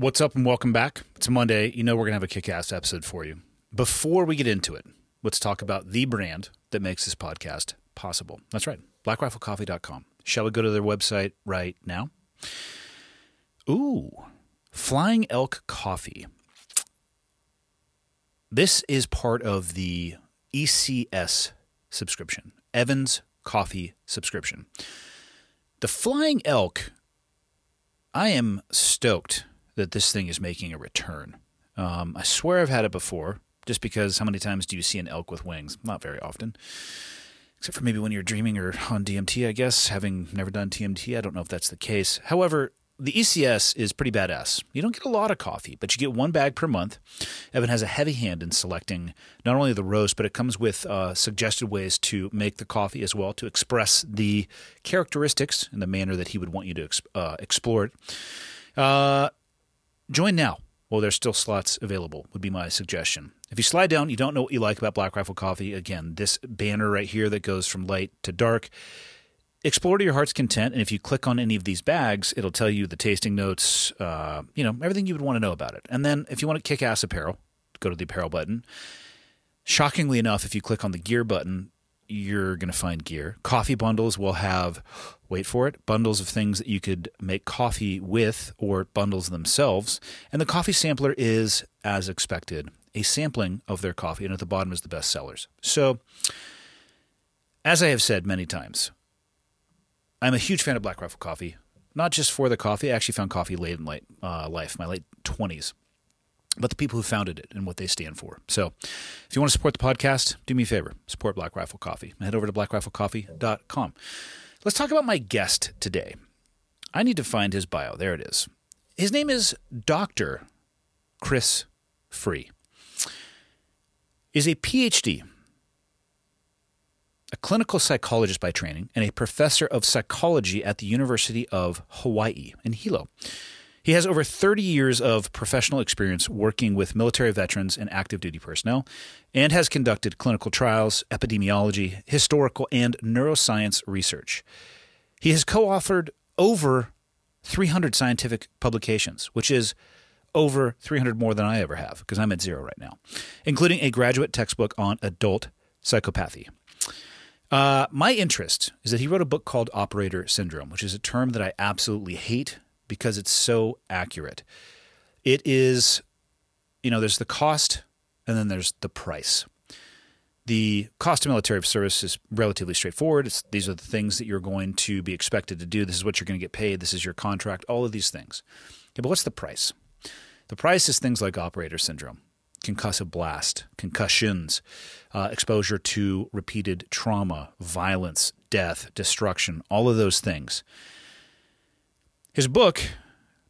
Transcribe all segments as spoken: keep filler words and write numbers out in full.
What's up and welcome back. It's Monday. You know we're going to have a kick-ass episode for you. Before we get into it, let's talk about the brand that makes this podcast possible. That's right, black rifle coffee dot com. Shall we go to their website right now? Ooh, Flying Elk Coffee. This is part of the E C S subscription, Evans Coffee subscription. The Flying Elk, I am stoked that this thing is making a return. Um, I swear I've had it before, just because how many times do you see an elk with wings? Not very often, except for maybe when you're dreaming or on D M T, I guess. Having never done T M T, I don't know if that's the case. However, the E C S is pretty badass. You don't get a lot of coffee, but you get one bag per month. Evan has a heavy hand in selecting not only the roast, but it comes with uh, suggested ways to make the coffee as well, to express the characteristics in the manner that he would want you to exp- uh, explore it. Uh, join now. Well, there's still slots available, would be my suggestion. If you slide down, you don't know what you like about Black Rifle Coffee. Again, this banner right here that goes from light to dark. Explore to your heart's content, and if you click on any of these bags, it'll tell you the tasting notes, uh, you know, everything you would want to know about it. And then if you want to kick-ass apparel, go to the apparel button. Shockingly enough, if you click on the gear button, you're going to find gear. Coffee bundles will have, wait for it, bundles of things that you could make coffee with or bundles themselves. And the coffee sampler is, as expected, a sampling of their coffee. And at the bottom is the best sellers. So, as I have said many times, I'm a huge fan of Black Rifle Coffee, not just for the coffee. I actually found coffee late in late, uh, life, my late twenties. But the people who founded it and what they stand for. So if you want to support the podcast, do me a favor. Support Black Rifle Coffee. Head over to black rifle coffee dot com. Let's talk about my guest today. I need to find his bio. There it is. His name is Doctor Chris Frueh. He's a P H D, a clinical psychologist by training, and a professor of psychology at the University of Hawaii in Hilo. He has over thirty years of professional experience working with military veterans and active duty personnel, and has conducted clinical trials, epidemiology, historical, and neuroscience research. He has co-authored over three hundred scientific publications, which is over three hundred more than I ever have, because I'm at zero right now, including a graduate textbook on adult psychopathy. Uh, my interest is that he wrote a book called Operator Syndrome, which is a term that I absolutely hate, because it's so accurate. It is, you know, there's the cost and then there's the price. The cost of military service is relatively straightforward. It's, these are the things that you're going to be expected to do. This is what you're going to get paid. This is your contract, all of these things. Okay, but what's the price? The price is things like operator syndrome, concussive blast, concussions, uh, exposure to repeated trauma, violence, death, destruction, all of those things. His book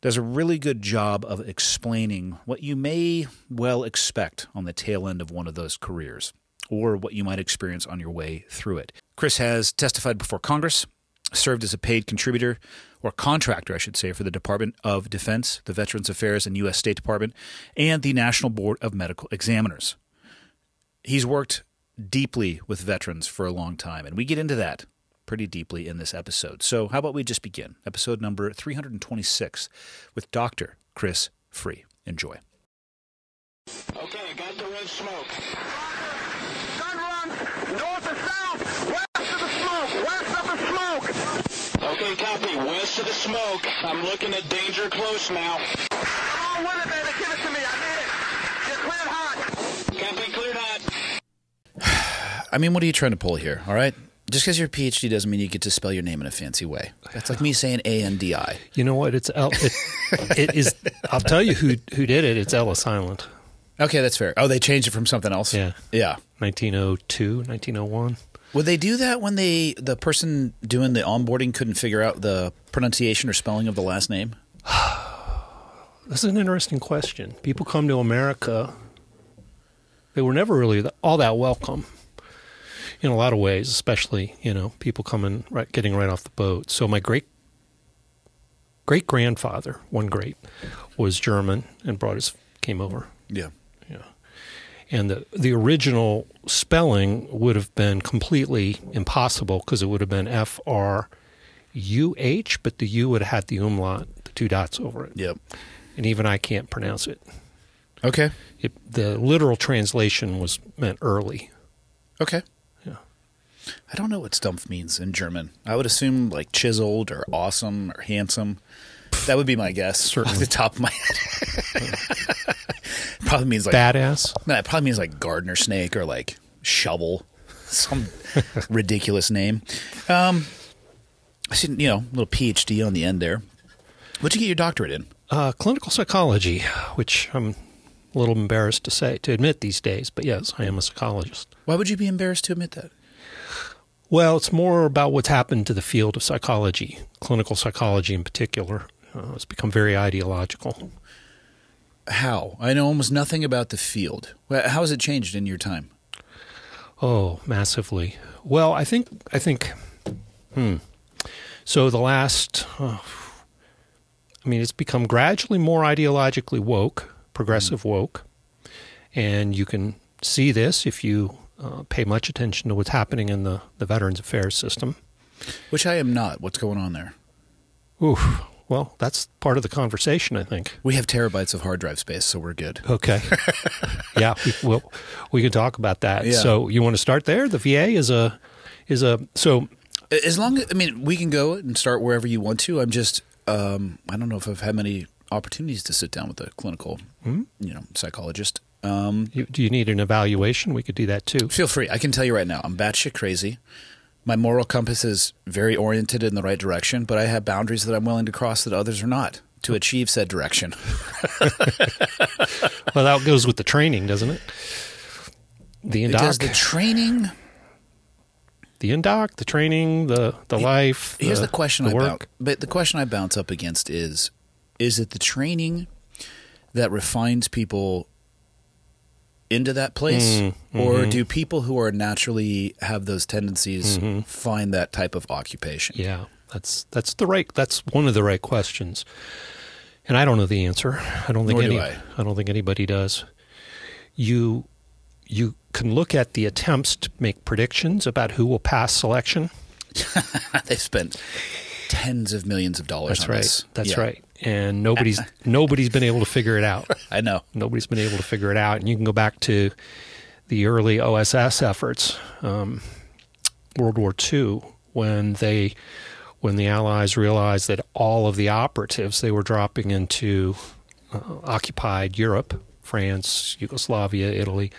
does a really good job of explaining what you may well expect on the tail end of one of those careers, or what you might experience on your way through it. Chris has testified before Congress, served as a paid contributor, or contractor, I should say, for the Department of Defense, the Veterans Affairs and U S State Department, and the National Board of Medical Examiners. He's worked deeply with veterans for a long time, and we get into that pretty deeply in this episode. So how about we just begin? Episode number three hundred twenty-six with Doctor Chris Frueh. Enjoy. Okay, got the red smoke. Gun runs north and south, west of the smoke, west of the smoke. Okay, copy, west of the smoke. I'm looking at danger close now. Oh, win it, baby, give it to me, I need it. You're cleared hot. Copy, cleared hot. I mean, what are you trying to pull here, all right? Just because you're a P H D doesn't mean you get to spell your name in a fancy way. That's like me saying A N D I. You know what? It's El- it, it is. I'll tell you who who did it. It's Ellis Island. Okay, that's fair. Oh, they changed it from something else? Yeah. Yeah. nineteen oh two, nineteen oh one. Would they do that when they the person doing the onboarding couldn't figure out the pronunciation or spelling of the last name? This is an interesting question. People come to America. They were never really all that welcome in a lot of ways, especially, you know, people coming, right, getting right off the boat. So my great, great grandfather, one great, was German and brought his, came over. Yeah. Yeah. And the, the original spelling would have been completely impossible because it would have been F R U H, but the U would have had the umlaut, the two dots over it. Yep. and even I can't pronounce it. Okay. It, the literal translation was meant early. Okay. Yeah. I don't know what Stumpf means in German. I would assume like chiseled or awesome or handsome. That would be my guess. Certainly. Off the top of my head. Probably means like badass. No, it probably means like gardener snake or like shovel. Some ridiculous name. Um, I see, you know, a little P H D on the end there. What'd you get your doctorate in? Uh, clinical psychology, which I'm a little embarrassed to say, to admit these days. But yes, I am a psychologist. Why would you be embarrassed to admit that? Well, it's more about what's happened to the field of psychology, clinical psychology in particular. Uh, it's become very ideological. How? I know almost nothing about the field. How has it changed in your time? Oh, massively. Well, I think, I think, hmm. So the last, uh, I mean, it's become gradually more ideologically woke, progressive woke. And you can see this if you uh, pay much attention to what's happening in the, the Veterans Affairs system. Which I am not. What's going on there? Oof. Well, that's part of the conversation, I think. We have terabytes of hard drive space, so we're good. Okay. Yeah, we, we'll, we can talk about that. Yeah. So you want to start there? The V A is a is a so as long as I mean we can go and start wherever you want to. I'm just um, I don't know if I've had many opportunities to sit down with a clinical mm-hmm. you know psychologist. Um, you, do you need an evaluation? We could do that too. Feel free. I can tell you right now, I'm batshit crazy. My moral compass is very oriented in the right direction, but I have boundaries that I'm willing to cross that others are not to achieve said direction. Well, that goes with the training, doesn't it? The indoc. It does the training. The indoc, the training, the, the it, life, the, here's the question the I bounce, But the question I bounce up against is, is it the training that refines people into that place, mm, mm-hmm. or do people who are naturally have those tendencies mm-hmm. find that type of occupation? Yeah, that's that's the right. That's one of the right questions, and I don't know the answer. I don't think Nor any. Do I. I don't think anybody does. You you can look at the attempts to make predictions about who will pass selection. They spent tens of millions of dollars. That's on right. This. That's yeah. right. And nobody's nobody's been able to figure it out. I know. Nobody's been able to figure it out. And you can go back to the early O S S efforts, um, World War Two, when they when the Allies realized that all of the operatives they were dropping into uh, occupied Europe, France, Yugoslavia, Italy,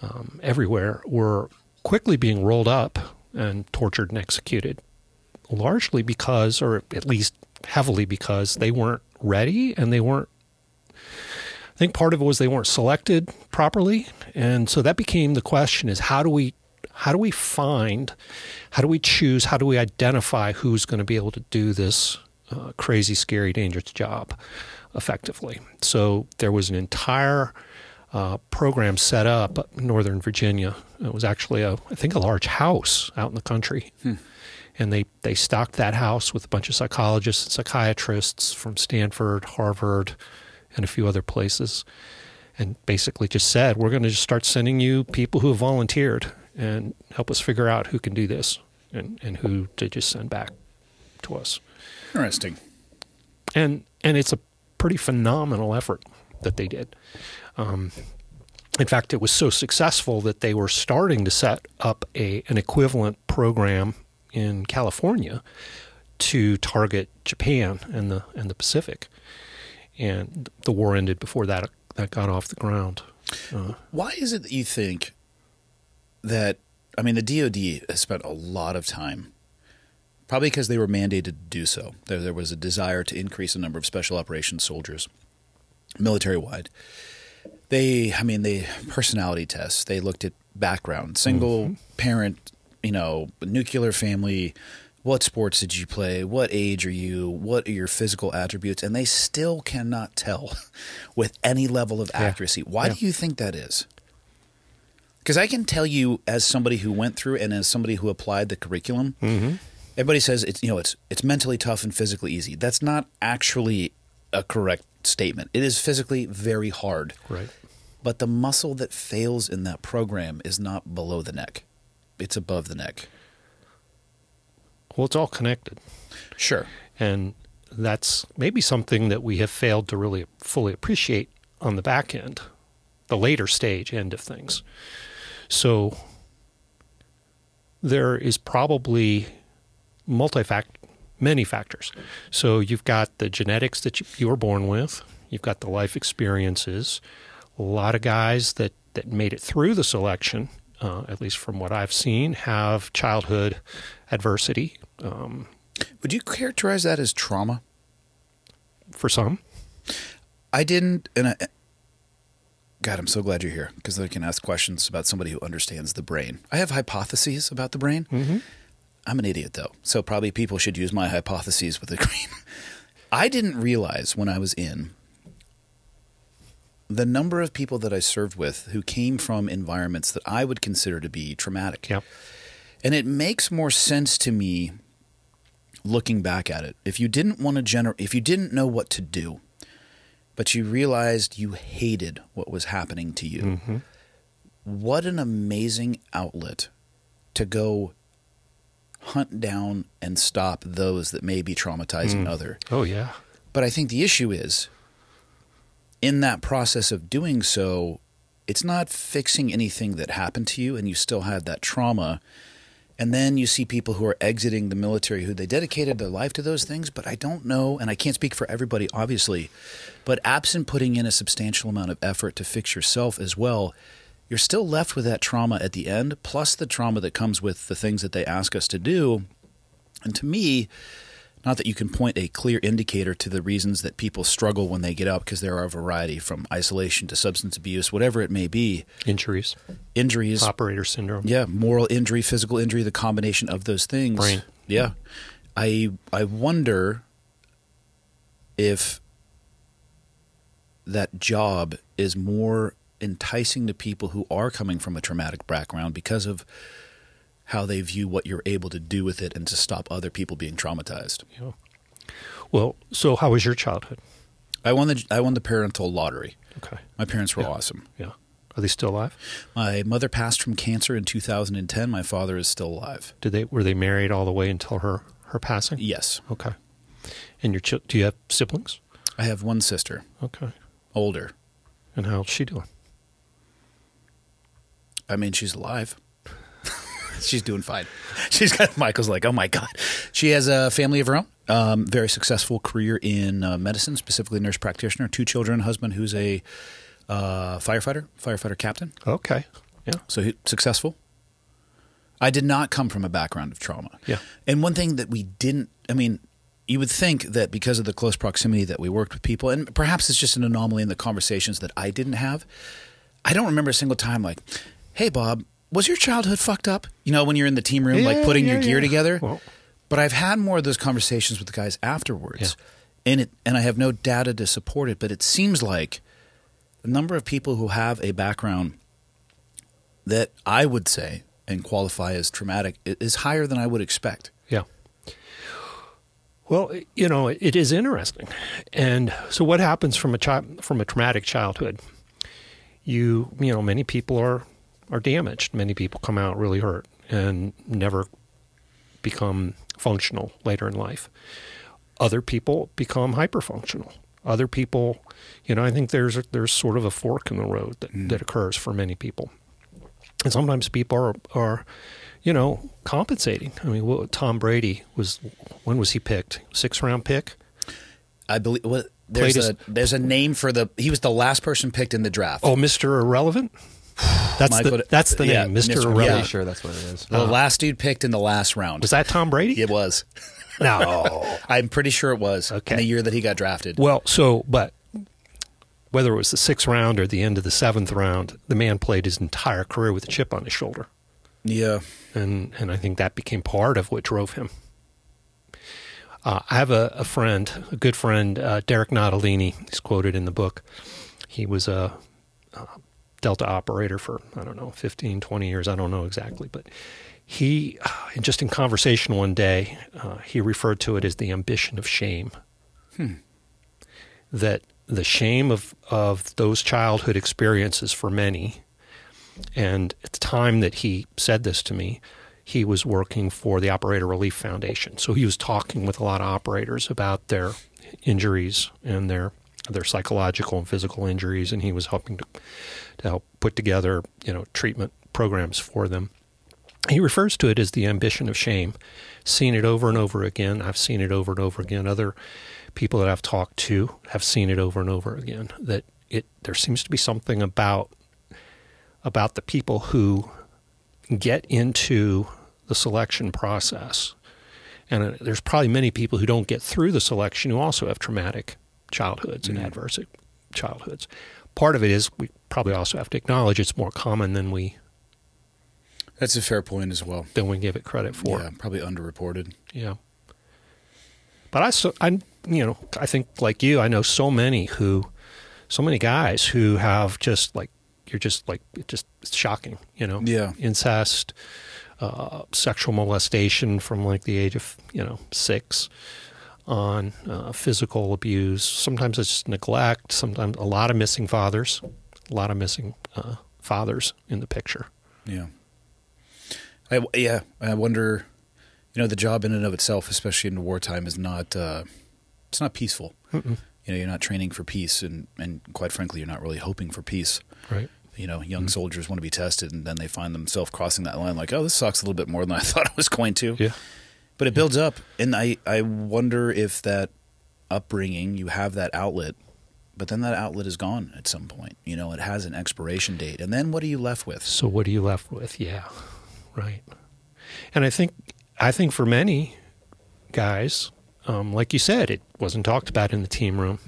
um, everywhere, were quickly being rolled up and tortured and executed, largely because, or at least heavily because they weren't ready and they weren't, I think part of it was they weren't selected properly. And so that became the question is how do we, how do we find, how do we choose, how do we identify who's going to be able to do this uh, crazy, scary, dangerous job effectively? So there was an entire uh, program set up up in Northern Virginia. It was actually, a, I think, a large house out in the country. Hmm. And they, they stocked that house with a bunch of psychologists and psychiatrists from Stanford, Harvard, and a few other places, and basically just said, we're going to just start sending you people who have volunteered and help us figure out who can do this and, and who to just send back to us. Interesting. And and it's a pretty phenomenal effort that they did. Um, in fact, it was so successful that they were starting to set up a an equivalent program in California to target Japan and the and the Pacific, and the war ended before that that got off the ground. Uh, Why is it that you think that? I mean, the D O D has spent a lot of time, probably because they were mandated to do so. There, there was a desire to increase the number of special operations soldiers, military wide. They, I mean, they personality tests. They looked at background, single mm-hmm. parent. You know, nuclear family, what sports did you play, what age are you, what are your physical attributes, and they still cannot tell with any level of accuracy. Yeah. Why yeah. do you think that is? Because I can tell you as somebody who went through and as somebody who applied the curriculum, mm-hmm. everybody says, it's you know, it's it's mentally tough and physically easy. That's not actually a correct statement. It is physically very hard. Right. But the muscle that fails in that program is not below the neck. It's above the neck. Well, it's all connected. Sure. And that's maybe something that we have failed to really fully appreciate on the back end, the later stage end of things. So there is probably multifac- many factors. So you've got the genetics that you, you were born with. You've got the life experiences. A lot of guys that, that made it through the selection, uh, at least from what I've seen, have childhood adversity. Um, Would you characterize that as trauma? For some. I didn't, and I, God, I'm so glad you're here because I can ask questions about somebody who understands the brain. I have hypotheses about the brain. Mm-hmm. I'm an idiot, though, so probably people should use my hypotheses with a cream. I didn't realize when I was in the number of people that I served with who came from environments that I would consider to be traumatic. Yep. And it makes more sense to me looking back at it. If you didn't want to gener- if you didn't know what to do, but you realized you hated what was happening to you, mm-hmm. what an amazing outlet to go hunt down and stop those that may be traumatizing mm. other. Oh, yeah. But I think the issue is, in that process of doing so, it's not fixing anything that happened to you, and you still had that trauma. And then you see people who are exiting the military who they dedicated their life to those things, but I don't know, and I can't speak for everybody, obviously, but absent putting in a substantial amount of effort to fix yourself as well, you're still left with that trauma at the end, plus the trauma that comes with the things that they ask us to do. And to me, not that you can point a clear indicator to the reasons that people struggle when they get up, because there are a variety, from isolation to substance abuse, whatever it may be. Injuries. Injuries. Operator syndrome. Yeah. Moral injury, physical injury, the combination of those things. Brain. Yeah. I, I wonder if that job is more enticing to people who are coming from a traumatic background because of how they view what you're able to do with it and to stop other people being traumatized. Yeah. Well, so how was your childhood? I won the I won the parental lottery. Okay. My parents were yeah. awesome. Yeah. Are they still alive? My mother passed from cancer in two thousand ten. My father is still alive. Did they were they married all the way until her her passing? Yes. Okay. And your ch- do you have siblings? I have one sister. Okay. Older. And how's she doing? I mean, she's alive. She's doing fine. She's got, Michael's like, oh my God. She has a family of her own, um, very successful career in uh, medicine, specifically nurse practitioner, two children, husband who's a uh, firefighter, firefighter captain. Okay. Yeah. So he, successful. I did not come from a background of trauma. Yeah. And one thing that we didn't, I mean, you would think that because of the close proximity that we worked with people, and perhaps it's just an anomaly in the conversations that I didn't have. I don't remember a single time like, hey, Bob, was your childhood fucked up? You know, when you're in the team room, yeah, like putting yeah, your gear yeah. together. Well, but I've had more of those conversations with the guys afterwards, yeah. and it and I have no data to support it. But it seems like the number of people who have a background that I would say and qualify as traumatic is higher than I would expect. Yeah. Well, you know, it is interesting. And so, what happens from a chi- from a traumatic childhood? You you know, many people are. are damaged. Many people come out really hurt and never become functional later in life. Other people become hyperfunctional. Other people, you know, I think there's there's sort of a fork in the road that, mm. that occurs for many people. And sometimes people are, are you know, compensating. I mean, well, Tom Brady was, when was he picked? Six-round pick? I believe, well, there's, a, his, there's a name for the, he was the last person picked in the draft. Oh, Mister Irrelevant? That's Michael, the that's the yeah, name, Mister Irrelevant. Yeah, sure, that's what it is. The uh, last dude picked in the last round. Was that Tom Brady? It was. No, I'm pretty sure it was. Okay, in the year that he got drafted. Well, so but whether it was the sixth round or the end of the seventh round, the man played his entire career with a chip on his shoulder. Yeah, and and I think that became part of what drove him. Uh, I have a, a friend, a good friend, uh, Derek Natalini. He's quoted in the book. He was a. Uh, Delta operator for, I don't know, fifteen, twenty years. I don't know exactly. But he, just in conversation one day, uh, he referred to it as the ambition of shame. Hmm. That the shame of, of those childhood experiences for many, and at the time that he said this to me, he was working for the Operator Relief Foundation. So he was talking with a lot of operators about their injuries and their their psychological and physical injuries, and he was helping to, to help put together, you know, treatment programs for them. He refers to it as the ambition of shame. Seen it over and over again. I've seen it over and over again. Other people that I've talked to have seen it over and over again, that it there seems to be something about about the people who get into the selection process. And there's probably many people who don't get through the selection who also have traumatic childhoods and mm-hmm. adverse childhoods. Part of it is we probably also have to acknowledge it's more common than we... That's a fair point as well. Than we give it credit for. Yeah, probably underreported. Yeah. But I, so, I, you know, I think like you, I know so many who, so many guys who have just like, you're just like, it just it's shocking, you know? Yeah. Incest, uh, sexual molestation from like the age of, you know, six on, uh, physical abuse. Sometimes it's just neglect. Sometimes a lot of missing fathers, a lot of missing uh, fathers in the picture. Yeah. I, yeah. I wonder, you know, the job in and of itself, especially in wartime, is not, uh, it's not peaceful. Mm-mm. You know, you're not training for peace, and, and quite frankly, you're not really hoping for peace. Right. You know, young mm-hmm. soldiers want to be tested, and then they find themselves crossing that line like, oh, this sucks a little bit more than I thought it was going to. Yeah. But it builds yeah. up, and I, I wonder if that upbringing, you have that outlet, but then that outlet is gone at some point. You know, it has an expiration date, and then what are you left with? So what are you left with? Yeah, right. And I think, I think for many guys, um, like you said, it wasn't talked about in the team room.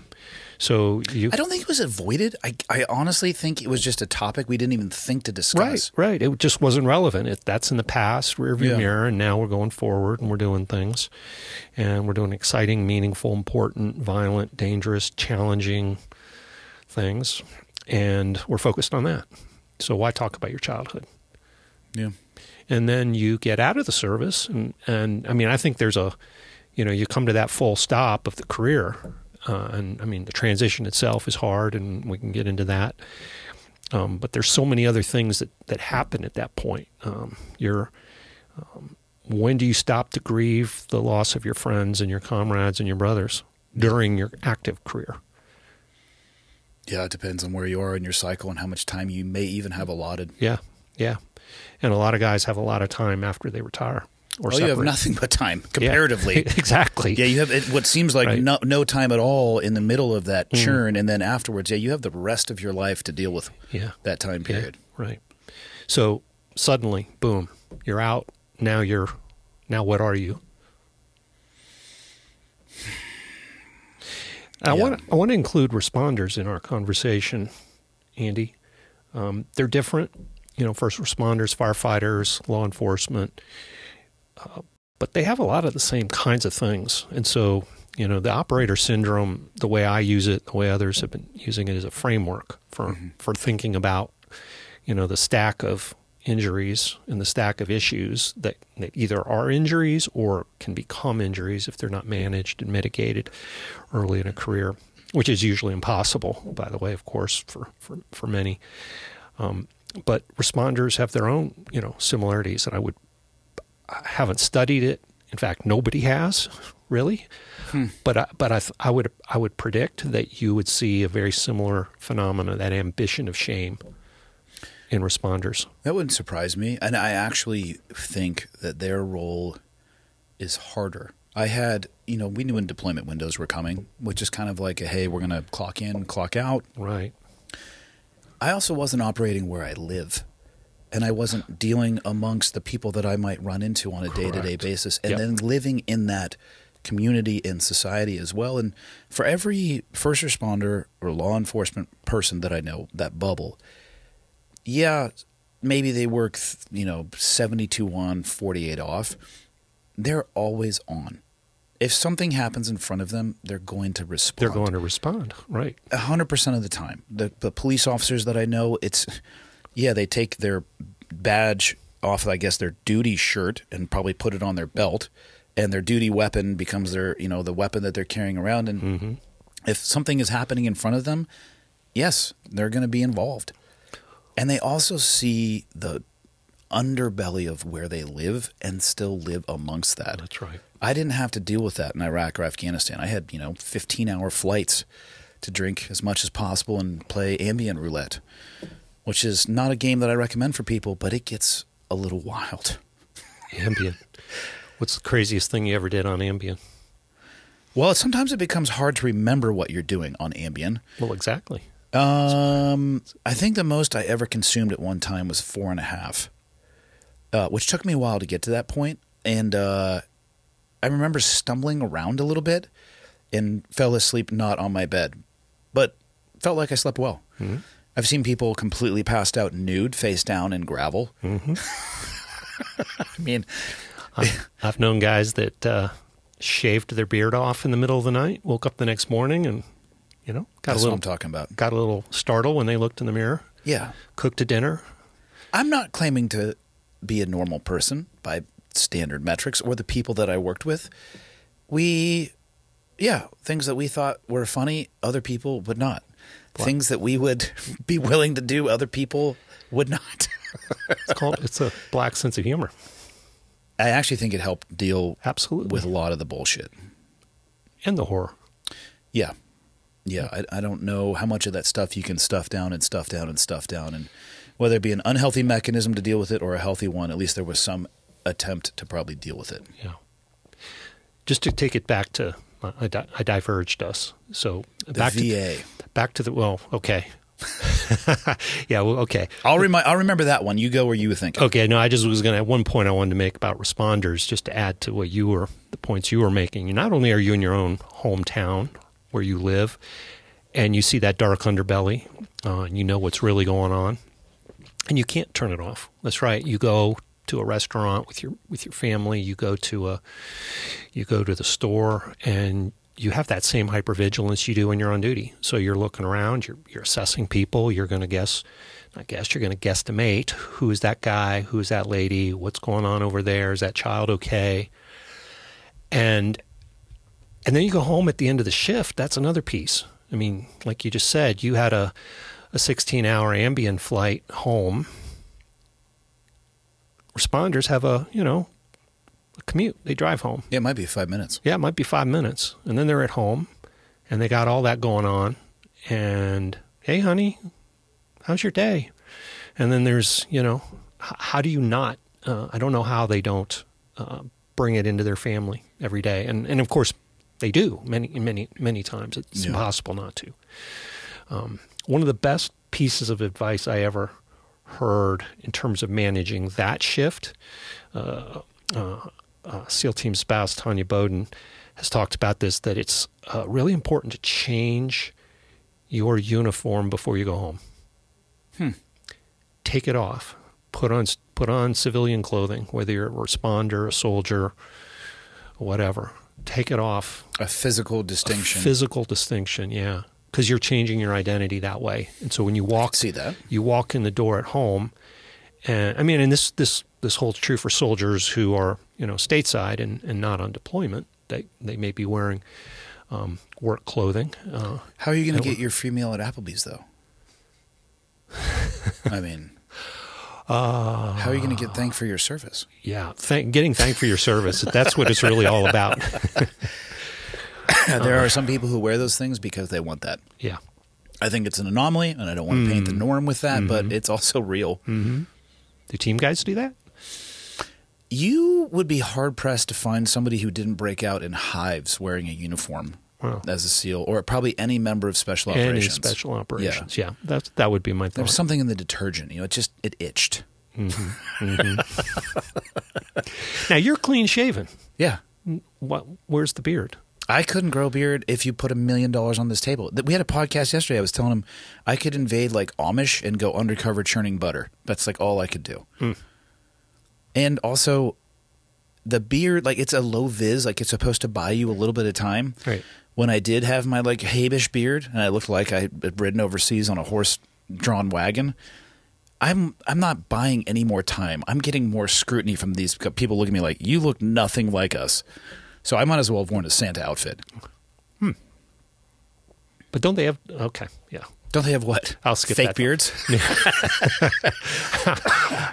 So you, I don't think it was avoided. I, I honestly think it was just a topic we didn't even think to discuss. Right, right. It just wasn't relevant. It, that's in the past, rearview yeah. mirror, and now we're going forward and we're doing things. And we're doing exciting, meaningful, important, violent, dangerous, challenging things. And we're focused on that. So why talk about your childhood? Yeah. And then you get out of the service. And, and I mean, I think there's a, you know, you come to that full stop of the career. Uh, and I mean, the transition itself is hard, and we can get into that. Um, but there's so many other things that, that happen at that point. Um, you're, um, when do you stop to grieve the loss of your friends and your comrades and your brothers during your active career? Yeah, it depends on where you are in your cycle and how much time you may even have allotted. Yeah, yeah. And a lot of guys have a lot of time after they retire. Or well, you have nothing but time, comparatively. Yeah, exactly. Yeah, you have it, what seems like right. no, no time at all in the middle of that churn, mm. and then afterwards, yeah, you have the rest of your life to deal with yeah. that time period. Yeah, right. So suddenly, boom, you're out. Now you're, now what are you? I yeah. want I want to include responders in our conversation, Andy. Um, they're different, you know, first responders, firefighters, law enforcement. Uh, but they have a lot of the same kinds of things. And so, you know, the operator syndrome, the way I use it, the way others have been using it, is a framework for, mm-hmm. for thinking about, you know, the stack of injuries and the stack of issues that, that either are injuries or can become injuries if they're not managed and mitigated early in a career, which is usually impossible, by the way, of course, for, for, for many. Um, but responders have their own, you know, similarities, and I would I haven't studied it. In fact, nobody has really, hmm. but I, but I, I would I would predict that you would see a very similar phenomena, that ambition of shame in responders. That wouldn't surprise me, and I actually think that their role is harder. I had, you know, we knew when deployment windows were coming, which is kind of like a, hey, we're going to clock in, clock out. Right. I also wasn't operating where I live. And I wasn't dealing amongst the people that I might run into on a day-to-day basis, and yep. then living in that community and society as well. And for every first responder or law enforcement person that I know, that bubble, yeah, maybe they work, you know, seventy-two on, forty-eight off. They're always on. If something happens in front of them, they're going to respond. They're going to respond, right. one hundred percent of the time. The, the police officers that I know, it's – yeah, they take their badge off, I guess, their duty shirt and probably put it on their belt, and their duty weapon becomes their, you know, the weapon that they're carrying around. And mm-hmm. if something is happening in front of them, yes, they're going to be involved. And they also see the underbelly of where they live and still live amongst that. That's right. I didn't have to deal with that in Iraq or Afghanistan. I had, you know, fifteen-hour flights to drink as much as possible and play Ambien roulette, which is not a game that I recommend for people, but it gets a little wild. Ambien. What's the craziest thing you ever did on Ambien? Well, sometimes it becomes hard to remember what you're doing on Ambien. Well, exactly. Um, I think the most I ever consumed at one time was four and a half, uh, which took me a while to get to that point. And uh, I remember stumbling around a little bit and fell asleep not on my bed, but felt like I slept well. Mm-hmm. I've seen people completely passed out nude, face down in gravel. Mm-hmm. I mean, I've, I've known guys that uh, shaved their beard off in the middle of the night, woke up the next morning and, you know, got That's a little, what I'm talking about. Got a little startled when they looked in the mirror. Yeah. Cooked a dinner. I'm not claiming to be a normal person by standard metrics or the people that I worked with. We, yeah, things that we thought were funny, other people would not. What? Things that we would be willing to do, other people would not. It's called, it's a black sense of humor. I actually think it helped deal Absolutely. With a lot of the bullshit. And the horror. Yeah. Yeah, I, I don't know how much of that stuff you can stuff down and stuff down and stuff down. And whether it be an unhealthy mechanism to deal with it or a healthy one, at least there was some attempt to probably deal with it. Yeah. Just to take it back to, I, di I diverged us. So back the V A. To, back to the, well, okay. yeah, well, okay. I'll, remi I'll remember that one. You go where you were thinking. Okay, no, I just was going to, at one point I wanted to make about responders, just to add to what you were, the points you were making. Not only are you in your own hometown, where you live, and you see that dark underbelly, uh, and you know what's really going on, and you can't turn it off. That's right. You go to a restaurant with your with your family. You go to a you go to the store, and you have that same hypervigilance you do when you're on duty. So you're looking around. You're you're assessing people. You're going to guess, not guess. You're going to guesstimate who is that guy, who is that lady, what's going on over there. Is that child okay? And And then you go home at the end of the shift. That's another piece. I mean, like you just said, you had a sixteen-hour Ambien flight home. Responders have a, you know, a commute. They drive home. Yeah, it might be five minutes. Yeah, it might be five minutes. And then they're at home, and they got all that going on. And, hey, honey, how's your day? And then there's, you know, how do you not? Uh, I don't know how they don't uh, bring it into their family every day. And, and of course, they do many, many, many times. It's yeah. impossible not to. Um, one of the best pieces of advice I ever heard in terms of managing that shift, uh, uh, uh, SEAL Team spouse Tanya Bowden has talked about this, that it's uh, really important to change your uniform before you go home. Hmm. Take it off. Put on, put on civilian clothing, whether you're a responder, a soldier, whatever. Take it off. A physical distinction. A physical distinction, yeah. Because you're changing your identity that way. And so when you walk, see that. you walk in the door at home. And I mean, and this this this holds true for soldiers who are, you know, stateside and, and not on deployment. They they may be wearing um, work clothing. Uh, How are you going to get your free meal at Applebee's, though? I mean... Uh, How are you going to get thanked for your service? Yeah, thank, getting thanked for your service. That's what it's really all about. There are some people who wear those things because they want that. Yeah. I think it's an anomaly, and I don't want to paint mm. the norm with that, mm-hmm. but it's also real. Mm-hmm. Do team guys do that? You would be hard-pressed to find somebody who didn't break out in hives wearing a uniform. Wow. As a SEAL, or probably any member of special operations. Any special operations, yeah. yeah. That's, that would be my thought. There was something in the detergent. You know, it just, it itched. Mm-hmm. Mm-hmm. Now, you're clean-shaven. Yeah. What, where's the beard? I couldn't grow beard if you put a million dollars on this table. We had a podcast yesterday. I was telling him I could invade, like, Amish and go undercover churning butter. That's, like, all I could do. Mm. And also, the beard, like, it's a low-viz. Like, it's supposed to buy you a little bit of time. Right. When I did have my, like, habish beard and I looked like I had ridden overseas on a horse-drawn wagon, I'm I'm not buying any more time. I'm getting more scrutiny from these people looking at me like, you look nothing like us. So I might as well have worn a Santa outfit. Hmm. But don't they have – okay, yeah. Don't they have what? I'll skip Fake that beards?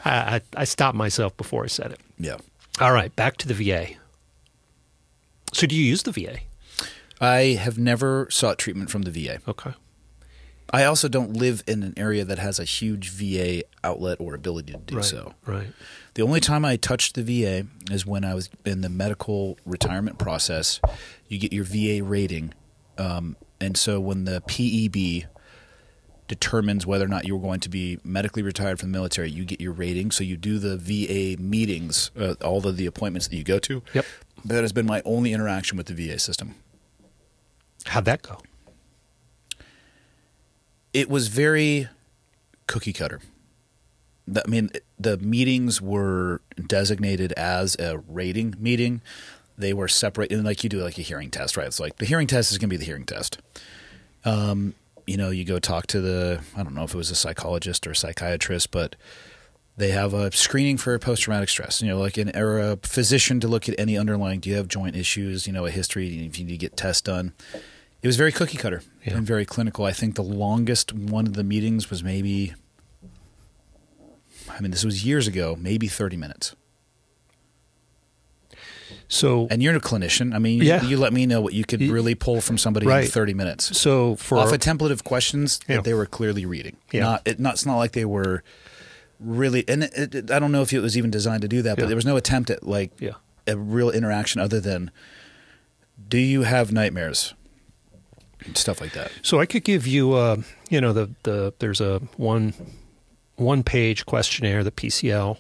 I, I stopped myself before I said it. Yeah. All right. Back to the V A. So do you use the V A? I have never sought treatment from the V A. Okay. I also don't live in an area that has a huge V A outlet or ability to do right, so. Right. The only time I touched the V A is when I was in the medical retirement process. You get your V A rating. Um, and so when the P E B determines whether or not you're going to be medically retired from the military, you get your rating. So you do the V A meetings, uh, all of the appointments that you go to. Yep. That has been my only interaction with the V A system. How'd that go? It was very cookie cutter. I mean, the meetings were designated as a rating meeting. They were separate. And like you do like a hearing test, right? It's like the hearing test is going to be the hearing test. Um, you know, you go talk to the – I don't know if it was a psychologist or a psychiatrist, but they have a screening for post-traumatic stress. You know, like an or a physician to look at any underlying – do you have joint issues, you know, a history, if you need to get tests done. It was very cookie cutter yeah. and very clinical. I think the longest one of the meetings was maybe, I mean, this was years ago, maybe thirty minutes. So, and you're a clinician. I mean, yeah. you, you let me know what you could really pull from somebody right. in thirty minutes. So for off our, of templative questions yeah. that they were clearly reading. Yeah. Not, it, not, it's not like they were really, and it, it, I don't know if it was even designed to do that, yeah. but there was no attempt at like yeah. a real interaction other than, do you have nightmares? Stuff like that. So I could give you, uh, you know, the the there's a one one page questionnaire, the P C L,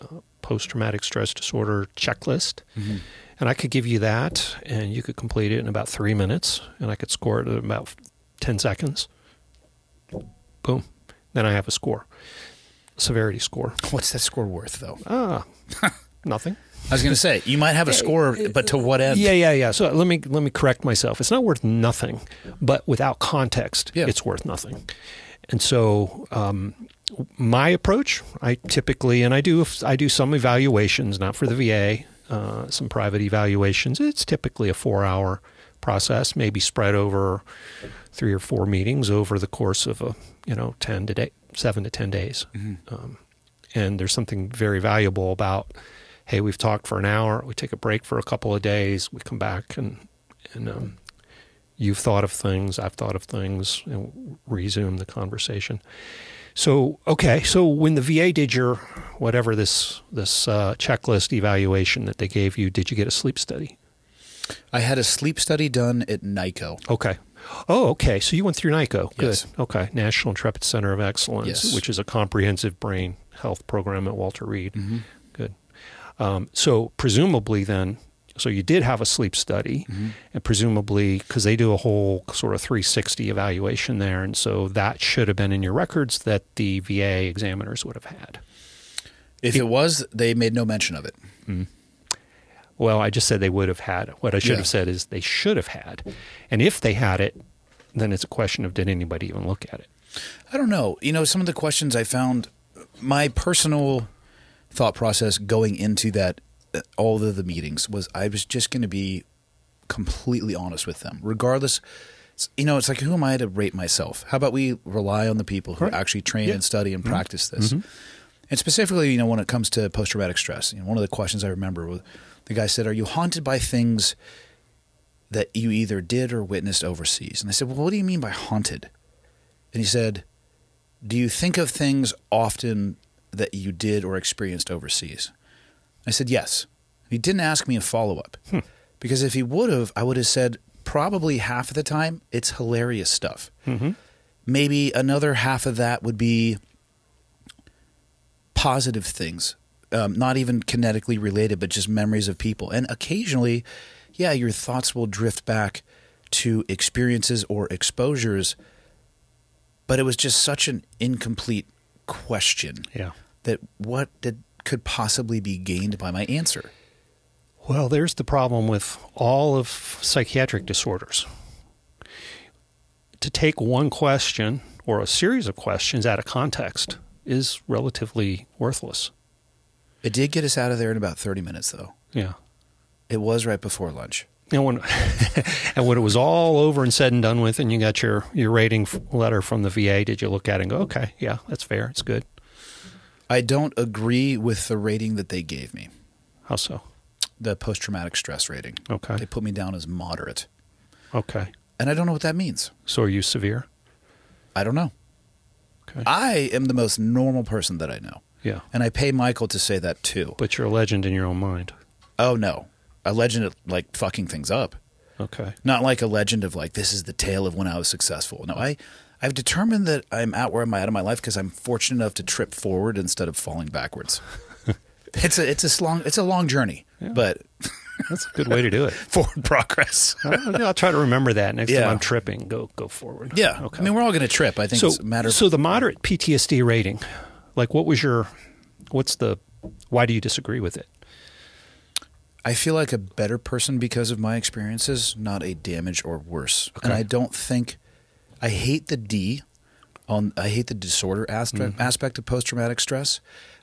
uh, post traumatic stress disorder checklist, mm-hmm. and I could give you that, and you could complete it in about three minutes, and I could score it in about ten seconds. Boom, then I have a score, severity score. What's that score worth, though? Ah, nothing. I was going to say, you might have a score, but to what end? Yeah, yeah, yeah. So let me let me correct myself. It's not worth nothing, but without context, yeah. it's worth nothing. And so um, my approach, I typically, and I do I do some evaluations, not for the V A, uh, some private evaluations. It's typically a four-hour process, maybe spread over three or four meetings over the course of a you know ten to day, seven to ten days. Mm-hmm. Um, and there's something very valuable about. Hey, we've talked for an hour. We take a break for a couple of days. We come back, and and um, you've thought of things. I've thought of things, and resume the conversation. So, okay. So when the V A did your whatever this this uh, checklist evaluation that they gave you, did you get a sleep study? I had a sleep study done at NICO. Okay. Oh, okay. So you went through NICO. Good. Yes. Okay. National Intrepid Center of Excellence, yes. which is a comprehensive brain health program at Walter Reed. Mm-hmm. Good. Um, so presumably then, so you did have a sleep study mm-hmm. and presumably because they do a whole sort of three sixty evaluation there. And so that should have been in your records that the V A examiners would have had. If it, it was, they made no mention of it. Mm-hmm. Well, I just said they would have had. What I should yeah. have said is they should have had. And if they had it, then it's a question of did anybody even look at it? I don't know. You know, some of the questions I found my personal thought process going into that, all of the meetings was I was just going to be completely honest with them, regardless. You know, it's like who am I to rate myself? How about we rely on the people who right. actually train yeah. and study and mm-hmm. practice this? Mm-hmm. And specifically, you know, when it comes to post-traumatic stress, you know, one of the questions I remember was the guy said, "Are you haunted by things that you either did or witnessed overseas?" And I said, "Well, what do you mean by haunted?" And he said, "Do you think of things often that you did or experienced overseas?" I said, yes. He didn't ask me a follow-up hmm. because if he would have, I would have said probably half of the time it's hilarious stuff. Mm-hmm. Maybe another half of that would be positive things, um, not even kinetically related, but just memories of people. And occasionally, yeah, your thoughts will drift back to experiences or exposures, but it was just such an incomplete question. Yeah. That what did, could possibly be gained by my answer? Well, there's the problem with all of psychiatric disorders. To take one question or a series of questions out of context is relatively worthless. It did get us out of there in about thirty minutes, though. Yeah. It was right before lunch. you know, when and when it was all over and said and done with, and you got your your rating letter from the V A, did you look at it and go, okay, yeah, that's fair, it's good? I don't agree with the rating that they gave me. How so? The post-traumatic stress rating. Okay. They put me down as moderate. Okay. And I don't know what that means. So are you severe? I don't know. Okay. I am the most normal person that I know. Yeah. And I pay Michael to say that too. But you're a legend in your own mind. Oh, no. A legend at, like, fucking things up. Okay. Not like a legend of, like, this is the tale of when I was successful. No, I... I've determined that I'm out where I'm at in my life because I'm fortunate enough to trip forward instead of falling backwards. it's a it's a long it's a long journey, yeah. But that's a good way to do it. Forward progress. I'll, I'll try to remember that next yeah. time I'm tripping. Go go forward. Yeah. Okay. I mean, we're all going to trip. I think so, it's a matter. Of so the moderate P T S D rating, like, what was your? What's the? Why do you disagree with it? I feel like a better person because of my experiences, not a damage or worse. Okay. And I don't think. I hate the D on I hate the disorder aspect, mm-hmm. aspect of post-traumatic stress.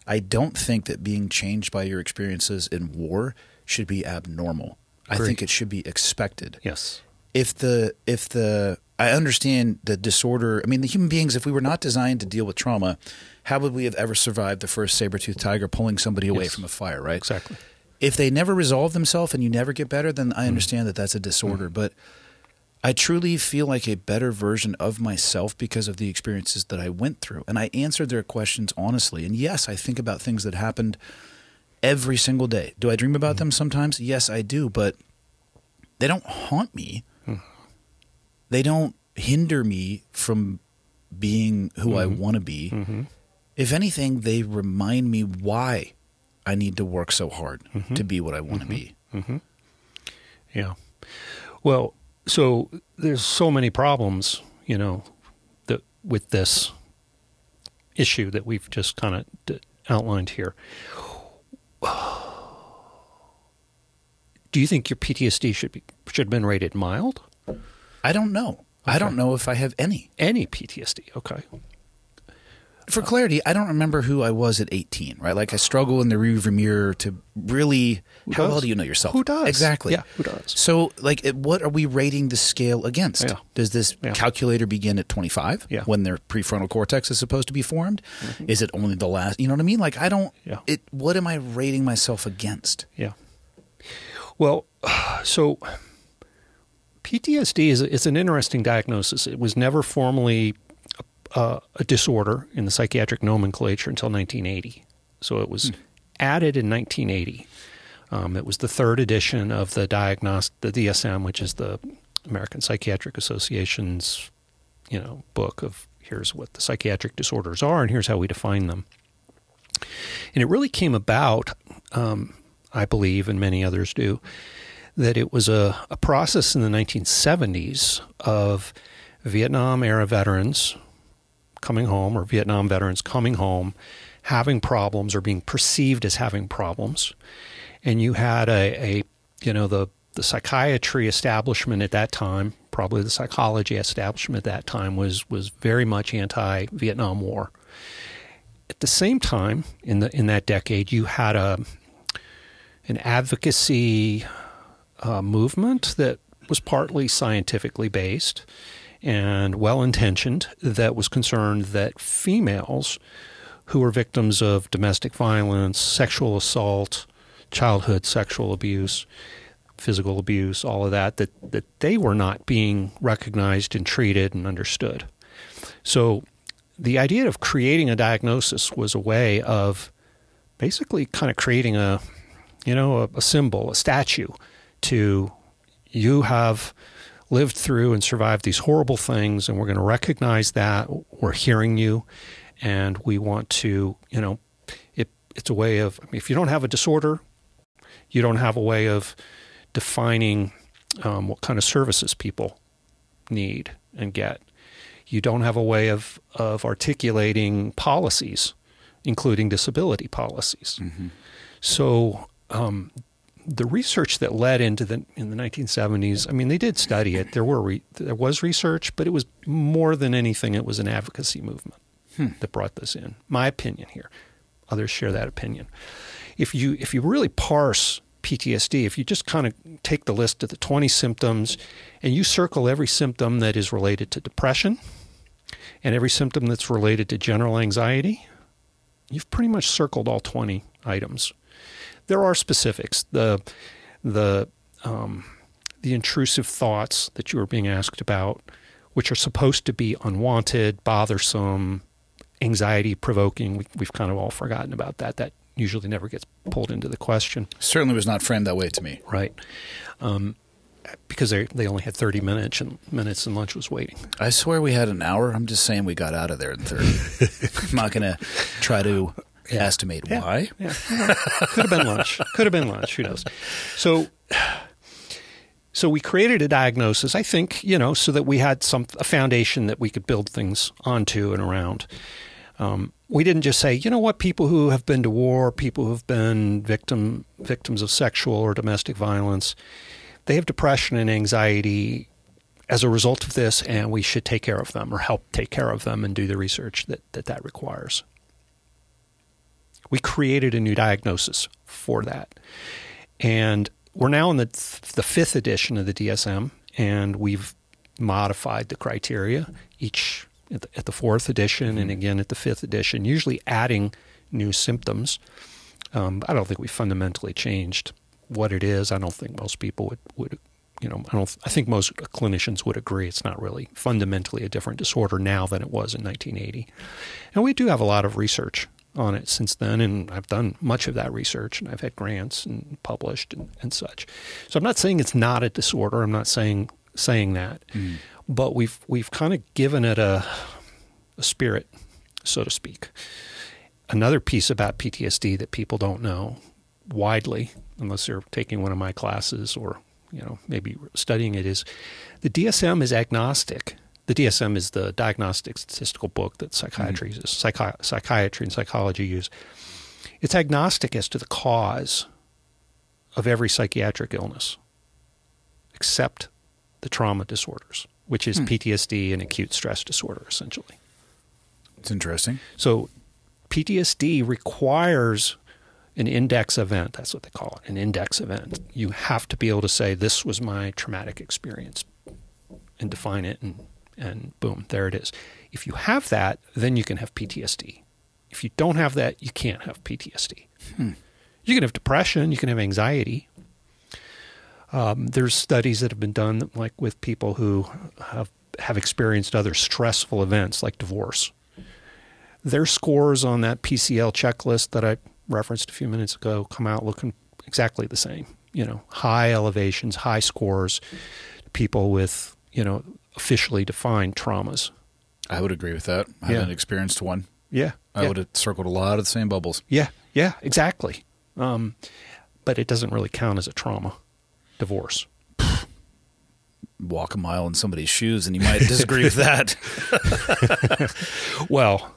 I don't think that being changed by your experiences in war should be abnormal. Agreed. I think it should be expected. Yes. If the if the I understand the disorder, I mean, the human beings, if we were not designed to deal with trauma, how would we have ever survived the first saber-toothed tiger pulling somebody away yes. from a fire, right? Exactly. If they never resolve themselves and you never get better, then I understand mm-hmm. that that's a disorder, mm-hmm. but I truly feel like a better version of myself because of the experiences that I went through. And I answered their questions honestly. And yes, I think about things that happened every single day. Do I dream about mm-hmm. them sometimes? Yes, I do. But they don't haunt me. Mm-hmm. They don't hinder me from being who mm-hmm. I want to be. Mm-hmm. If anything, they remind me why I need to work so hard mm-hmm. to be what I want to mm-hmm. be. Mm-hmm. Yeah. Well... So there's so many problems, you know, that with this issue that we've just kind of d- outlined here. Do you think your P T S D should be should have been rated mild? I don't know. Okay. I don't know if I have any any P T S D. Okay. For clarity, I don't remember who I was at eighteen, right? Like, I struggle in the rearview mirror to really – how well do you know yourself? Who does? Exactly. Yeah, who does? So, like, what are we rating the scale against? Yeah. Does this yeah. calculator begin at twenty-five yeah. when their prefrontal cortex is supposed to be formed? Mm-hmm. Is it only the last – you know what I mean? Like, I don't yeah. – It. What am I rating myself against? Yeah. Well, so P T S D is, is an interesting diagnosis. It was never formally – Uh, a disorder in the psychiatric nomenclature until nineteen eighty. So it was hmm. added in nineteen eighty. Um, it was the third edition of the diagnostic, the D S M, which is the American Psychiatric Association's, you know, book of here's what the psychiatric disorders are and here's how we define them. And it really came about, um, I believe, and many others do, that it was a, a process in the nineteen seventies of Vietnam-era veterans coming home, or Vietnam veterans coming home, having problems or being perceived as having problems. And you had a, a you know, the, the psychiatry establishment at that time, probably the psychology establishment at that time was was very much anti-Vietnam War. At the same time, in the in that decade, you had a an advocacy uh, movement that was partly scientifically based and well-intentioned, that was concerned that females who were victims of domestic violence, sexual assault, childhood sexual abuse, physical abuse, all of that, that, that they were not being recognized and treated and understood. So the idea of creating a diagnosis was a way of basically kind of creating a, you know, a, a symbol, a statue to you have lived through and survived these horrible things, and we're going to recognize that. We're hearing you, and we want to, you know, it, it's a way of, I mean, if you don't have a disorder, you don't have a way of defining um, what kind of services people need and get. You don't have a way of, of articulating policies, including disability policies. Mm-hmm. So, um, the research that led into the in the nineteen seventies, I mean, they did study it. There were re, there was research, but it was more than anything, it was an advocacy movement hmm. that brought this in. My opinion here. Others share that opinion. If you if you really parse P T S D, if you just kind of take the list of the twenty symptoms and you circle every symptom that is related to depression and every symptom that's related to general anxiety, you've pretty much circled all twenty items. There are specifics. The, the, um, the intrusive thoughts that you were being asked about, which are supposed to be unwanted, bothersome, anxiety-provoking. We, we've kind of all forgotten about that. That usually never gets pulled into the question. Certainly was not framed that way to me. Right. Um, because they they only had thirty minutes and, minutes and lunch was waiting. I swear we had an hour. I'm just saying we got out of there in thirty. I'm not going to try to yeah. estimate yeah. why. Yeah. Yeah. Could have been lunch. Could have been lunch. Who knows? So... So we created a diagnosis, I think, you know, so that we had some a foundation that we could build things onto and around. Um, we didn't just say, you know what, people who have been to war, people who have been victim victims of sexual or domestic violence, they have depression and anxiety as a result of this, and we should take care of them or help take care of them and do the research that that, that requires. We created a new diagnosis for that. And we're now in the the fifth edition of the D S M, and we've modified the criteria each at the, at the fourth edition and again at the fifth edition, usually adding new symptoms. Um, I don't think we fundamentally changed what it is. I don't think most people would, would you know, I don't. I think most clinicians would agree it's not really fundamentally a different disorder now than it was in nineteen eighty. And we do have a lot of research on it since then, and I've done much of that research, and I've had grants and published and, and such. So I'm not saying it's not a disorder. I'm not saying saying that, mm. but we've we've kind of given it a a spirit, so to speak. Another piece about P T S D that people don't know widely, unless they're taking one of my classes or you know maybe studying it, is the D S M is agnostic. The D S M is the Diagnostic Statistical Book that psychiatry mm-hmm. uses, psychi- psychiatry and psychology use. It's agnostic as to the cause of every psychiatric illness, except the trauma disorders, which is hmm. P T S D and acute stress disorder, essentially. It's interesting. So P T S D requires an index event. That's what they call it, an index event. You have to be able to say, this was my traumatic experience, and define it and and boom, there it is. If you have that, then you can have P T S D. If you don't have that, you can't have P T S D. Hmm. You can have depression. You can have anxiety. Um, there's studies that have been done like with people who have, have experienced other stressful events like divorce. Their scores on that P C L checklist that I referenced a few minutes ago come out looking exactly the same. You know, high elevations, high scores, people with, you know, officially defined traumas. I would agree with that. I yeah. haven't experienced one. Yeah. I yeah. would have circled a lot of the same bubbles. Yeah. Yeah, exactly. Um, but it doesn't really count as a trauma. Divorce. Walk a mile in somebody's shoes and you might disagree with that. Well,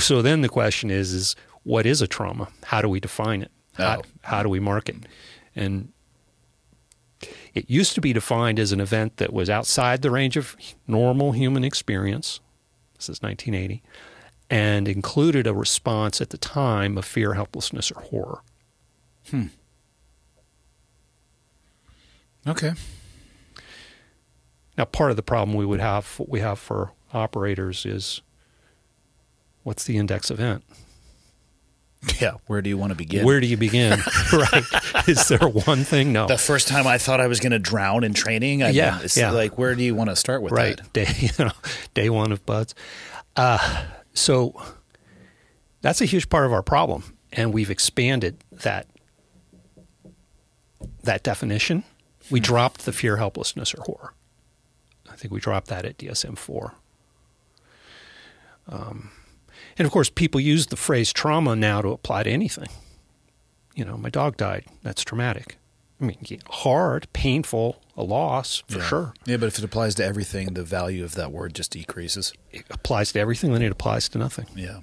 so then the question is, is what is a trauma? How do we define it? How, oh. how do we mark it? And it used to be defined as an event that was outside the range of normal human experience. This is nineteen eighty, and included a response at the time of fear, helplessness, or horror. Hmm. Okay. Now, part of the problem we would have, what we have for operators is, what's the index event? Yeah, where do you want to begin? Where do you begin? Right? Is there one thing? No. The first time I thought I was going to drown in training. I yeah, mean, it's yeah. Like, where do you want to start with right. that? Day, you know, day one of buds. Uh, so that's a huge part of our problem, and we've expanded that that definition. We hmm. dropped the fear, helplessness, or horror. I think we dropped that at D S M four. Um. And, of course, people use the phrase trauma now to apply to anything. You know, my dog died. That's traumatic. I mean, hard, painful, a loss, for yeah. sure. Yeah, but if it applies to everything, the value of that word just decreases. It applies to everything, then it applies to nothing. Yeah.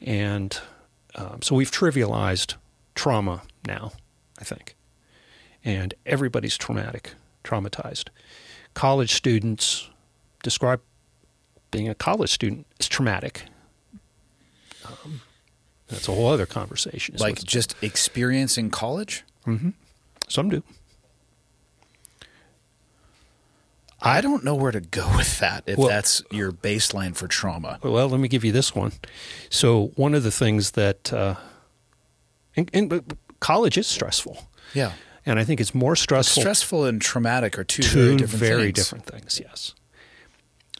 And um, so we've trivialized trauma now, I think. And everybody's traumatic, traumatized. College students describe being a college student as traumatic. Um, that's a whole other conversation. Like just experiencing college? Mm-hmm. Some do. I don't know where to go with that if well, that's your baseline for trauma. Well, let me give you this one. So one of the things that uh, and, and college is stressful. Yeah. And I think it's more stressful. Stressful and traumatic are two, two very different very things. Very different things, yes.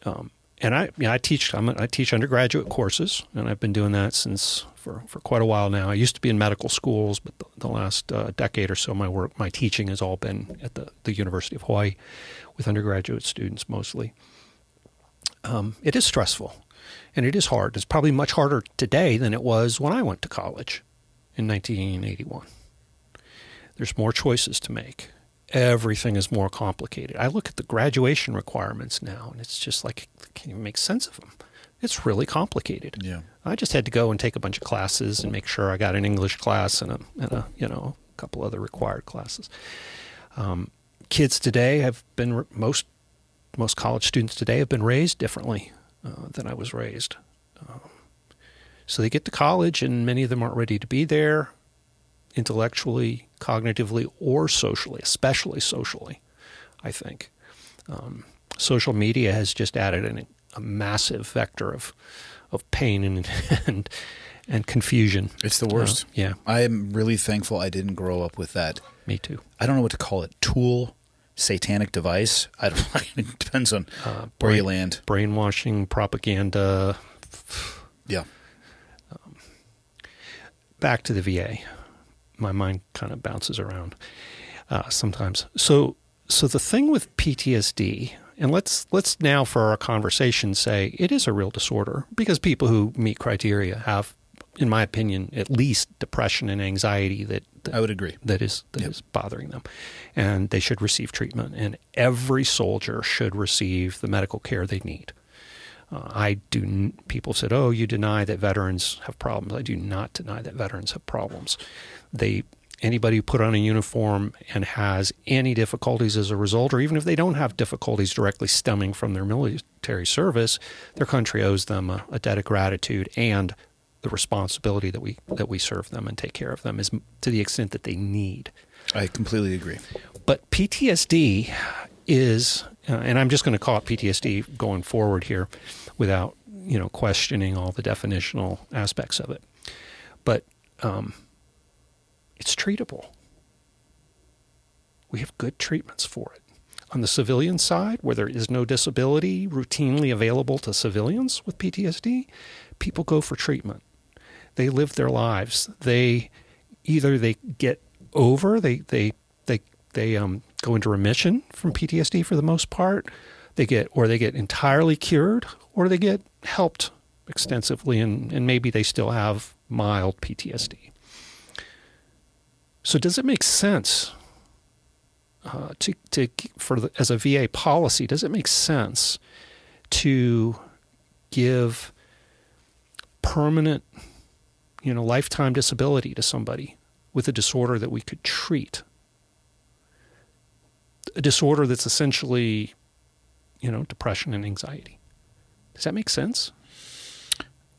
Um, and I, you know, I teach. I'm a, I teach undergraduate courses, and I've been doing that since for, for quite a while now. I used to be in medical schools, but the, the last uh, decade or so, my work, my teaching has all been at the, the University of Hawaii with undergraduate students mostly. Um, it is stressful, and it is hard. It's probably much harder today than it was when I went to college in nineteen eighty-one. There's more choices to make. Everything is more complicated. I look at the graduation requirements now, and it's just like, I can't even make sense of them. It's really complicated. Yeah. I just had to go and take a bunch of classes and make sure I got an English class and a, and a you know, a couple other required classes. Um, kids today have been, most, most college students today have been raised differently uh, than I was raised. Um, so they get to college, and many of them aren't ready to be there intellectually, cognitively, or socially, especially socially, I think. Um, social media has just added an, a massive vector of of pain and and, and confusion. It's the worst. Uh, yeah. I am really thankful I didn't grow up with that. Me too. I don't know what to call it. Tool, satanic device. I don't It depends on uh, brain, where you land. Brainwashing, propaganda. Yeah. Um, back to the V A. My mind kind of bounces around uh, sometimes. So, so the thing with P T S D, and let's let's now for our conversation say it is a real disorder, because people who meet criteria have, in my opinion, at least depression and anxiety that, that I would agree that is that yep. is bothering them, and they should receive treatment. And every soldier should receive the medical care they need. Uh, I do. People said, "Oh, you deny that veterans have problems." I do not deny that veterans have problems. They, anybody who put on a uniform and has any difficulties as a result, or even if they don't have difficulties directly stemming from their military service, their country owes them a, a debt of gratitude and the responsibility that we that we serve them and take care of them, is to the extent that they need. I completely agree. But P T S D is. Uh, and I'm just going to call it P T S D going forward here without, you know, questioning all the definitional aspects of it. But um, it's treatable. We have good treatments for it. On the civilian side, where there is no disability routinely available to civilians with P T S D, people go for treatment. They live their lives. They either they get over, they, they, they, they, um, go into remission from P T S D for the most part. They get, or they get entirely cured, or they get helped extensively, and, and maybe they still have mild P T S D. So does it make sense uh, to, to for the, as a V A policy, does it make sense to give permanent, you know, lifetime disability to somebody with a disorder that we could treat? A disorder that's essentially, you know, depression and anxiety. Does that make sense?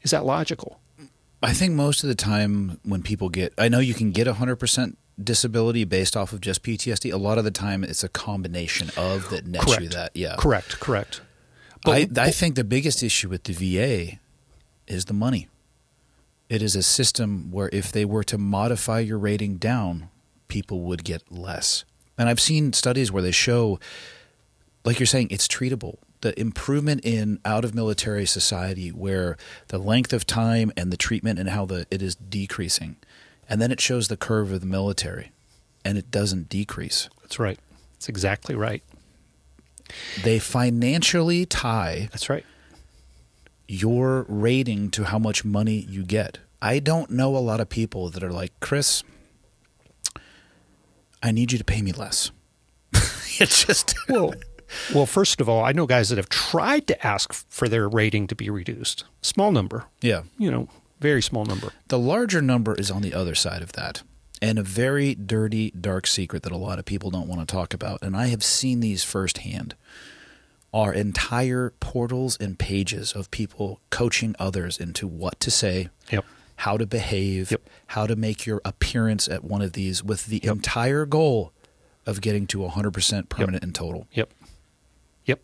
Is that logical? I think most of the time when people get – I know you can get one hundred percent disability based off of just P T S D. A lot of the time it's a combination of that nets correct. you that. Yeah. Correct, correct. But, I, but, I think the biggest issue with the V A is the money. It is a system where if they were to modify your rating down, people would get less. And I've seen studies where they show, like you're saying, it's treatable. The improvement in out-of-military society, where the length of time and the treatment and how the it is decreasing. And then it shows the curve of the military, and it doesn't decrease. That's right. That's exactly right. They financially tie That's right. your rating to how much money you get. I don't know a lot of people that are like, Chris, I need you to pay me less. It's just well, well, first of all, I know guys that have tried to ask for their rating to be reduced. Small number. Yeah. You know, very small number. The larger number is on the other side of that, and a very dirty, dark secret that a lot of people don't want to talk about. And I have seen these firsthand, are entire portals and pages of people coaching others into what to say. Yep. How to behave, yep. how to make your appearance at one of these with the yep. entire goal of getting to one hundred percent permanent and total. Yep. Yep.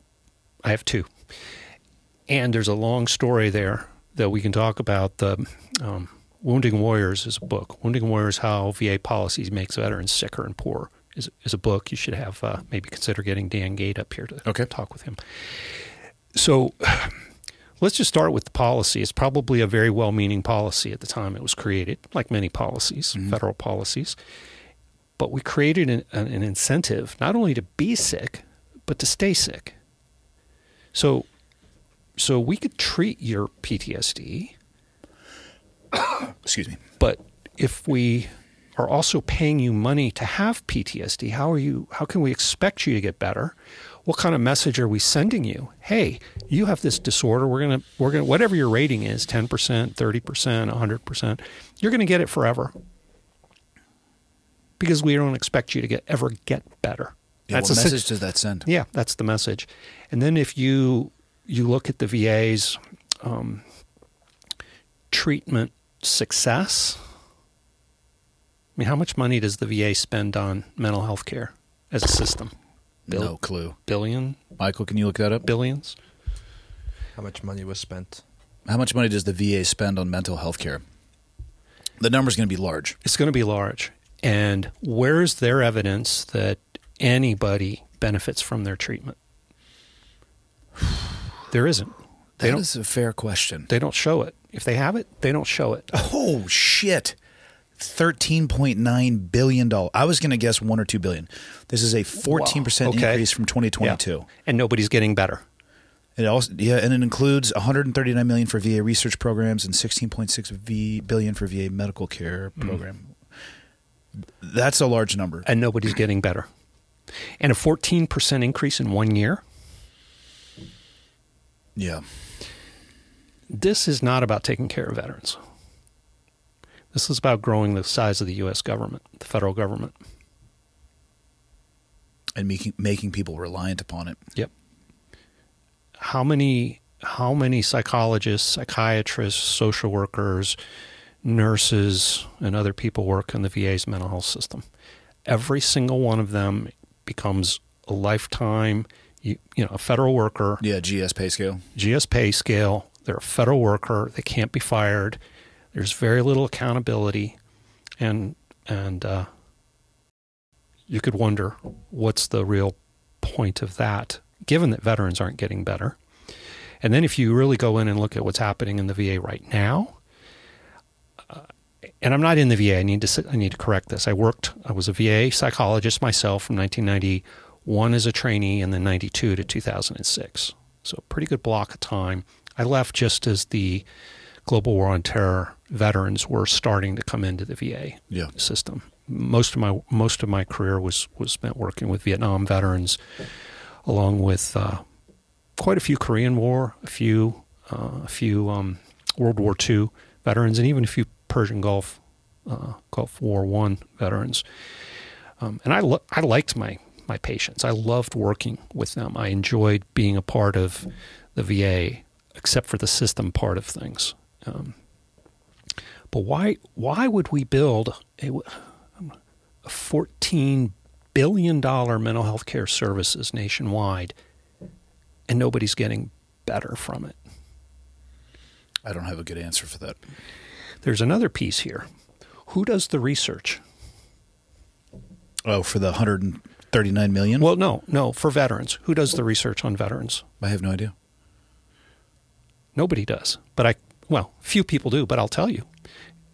I have two. And there's a long story there that we can talk about. The um, Wounding Warriors is a book. Wounding Warriors, How V A Policies Makes Veterans Sicker and Poorer is, is a book. You should have uh, maybe consider getting Dan Gate up here to okay. talk with him. So let's just start with the policy. It's probably a very well-meaning policy at the time it was created, like many policies, mm-hmm. federal policies. But we created an, an incentive not only to be sick, but to stay sick. So so we could treat your P T S D. Excuse me. But if we are also paying you money to have P T S D, how are you? How can we expect you to get better? What kind of message are we sending you? Hey, you have this disorder. We're gonna we're gonna whatever your rating is, ten percent, thirty percent, a hundred percent. You're gonna get it forever. Because we don't expect you to get ever get better. Yeah, that's what a message does that send? Yeah, that's the message. And then if you you look at the V A's um, treatment success, I mean, how much money does the V A spend on mental health care as a system? Bill- no clue. Billion? Michael, can you look that up? Billions. How much money was spent? How much money does the V A spend on mental health care? The number's going to be large. It's going to be large. And where is their evidence that anybody benefits from their treatment? There isn't. They that is a fair question. They don't show it. If they have it, they don't show it. Oh, shit. thirteen point nine billion dollars. I was going to guess one or two billion dollars. This is a fourteen percent wow. okay. increase from twenty twenty-two. Yeah. And nobody's getting better. It also, yeah, and it includes one hundred thirty-nine million dollars for V A research programs and sixteen point six billion dollars for V A medical care program. Mm. That's a large number. And nobody's getting better. And a fourteen percent increase in one year? Yeah. This is not about taking care of veterans. This is about growing the size of the U S government, the federal government. And making making people reliant upon it. Yep. How many, how many psychologists, psychiatrists, social workers, nurses and other people work in the V A's mental health system? Every single one of them becomes a lifetime, you, you know, a federal worker. Yeah, G S pay scale. G S pay scale. They're a federal worker. They can't be fired. There's very little accountability, and and uh, you could wonder what's the real point of that, given that veterans aren't getting better. And then if you really go in and look at what's happening in the V A right now. And I'm not in the V A. I need to sit, I need to correct this. I worked. I was a V A psychologist myself from nineteen ninety-one as a trainee, and then ninety-two to two thousand six. So a pretty good block of time. I left just as the global war on terror veterans were starting to come into the V A yeah. system. Most of my most of my career was was spent working with Vietnam veterans, along with uh, quite a few Korean War, a few uh, a few um, World War Two veterans, and even a few Persian Gulf, uh, Gulf War One veterans, um, and I lo- I liked my my patients. I loved working with them. I enjoyed being a part of the V A, except for the system part of things. Um, but why why would we build a, a fourteen billion dollars mental health care services nationwide, and nobody's getting better from it? I don't have a good answer for that. There's another piece here. Who does the research? Oh, for the one hundred thirty-nine million? Well, no, no, for veterans. Who does the research on veterans? I have no idea. Nobody does. But I, well, few people do, but I'll tell you.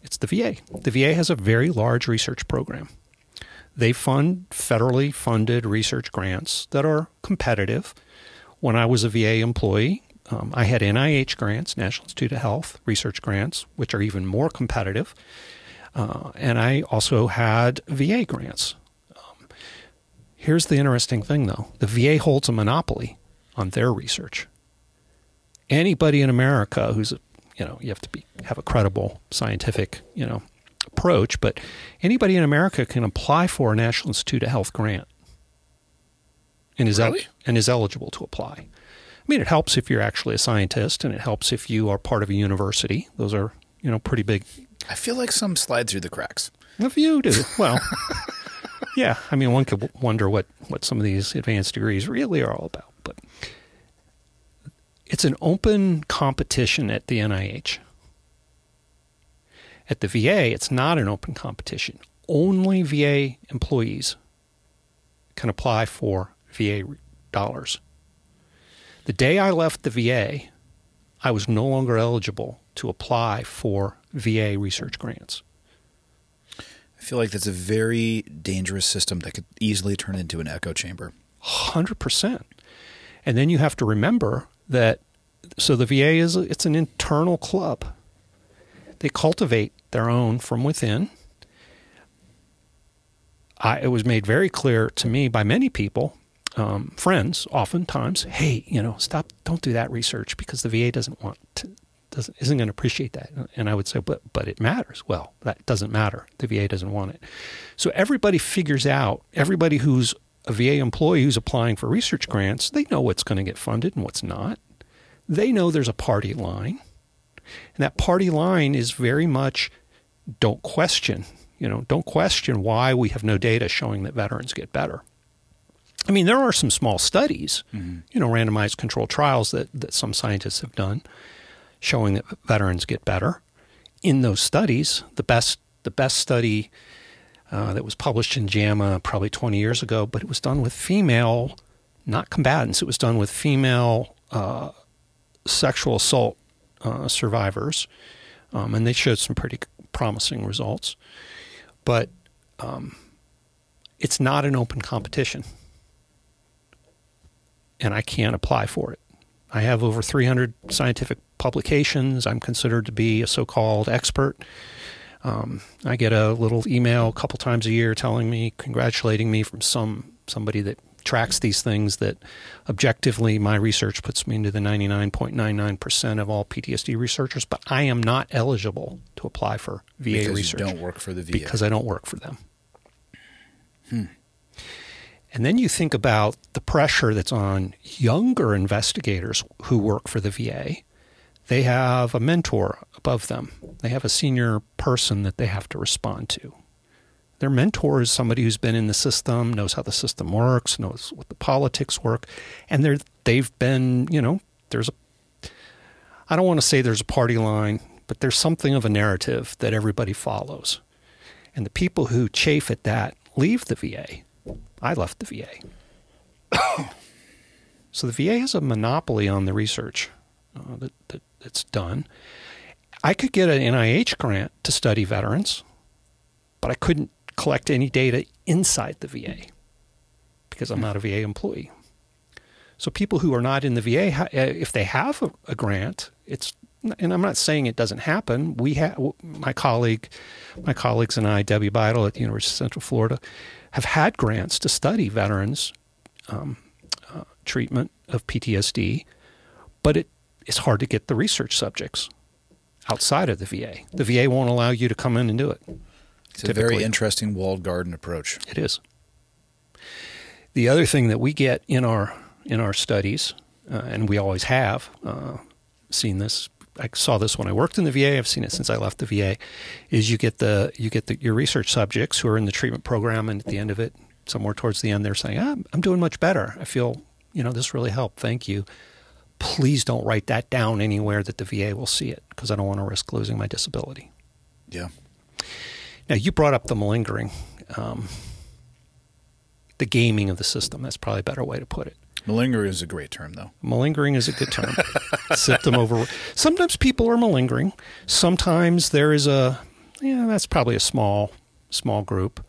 It's the V A. The V A has a very large research program. They fund federally funded research grants that are competitive. When I was a V A employee, Um, I had N I H grants, National Institute of Health research grants, which are even more competitive. Uh, and I also had V A grants. Um, here's the interesting thing, though. The V A holds a monopoly on their research. Anybody in America who's, you know, you have to be, have a credible scientific, you know, approach, but anybody in America can apply for a National Institute of Health grant and is, really? el- and is eligible to apply. I mean, it helps if you're actually a scientist, and it helps if you are part of a university. Those are, you know, pretty big. I feel like some slide through the cracks. If you do, well, Yeah, I mean, one could wonder what, what some of these advanced degrees really are all about, but it's an open competition at the N I H. At the V A, it's not an open competition. Only V A employees can apply for V A dollars. The day I left the V A, I was no longer eligible to apply for V A research grants. I feel like that's a very dangerous system that could easily turn into an echo chamber. one hundred percent. And then you have to remember that, so the V A, is it's an internal club. They cultivate their own from within. I, it was made very clear to me by many people, um, friends oftentimes, hey, you know, stop, don't do that research because the V A doesn't want to, doesn't, isn't going to appreciate that. And I would say, but, but it matters. Well, that doesn't matter. The V A doesn't want it. So everybody figures out, everybody who's a V A employee who's applying for research grants, they know what's going to get funded and what's not. They know there's a party line. And that party line is very much don't question. You know, don't question why we have no data showing that veterans get better. I mean, there are some small studies, mm-hmm. you know, randomized controlled trials that, that some scientists have done showing that veterans get better. In those studies, the best the best study uh, that was published in JAMA probably twenty years ago, but it was done with female, not combatants, it was done with female uh, sexual assault uh, survivors, um, and they showed some pretty promising results. But um, it's not an open competition, and I can't apply for it. I have over three hundred scientific publications. I'm considered to be a so-called expert. Um, I get a little email a couple times a year telling me, congratulating me from some somebody that tracks these things, that objectively my research puts me into the ninety-nine point nine nine percent of all P T S D researchers, but I am not eligible to apply for V A because research. Because you don't work for the V A. Because I don't work for them. Hmm. And then you think about the pressure that's on younger investigators who work for the V A. They have a mentor above them. They have a senior person that they have to respond to. Their mentor is somebody who's been in the system, knows how the system works, knows what the politics work, and they're, they've been, you know, there's a, I don't want to say there's a party line, but there's something of a narrative that everybody follows. And the people who chafe at that leave the V A. I left the V A. So the V A has a monopoly on the research uh, that, that, that's done. I could get an N I H grant to study veterans, but I couldn't collect any data inside the V A because I'm not a V A employee. So people who are not in the V A, if they have a, a grant, it's, and I'm not saying it doesn't happen. We have, my colleague, my colleagues and I, Debbie Beidel at the University of Central Florida, have had grants to study veterans um, uh, treatment of P T S D, but it, it's hard to get the research subjects outside of the V A. The V A won't allow you to come in and do it. It's typically a very interesting walled garden approach. It is. The other thing that we get in our in our studies, uh, and we always have uh, seen this. I saw this when I worked in the V A. I've seen it since I left the V A. Is you get the you get the, your research subjects who are in the treatment program, and at the end of it, somewhere towards the end, they're saying, ah, "I'm doing much better. I feel, you know, this really helped. Thank you. Please don't write that down anywhere that the V A will see it, because I don't want to risk losing my disability." Yeah. Now, you brought up the malingering, um, the gaming of the system. That's probably a better way to put it. Malingering is a great term, though. Malingering is a good term. Symptom over. Sometimes people are malingering. Sometimes there is a, yeah, that's probably a small, small group.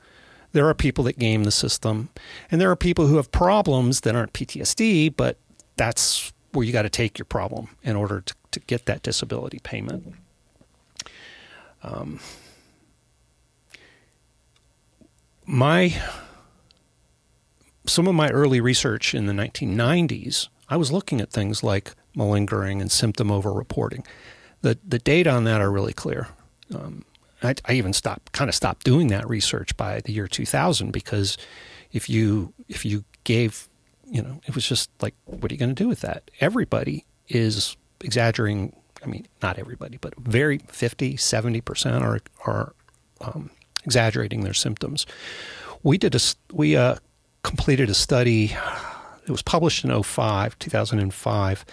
There are people that game the system, and there are people who have problems that aren't P T S D, but that's where you got to take your problem in order to, to get that disability payment. Um. My, some of my early research in the nineteen nineties, I was looking at things like malingering and symptom over-reporting. The, the data on that are really clear. Um, I, I even stopped, kind of stopped doing that research by the year two thousand, because if you, if you gave, you know, it was just like, what are you going to do with that? Everybody is exaggerating. I mean, not everybody, but very fifty, seventy percent are, are, um, exaggerating their symptoms, We did a, we uh, completed a study. It was published in oh five, two thousand five,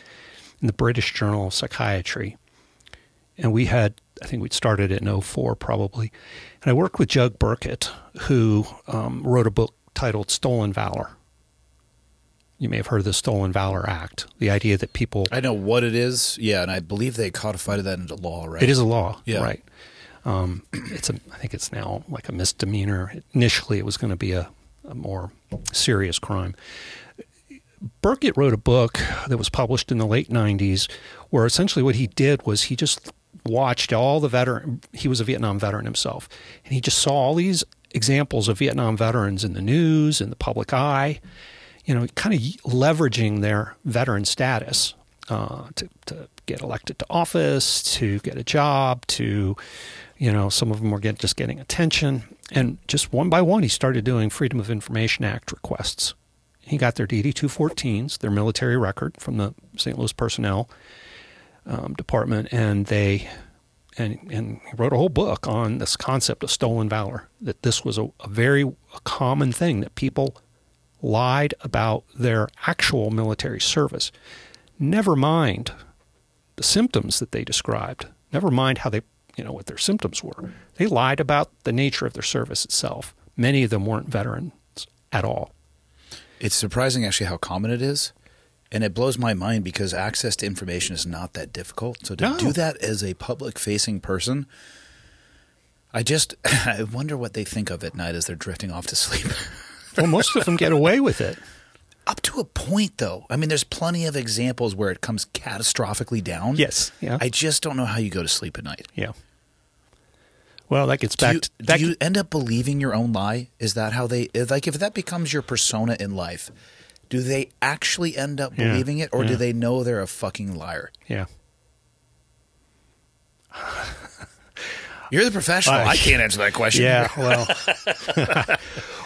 in the British Journal of Psychiatry. And we had, I think we'd started it in oh four probably. And I worked with Jug Burkett, who um, wrote a book titled Stolen Valor. You may have heard of the Stolen Valor Act, the idea that people... I know what it is, yeah, and I believe they codified that into law, right? It is a law, yeah. Right. Um, it's a, I think it's now like a misdemeanor. Initially, it was going to be a, a more serious crime. Burkett wrote a book that was published in the late nineties where essentially what he did was he just watched all the veteran... He was a Vietnam veteran himself, and he just saw all these examples of Vietnam veterans in the news, in the public eye, you know, kind of leveraging their veteran status uh, to, to get elected to office, to get a job, to, you know, some of them were get, just getting attention. And just one by one, he started doing Freedom of Information Act requests. He got their D D two fourteens, their military record from the Saint Louis Personnel um, Department, and they and and he wrote a whole book on this concept of stolen valor, that this was a, a very a common thing, that people lied about their actual military service, never mind the symptoms that they described, never mind how they, you know, what their symptoms were. They lied about the nature of their service itself. Many of them weren't veterans at all. It's surprising actually how common it is, and it blows my mind because access to information is not that difficult. So to no. do that as a public-facing person, I just I wonder what they think of at night as they're drifting off to sleep. Well, most of them get away with it. Up to a point, though. I mean, there's plenty of examples where it comes catastrophically down. Yes. Yeah. I just don't know how you go to sleep at night. Yeah. Well, that gets do back you, to... That do you end up believing your own lie? Is that how they... Like, if that becomes your persona in life, do they actually end up yeah. believing it, or yeah. do they know they're a fucking liar? Yeah. You're the professional. Uh, I can't answer that question. Yeah, well,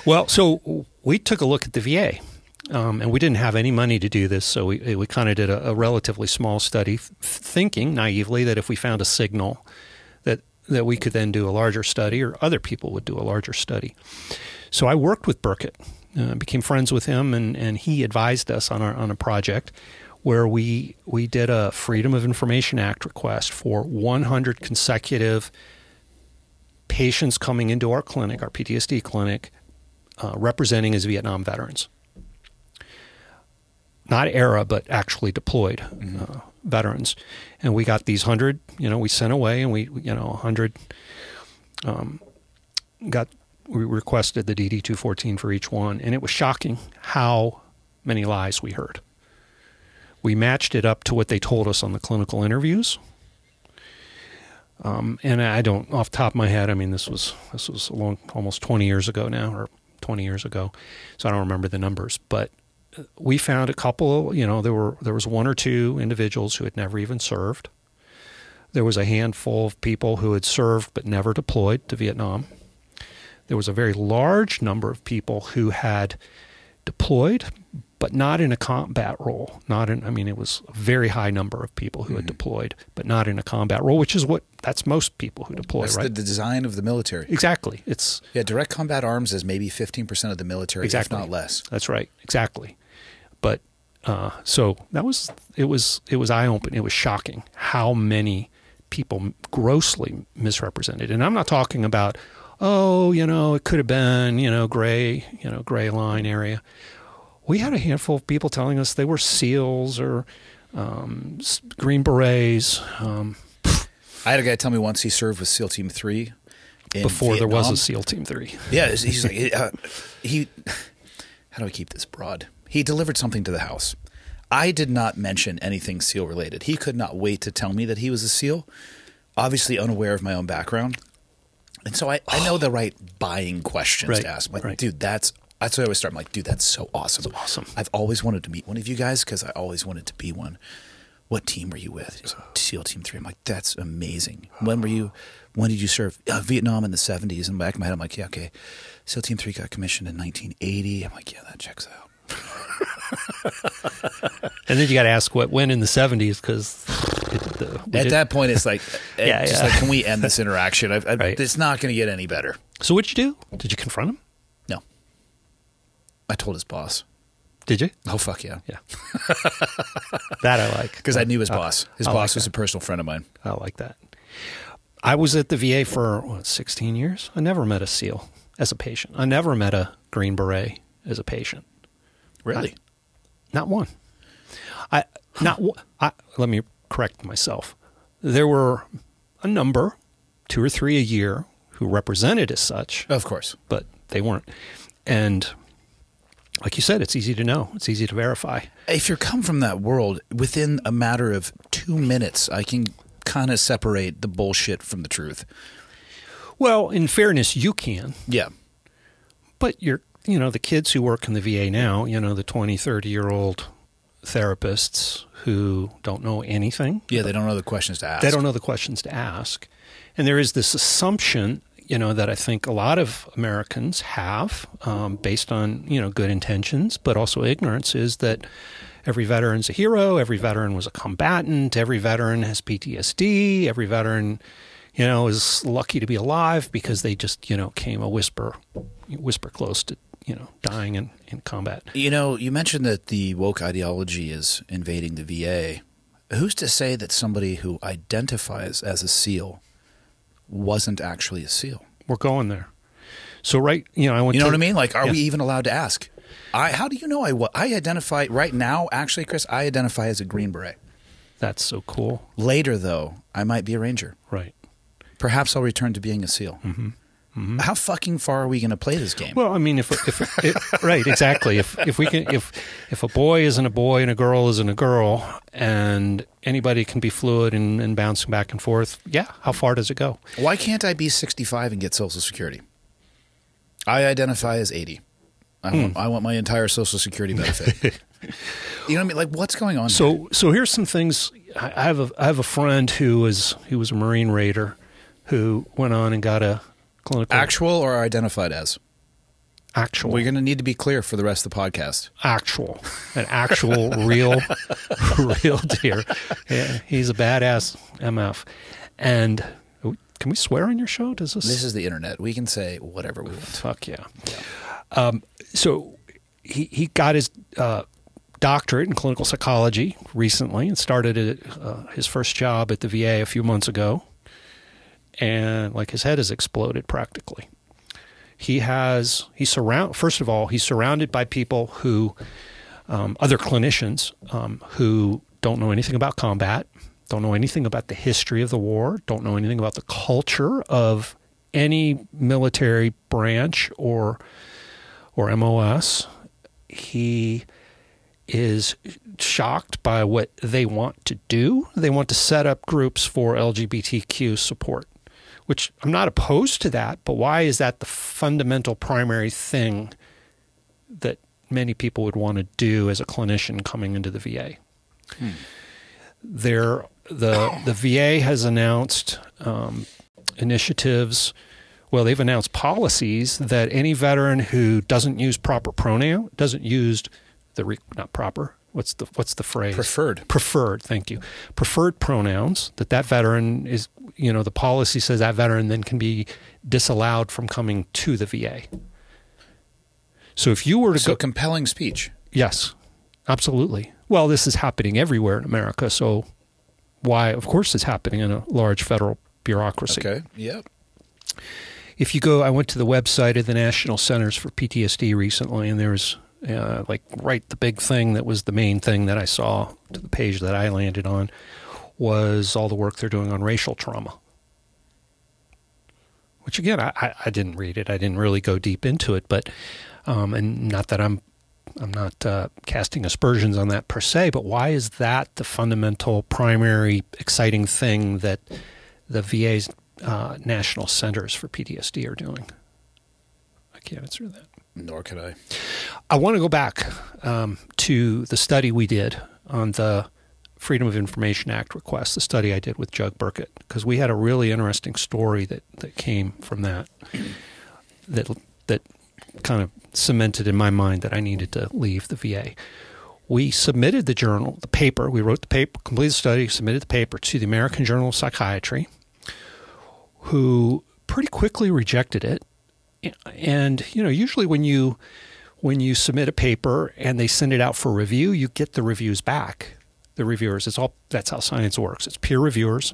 well. So we took a look at the V A, um, and we didn't have any money to do this, so we we kind of did a, a relatively small study, thinking naively that if we found a signal, that that we could then do a larger study, or other people would do a larger study. So I worked with Burkett, uh, became friends with him, and and he advised us on our on a project where we we did a Freedom of Information Act request for one hundred consecutive patients coming into our clinic, our P T S D clinic, uh, representing as Vietnam veterans. Not era, but actually deployed mm-hmm. uh, veterans. And we got these hundred, you know, we sent away and we, you know, one hundred um, got, we requested the D D two fourteen for each one. And it was shocking how many lies we heard. We matched it up to what they told us on the clinical interviews. Um, and I don't, off the top of my head, I mean, this was this was a long, almost twenty years ago now, or twenty years ago, so I don't remember the numbers. But we found a couple, you know, there were there was one or two individuals who had never even served. There was a handful of people who had served but never deployed to Vietnam. There was a very large number of people who had deployed, but not in a combat role. Not in, I mean, it was a very high number of people who mm-hmm. had deployed, but not in a combat role, which is what, that's most people who deploy, that's right? That's the design of the military. Exactly. It's yeah, direct combat arms is maybe fifteen percent of the military, exactly. if not less. That's right. Exactly. But, uh, so that was, it was, it was eye-opening. It was shocking how many people grossly misrepresented. And I'm not talking about, oh, you know, it could have been, you know, gray, you know, gray line area. We had a handful of people telling us they were SEALs or um, Green Berets. Um, I had a guy tell me once he served with SEAL Team Three in before Vietnam. There was a SEAL Team Three. Yeah, he's like uh, he. How do I keep this broad? He delivered something to the house. I did not mention anything SEAL related. He could not wait to tell me that he was a SEAL. Obviously unaware of my own background, and so I, I know the right buying questions right, to ask. I'm like, right. dude, that's. That's where I always start. I'm like, dude, that's so awesome. That's awesome. I've always wanted to meet one of you guys because I always wanted to be one. What team were you with? He's like, SEAL Team Three. I'm like, that's amazing. When were you? When did you serve? Uh, Vietnam in the seventies. In the back of my head, I'm like, yeah, okay. SEAL Team Three got commissioned in nineteen eighty. I'm like, yeah, that checks out. And then you got to ask what when in the seventies because at that point it's like, it, yeah, just yeah. like, can we end this interaction? I, I, right. It's not going to get any better. So what'd you do? Did you confront him? No. I told his boss. Did you? Oh, fuck yeah. Yeah. That I like. Because I knew his boss. His I boss like was a personal friend of mine. I like that. I was at the V A for, what, sixteen years? I never met a SEAL as a patient. I never met a Green Beret as a patient. Really? I, not one. I not. I, let me correct myself. There were a number, two or three a year, who represented as such. Of course. But they weren't. And like you said, it's easy to know. It's easy to verify. If you come from that world, within a matter of two minutes, I can kind of separate the bullshit from the truth. Well, in fairness, you can. Yeah. But you're, you know, the kids who work in the V A now, you know, the twenty, thirty-year-old therapists who don't know anything. Yeah, they don't know the questions to ask. They don't know the questions to ask. And there is this assumption, you know, that I think a lot of Americans have um, based on, you know, good intentions, but also ignorance, is that every veteran's a hero, every veteran was a combatant, every veteran has P T S D, every veteran, you know, is lucky to be alive because they just, you know, came a whisper, whisper close to, you know, dying in, in combat. You know, you mentioned that the woke ideology is invading the V A. Who's to say that somebody who identifies as a SEAL wasn't actually a SEAL? We're going there. So, right, you know, I went You know to, what I mean? Like, are yeah. we even allowed to ask? I, how do you know I what I identify right now, actually, Chris, I identify as a Green Beret. That's so cool. Later, though, I might be a Ranger. Right. Perhaps I'll return to being a SEAL. Mm-hmm. Mm-hmm. How fucking far are we going to play this game? Well, I mean, if, if it, right, exactly. If if we can, if if a boy isn't a boy and a girl isn't a girl, and anybody can be fluid and, and bouncing back and forth, yeah. How far does it go? Why can't I be sixty-five and get Social Security? I identify as eighty. I want, hmm. I want my entire Social Security benefit. You know what I mean? Like, what's going on? So here? so here's some things. I, I have a I have a friend who is who was a Marine Raider, who went on and got a clinical. Actual or identified as? Actual. We're going to need to be clear for the rest of the podcast. Actual. An actual, real, real deer. Yeah, he's a badass M F. And can we swear on your show? Does this? This is the internet. We can say whatever we want. Fuck yeah. yeah. Um, so he, he got his uh, doctorate in clinical psychology recently and started a, uh, his first job at the V A a few months ago. And like his head has exploded practically. He has, he surround, first of all, he's surrounded by people who, um, other clinicians um, who don't know anything about combat, don't know anything about the history of the war, don't know anything about the culture of any military branch or, or M O S. He is shocked by what they want to do. They want to set up groups for L G B T Q support. Which I'm not opposed to that, but why is that the fundamental primary thing that many people would want to do as a clinician coming into the V A? Hmm. There, the the V A has announced um, initiatives. Well, they've announced policies that any veteran who doesn't use proper pronoun, doesn't use the re, not proper. What's the what's the phrase? Preferred. Preferred. Thank you. Preferred pronouns. That that veteran is. You know, the policy says that veteran then can be disallowed from coming to the V A. So if you were to so go... So compelling speech. Yes, absolutely. Well, this is happening everywhere in America, so why? Of course it's happening in a large federal bureaucracy. Okay, yep. If you go... I went to the website of the National Centers for P T S D recently, and there was, uh, like, right, the big thing that was the main thing that I saw, to the page that I landed on, was all the work they're doing on racial trauma. Which, again, I, I didn't read it. I didn't really go deep into it, but um, and not that I'm I'm not uh, casting aspersions on that per se, but why is that the fundamental, primary, exciting thing that the V A's uh, National Centers for P T S D are doing? I can't answer that. Nor can I. I want to go back um, to the study we did on the Freedom of Information Act request, the study I did with Jug Burkett, because we had a really interesting story that, that came from that, that that kind of cemented in my mind that I needed to leave the V A. We submitted the journal, the paper, we wrote the paper, completed the study, submitted the paper to the American Journal of Psychiatry, who pretty quickly rejected it. And, you know, usually when you when you submit a paper and they send it out for review, you get the reviews back. The reviewers, it's all, that's how science works. It's peer reviewers.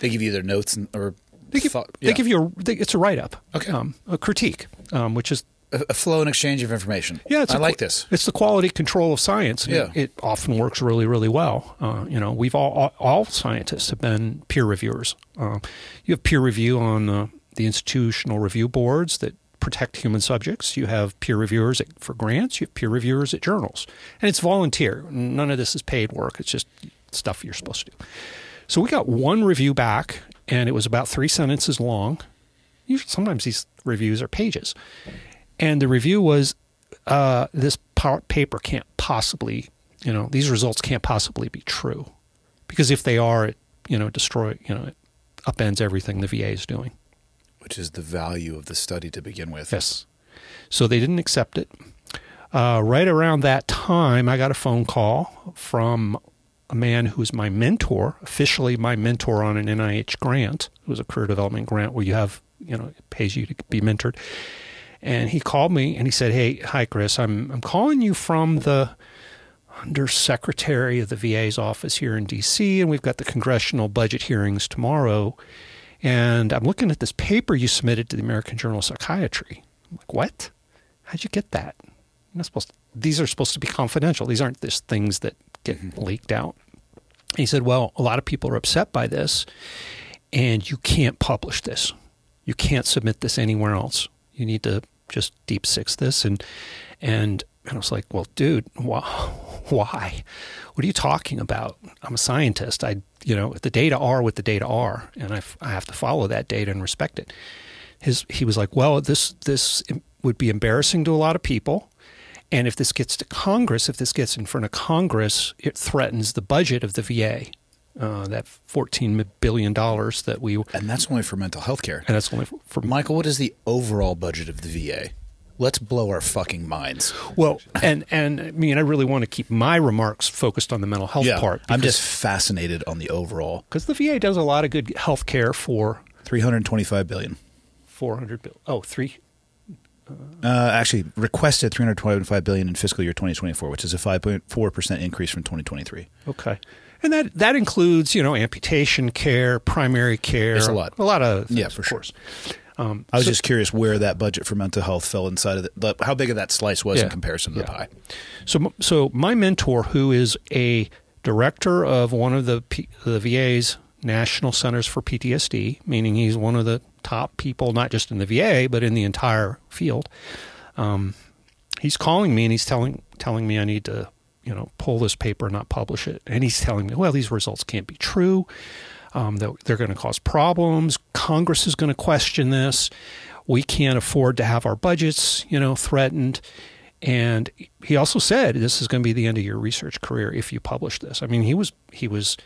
They give you their notes and, or they give, thought, yeah. they give you, a, they, it's a write-up, okay. um, a critique, um, which is a, a flow and exchange of information. Yeah. It's I a, like this. It's the quality control of science. Yeah. It, it often works really, really well. Uh, you know, we've all, all, all scientists have been peer reviewers. Uh, you have peer review on uh, the institutional review boards that protect human subjects. You have peer reviewers at, for grants. You have peer reviewers at journals. And it's volunteer. None of this is paid work. It's just stuff you're supposed to do. So we got one review back, and it was about three sentences long. Usually, sometimes these reviews are pages. And the review was, uh, this paper can't possibly, you know, these results can't possibly be true. Because if they are, it, you know, destroy, you know, it upends everything the V A is doing. Which is the value of the study to begin with. Yes. So they didn't accept it. Uh, right around that time, I got a phone call from a man who's my mentor, officially my mentor on an N I H grant. It was a career development grant where you have, you know, it pays you to be mentored. And he called me and he said, "Hey, hi, Chris. I'm I'm calling you from the undersecretary of the V A's office here in D C, and we've got the congressional budget hearings tomorrow. And I'm looking at this paper you submitted to the American Journal of Psychiatry." I'm like, "What? How'd you get that? You're not supposed to, these are supposed to be confidential. These aren't just things that get mm-hmm. leaked out." And he said, "Well, a lot of people are upset by this, and you can't publish this. You can't submit this anywhere else. You need to just deep six this." And and, and I was like, "Well, dude, wh- why? What are you talking about? I'm a scientist. I You know, the data are what the data are, and I, I have to follow that data and respect it." His, he was like, "Well, this this would be embarrassing to a lot of people, and if this gets to Congress, if this gets in front of Congress, it threatens the budget of the V A, uh, that fourteen billion dollars that we..." And that's only for mental health care. And that's only for, for... Michael, what is the overall budget of the V A? Let's blow our fucking minds. Well, and, and I mean, I really want to keep my remarks focused on the mental health yeah, part. I'm just fascinated on the overall. Because the V A does a lot of good health care for... three hundred twenty-five billion dollars. four hundred billion dollars. Oh, three... Uh, uh, actually, requested three hundred twenty-five billion dollars in fiscal year twenty twenty-four, which is a five point four percent increase from twenty twenty-three. Okay. And that, that includes, you know, amputation care, primary care. There's a lot. A lot of things, yeah, for sure. Um, I was so, just curious where that budget for mental health fell inside of the, how big of that slice was yeah, in comparison to yeah. the pie. So, so my mentor, who is a director of one of the P, the V A's national centers for P T S D, meaning he's one of the top people, not just in the V A, but in the entire field. Um, he's calling me and he's telling, telling me I need to, you know, pull this paper and not publish it. And he's telling me, "Well, these results can't be true. Um, they're, they're going to cause problems. Congress is going to question this. We can't afford to have our budgets, you know, threatened." And he also said, "This is going to be the end of your research career if you publish this." I mean, he was he was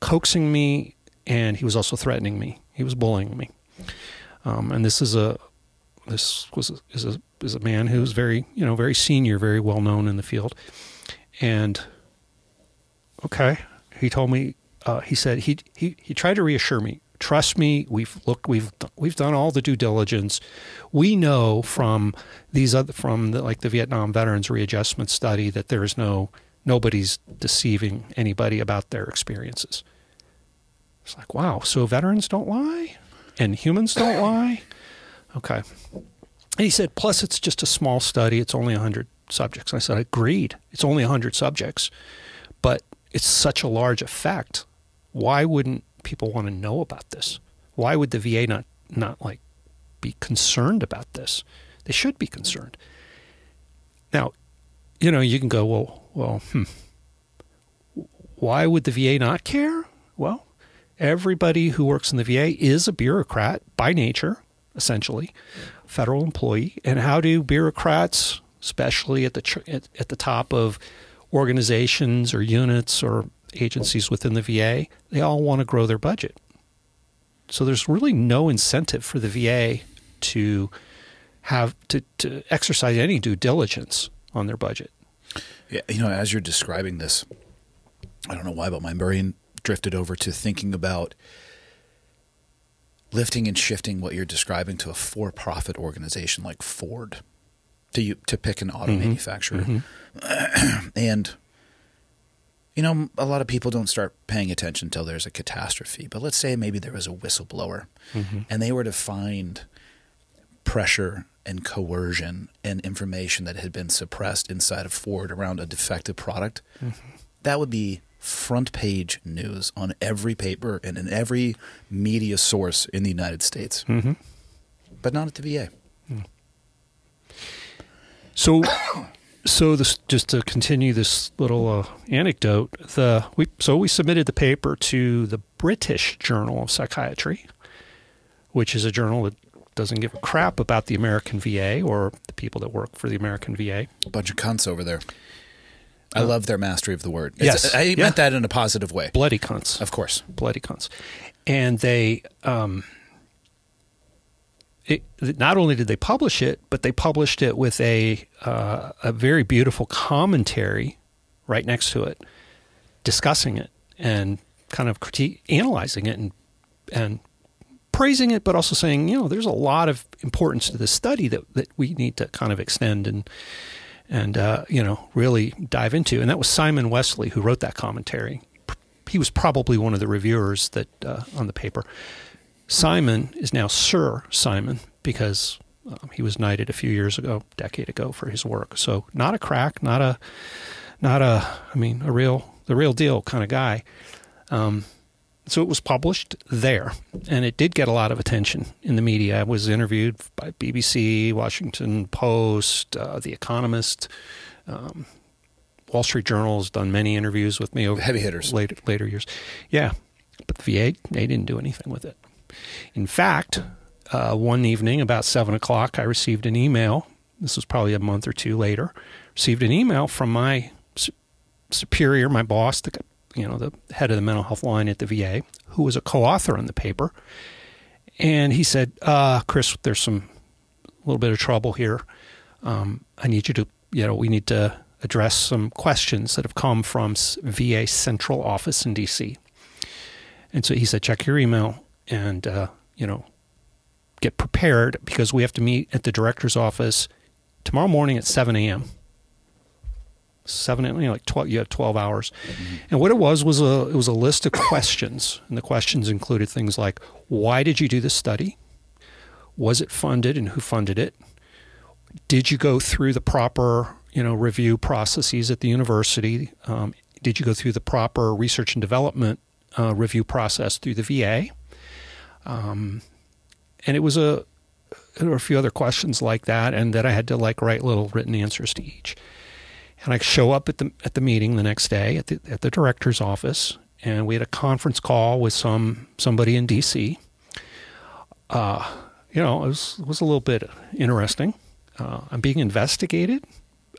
coaxing me, and he was also threatening me. He was bullying me. Um, and this is a this was a, is a is a man who's very you know very senior, very well known in the field. And okay, he told me. Uh, he said he, he he tried to reassure me. "Trust me, we've looked, we've we've done all the due diligence. We know from these other from the, like the Vietnam Veterans Readjustment Study that there is no nobody's deceiving anybody about their experiences." It's like, wow. So veterans don't lie, and humans don't lie. Okay. And he said, "Plus, it's just a small study. It's only a hundred subjects." And I said, "I agreed. It's only a hundred subjects, but it's such a large effect. Why wouldn't people want to know about this? Why would the V A not, not like be concerned about this? They should be concerned." Now, you know, you can go, well, well, hmm. why would the V A not care? Well, everybody who works in the V A is a bureaucrat by nature, essentially, federal employee. And how do bureaucrats, especially at the at, at the top of organizations or units or agencies within the V A, they all want to grow their budget. So there's really no incentive for the V A to have to, to exercise any due diligence on their budget. Yeah, you know, as you're describing this, I don't know why, but my brain drifted over to thinking about lifting and shifting what you're describing to a for-profit organization like Ford. to to pick an auto mm-hmm. manufacturer. Mm-hmm. And, you know, a lot of people don't start paying attention until there's a catastrophe. But let's say maybe there was a whistleblower mm-hmm. and they were to find pressure and coercion and information that had been suppressed inside of Ford around a defective product. Mm-hmm. That would be front page news on every paper and in every media source in the United States, mm-hmm. but not at the V A. Mm. So, so this, just to continue this little uh, anecdote, the we so we submitted the paper to the British Journal of Psychiatry, which is a journal that doesn't give a crap about the American V A or the people that work for the American V A. A bunch of cunts over there. I love their mastery of the word. It's, yes. I yeah. meant that in a positive way. Bloody cunts. Of course. Bloody cunts. And they, um, it, not only did they publish it, but they published it with a, uh, a very beautiful commentary right next to it, discussing it and kind of critique, analyzing it and, and praising it, but also saying, you know, there's a lot of importance to this study that, that we need to kind of extend and, and, uh, you know, really dive into. And that was Simon Wesley who wrote that commentary. He was probably one of the reviewers that uh, on the paper. Simon is now Sir Simon because um, he was knighted a few years ago, decade ago, for his work. So not a crack, not a, not a, I mean, a real, the real deal kind of guy. Um, so it was published there, and it did get a lot of attention in the media. I was interviewed by B B C, Washington Post, uh, The Economist. Um, Wall Street Journal has done many interviews with me over heavy hitters later later years. Yeah, but the V A, they didn't do anything with it. In fact, uh, one evening about seven o'clock, I received an email. This was probably a month or two later. Received an email from my su- superior, my boss, the you know, the head of the mental health line at the V A, who was a co-author on the paper. And he said, uh, Chris, there's some little bit of trouble here. Um, I need you to, you know, we need to address some questions that have come from V A central office in D C. And so he said, check your email and, uh, you know, get prepared because we have to meet at the director's office tomorrow morning at seven a.m. Seven, you know, like twelve. You had twelve hours, mm-hmm. and what it was was a it was a list of questions, and the questions included things like, why did you do this study? Was it funded, and who funded it? Did you go through the proper, you know, review processes at the university? Um, did you go through the proper research and development uh, review process through the V A? Um, and it was a there were a few other questions like that, and that I had to like write little written answers to each. And I show up at the at the meeting the next day at the at the director's office, and we had a conference call with some somebody in D C. Uh, you know, it was it was a little bit interesting. Uh, I'm being investigated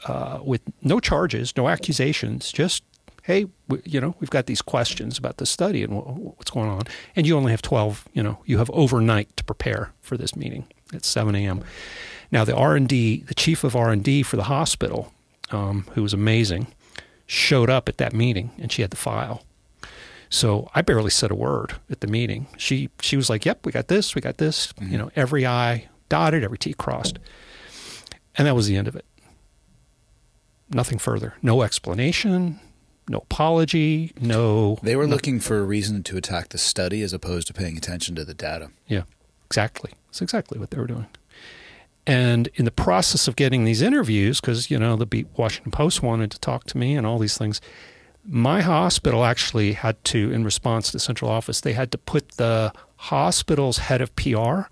uh, with no charges, no accusations. Just hey, we, you know, we've got these questions about the study and w- what's going on, and you only have twelve. You know, you have overnight to prepare for this meeting at seven a.m. Now, the R and D, the chief of R and D for the hospital, Um, who was amazing, showed up at that meeting, and she had the file. So I barely said a word at the meeting. She she was like, yep, we got this, we got this. Mm-hmm. You know, every I dotted, every T crossed. And that was the end of it. Nothing further. No explanation, no apology, no... They were no, looking for a reason to attack the study as opposed to paying attention to the data. Yeah, exactly. That's exactly what they were doing. And in the process of getting these interviews, because, you know, the Washington Post wanted to talk to me and all these things, my hospital actually had to, in response to central office, they had to put the hospital's head of P R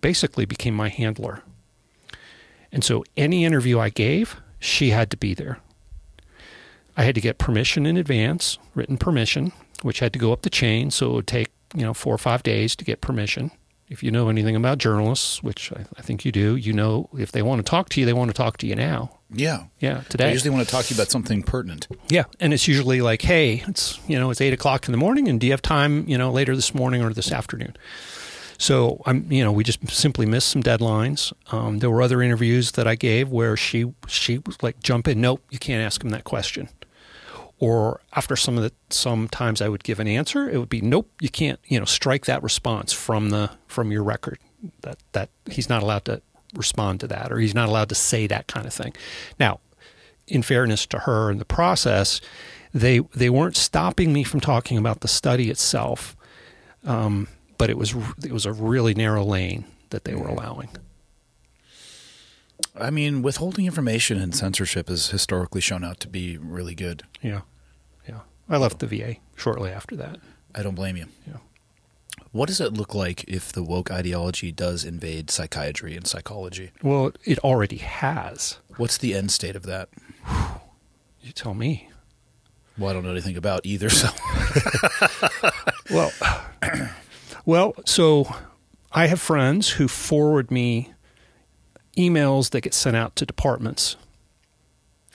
basically became my handler. And so any interview I gave, she had to be there. I had to get permission in advance, written permission, which had to go up the chain. So it would take, you know, four or five days to get permission. If you know anything about journalists, which I, I think you do, you know if they want to talk to you, they want to talk to you now. Yeah. Yeah, today. They usually want to talk to you about something pertinent. Yeah, and it's usually like, hey, it's you know it's eight o'clock in the morning, and do you have time you know later this morning or this afternoon? So I'm you know we just simply missed some deadlines. Um, there were other interviews that I gave where she she was like, jump in, nope, you can't ask him that question. Or after some of the sometimes I would give an answer, it would be nope, you can't, you know, strike that response from the from your record. That that he's not allowed to respond to that, or he's not allowed to say that kind of thing. Now, in fairness to her and the process, they they weren't stopping me from talking about the study itself, um, but it was it was a really narrow lane that they were allowing. I mean, withholding information and censorship is historically shown out to be really good. Yeah, yeah. I left the V A shortly after that. I don't blame you. Yeah. What does it look like if the woke ideology does invade psychiatry and psychology? Well, it already has. What's the end state of that? You tell me. Well, I don't know anything about either, so. well, well, so I have friends who forward me emails that get sent out to departments.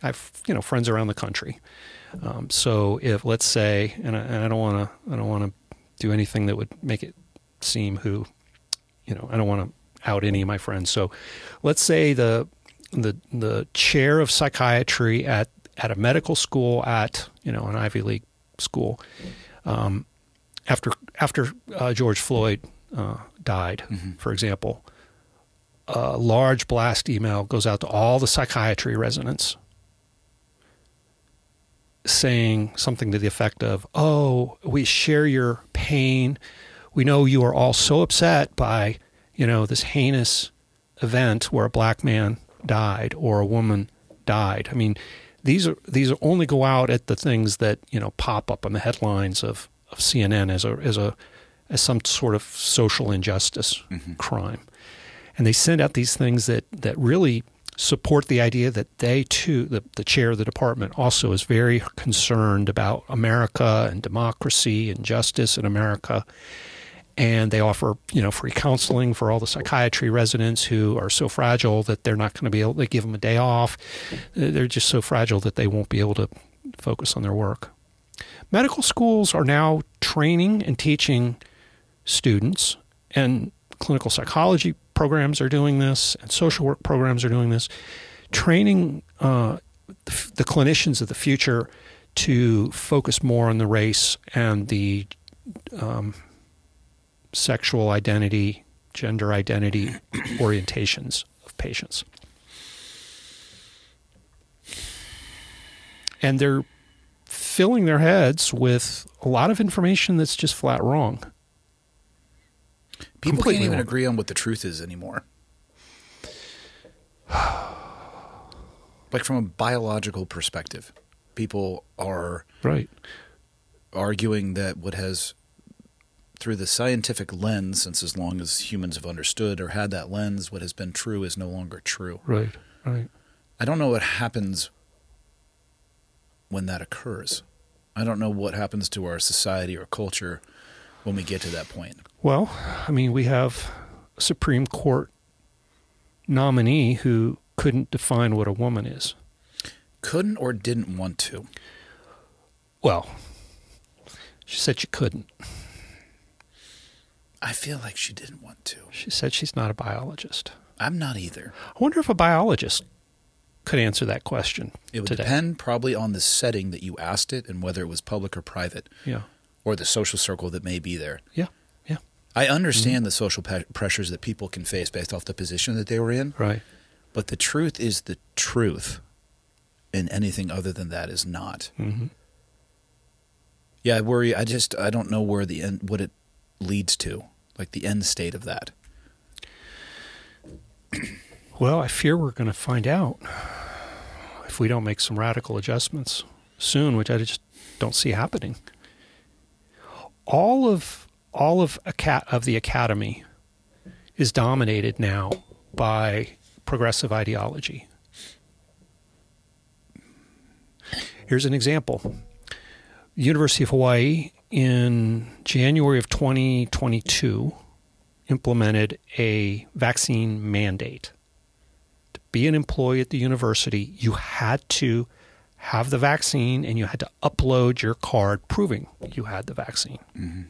I have, you know, friends around the country. Um, so if, let's say, and I, and I don't want to, I don't want to do anything that would make it seem who, you know, I don't want to out any of my friends. So let's say the, the, the chair of psychiatry at, at a medical school at, you know, an Ivy League school, um, after, after, uh, George Floyd, uh, died, mm-hmm. for example, a large blast email goes out to all the psychiatry residents, saying something to the effect of, oh, we share your pain. We know you are all so upset by, you know, this heinous event where a black man died or a woman died. I mean, these are, these only go out at the things that, you know, pop up on the headlines of, of C N N as a, as a, as some sort of social injustice mm-hmm. crime. And they send out these things that, that really support the idea that they too, the, the chair of the department also is very concerned about America and democracy and justice in America. And they offer, you know, free counseling for all the psychiatry residents who are so fragile that they're not going to be able, they give them a day off. They're just so fragile that they won't be able to focus on their work. Medical schools are now training and teaching students, and clinical psychology programs are doing this, and social work programs are doing this, training uh, the clinicians of the future to focus more on the race and the um, sexual identity, gender identity orientations of patients. And they're filling their heads with a lot of information that's just flat wrong. People can't even wrong. agree on what the truth is anymore. Like from a biological perspective, people are right. arguing that what has, through the scientific lens, since as long as humans have understood or had that lens, what has been true is no longer true. Right, right. I don't know what happens when that occurs. I don't know what happens to our society or culture when we get to that point. Well, I mean, we have a Supreme Court nominee who couldn't define what a woman is. Couldn't or didn't want to? Well, she said she couldn't. I feel like she didn't want to. She said she's not a biologist. I'm not either. I wonder if a biologist could answer that question It would today. Depend probably on the setting that you asked it and whether it was public or private. Yeah. Or the social circle that may be there. Yeah. I understand mm-hmm. the social pe- pressures that people can face based off the position that they were in. Right. But the truth is the truth, and anything other than that is not. Mm-hmm. Yeah, I worry. I just I don't know where the end, what it leads to, like the end state of that. Well, I fear we're going to find out if we don't make some radical adjustments soon, which I just don't see happening. All of All of of the academy is dominated now by progressive ideology. Here's an example. University of Hawaii in January of twenty twenty-two implemented a vaccine mandate. To be an employee at the university, you had to have the vaccine and you had to upload your card proving you had the vaccine. Mm-hmm.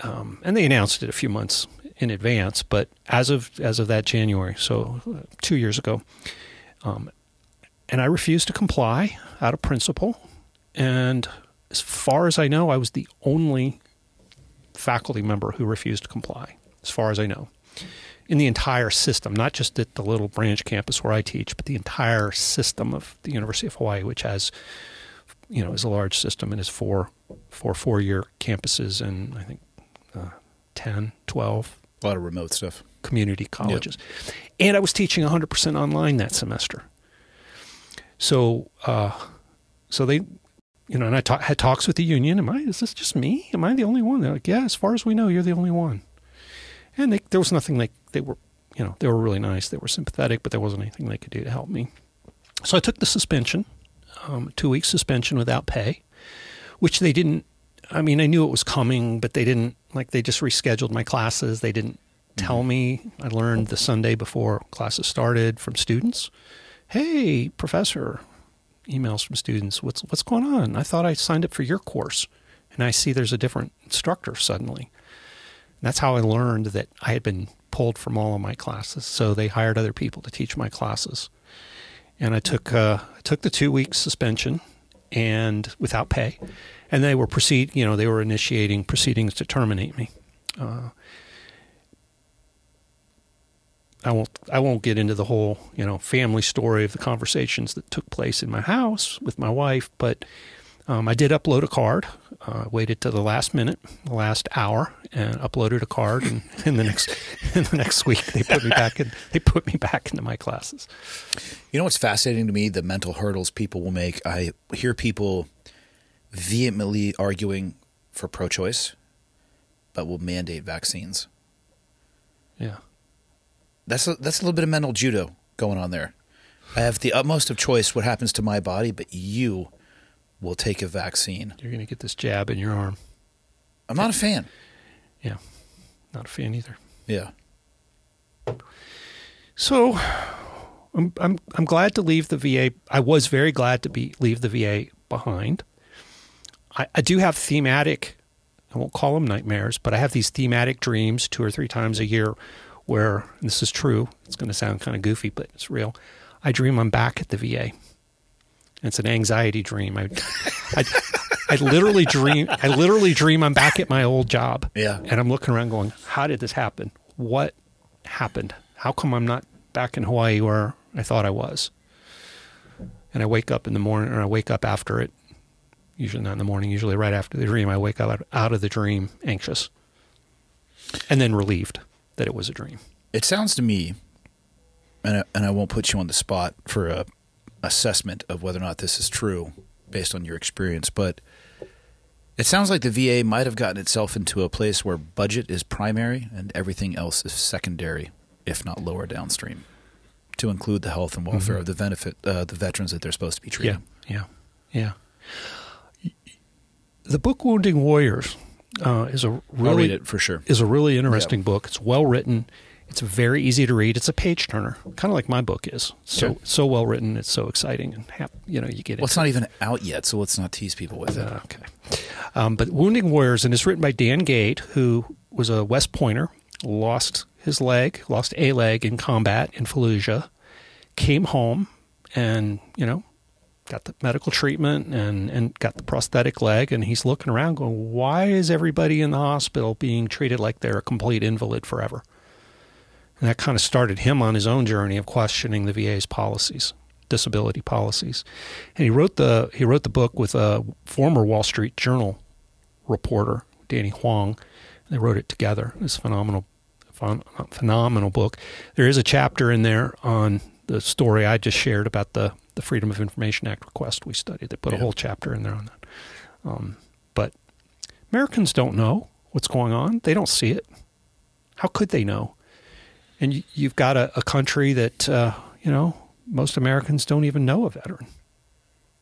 um, and they announced it a few months in advance, but as of as of that January, so uh, two years ago, um, and I refused to comply out of principle. And as far as I know, I was the only faculty member who refused to comply. as far as I know, in the entire system, not just at the little branch campus where I teach, but the entire system of the University of Hawaii, which has, you know, is a large system and is four, four, four-year campuses and I think uh, ten, twelve. A lot of remote stuff. Community colleges. Yep. And I was teaching one hundred percent online that semester. So, uh, so they, you know, and I ta- had talks with the union. Am I, is this just me? Am I the only one? They're like, yeah, as far as we know, you're the only one. And they, there was nothing like they were, you know, they were really nice. They were sympathetic, but there wasn't anything they could do to help me. So I took the suspension, um, two weeks suspension without pay, which they didn't, I mean, I knew it was coming, but they didn't, like, they just rescheduled my classes. They didn't tell me. I learned the Sunday before classes started from students. Hey, professor, emails from students. What's, what's going on? I thought I signed up for your course, and I see there's a different instructor suddenly. That's how I learned that I had been pulled from all of my classes. So they hired other people to teach my classes. And I took uh, I took the two-week suspension and without pay. And they were proceed, you know, they were initiating proceedings to terminate me. Uh, I won't I won't get into the whole, you know, family story of the conversations that took place in my house with my wife, but Um, I did upload a card, uh, waited to the last minute, the last hour, and uploaded a card. And in the next, in the next week, they put me back in. They put me back into my classes. You know what's fascinating to me? The mental hurdles people will make. I hear people vehemently arguing for pro-choice, but will mandate vaccines. Yeah, that's a, that's a little bit of mental judo going on there. I have the utmost of choice what happens to my body, but you will take a vaccine. You're going to get this jab in your arm. I'm not a fan. Yeah. Not a fan either. Yeah. So I'm I'm I'm glad to leave the V A. I was very glad to be leave the V A behind. I, I do have thematic, I won't call them nightmares, but I have these thematic dreams two or three times a year where, and this is true, it's going to sound kind of goofy, but it's real. I dream I'm back at the V A. It's an anxiety dream. I, I, I literally dream. I literally dream I'm back at my old job. Yeah. And I'm looking around, going, "How did this happen? What happened? How come I'm not back in Hawaii where I thought I was?" And I wake up in the morning, or I wake up after it. Usually not in the morning. Usually right after the dream, I wake up out of the dream, anxious, and then relieved that it was a dream. It sounds to me, and I, and I won't put you on the spot for a assessment of whether or not this is true based on your experience, but it sounds like the V A might have gotten itself into a place where budget is primary and everything else is secondary, if not lower downstream, to include the health and welfare mm-hmm. of the benefit uh, the veterans that they're supposed to be treating. Yeah, yeah, yeah. The book "Wounding Warriors" uh, is a really I'll read it for sure. is a really interesting yeah. book. It's well written. It's very easy to read. It's a page turner, kind of like my book is. So sure. so well written. It's so exciting, and hap- you know you get it. Well, it's not even out yet, so let's not tease people with it. Uh, okay. Um, but "Wounding Warriors," and it's written by Dan Gate, who was a West Pointer, lost his leg, lost a leg in combat in Fallujah, came home, and you know got the medical treatment and and got the prosthetic leg, and he's looking around going, "Why is everybody in the hospital being treated like they're a complete invalid forever?" And that kind of started him on his own journey of questioning the V A's policies, disability policies. And he wrote the he wrote the book with a former Wall Street Journal reporter, Danny Huang. And they wrote it together. It's a phenomenal, ph- phenomenal book. There is a chapter in there on the story I just shared about the, the Freedom of Information Act request we studied. They put yeah. a whole chapter in there on that. Um, but Americans don't know what's going on. They don't see it. How could they know? And you've got a, a country that, uh, you know, most Americans don't even know a veteran.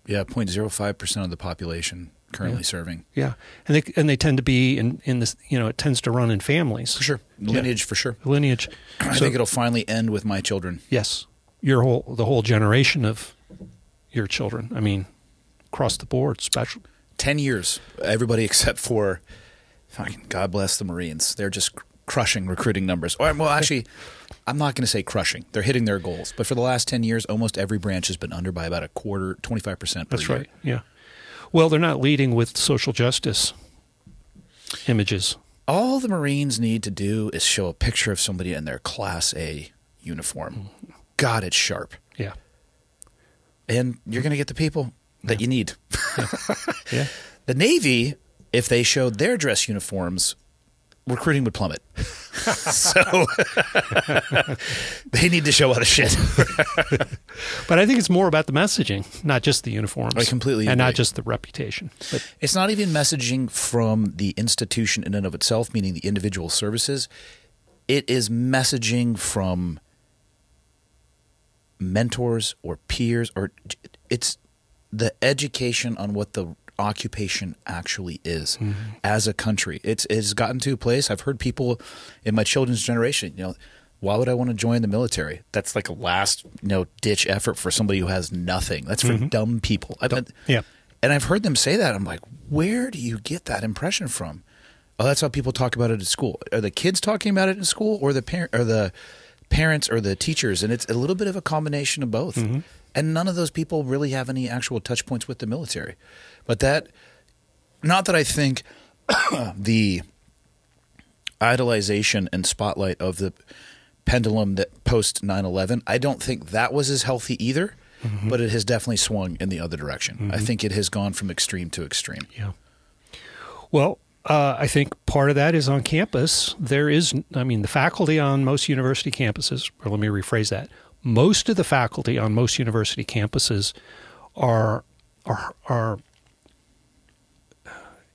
Yeah, zero point zero five percent of the population currently yeah. serving. Yeah, and they and they tend to be in, in this, you know, it tends to run in families. For sure. Lineage, yeah. for sure. Lineage. I so, think it'll finally end with my children. Yes. Your whole, the whole generation of your children. I mean, across the board, special. Ten years, everybody except for, fucking God bless the Marines. They're just crushing recruiting numbers. Well, actually, I'm not going to say crushing. They're hitting their goals. But for the last ten years, almost every branch has been under by about a quarter, twenty-five percent. That's right. Year. Yeah. Well, they're not leading with social justice images. all the Marines need to do is show a picture of somebody in their Class A uniform. Mm. God, it's sharp. Yeah. And you're going to get the people that yeah. you need. Yeah. Yeah. The Navy, if they showed their dress uniforms, recruiting would plummet. So they need to show out of shit. But I think it's more about the messaging, not just the uniforms. I completely agree. And not just the reputation. But it's not even messaging from the institution in and of itself, meaning the individual services. It is messaging from mentors or peers, or it's the education on what the occupation actually is. Mm-hmm. As a country, it's it's gotten to a place. I've heard people in my children's generation, you know, why would I want to join the military? That's like a last, you know, ditch effort for somebody who has nothing. That's for mm-hmm. dumb people. I've dumb. Been, yeah, and I've heard them say that. I'm like, where do you get that impression from? Oh, that's how people talk about it at school. Are the kids talking about it in school, or the parent, or the parents, or the teachers? And it's a little bit of a combination of both. Mm-hmm. And none of those people really have any actual touch points with the military. But that – not that I think the idolization and spotlight of the pendulum that post nine eleven, I don't think that was as healthy either, mm-hmm. but it has definitely swung in the other direction. Mm-hmm. I think it has gone from extreme to extreme. Yeah. Well, uh, I think part of that is on campus. There is – I mean, the faculty on most university campuses – or let me rephrase that. Most of the faculty on most university campuses are are are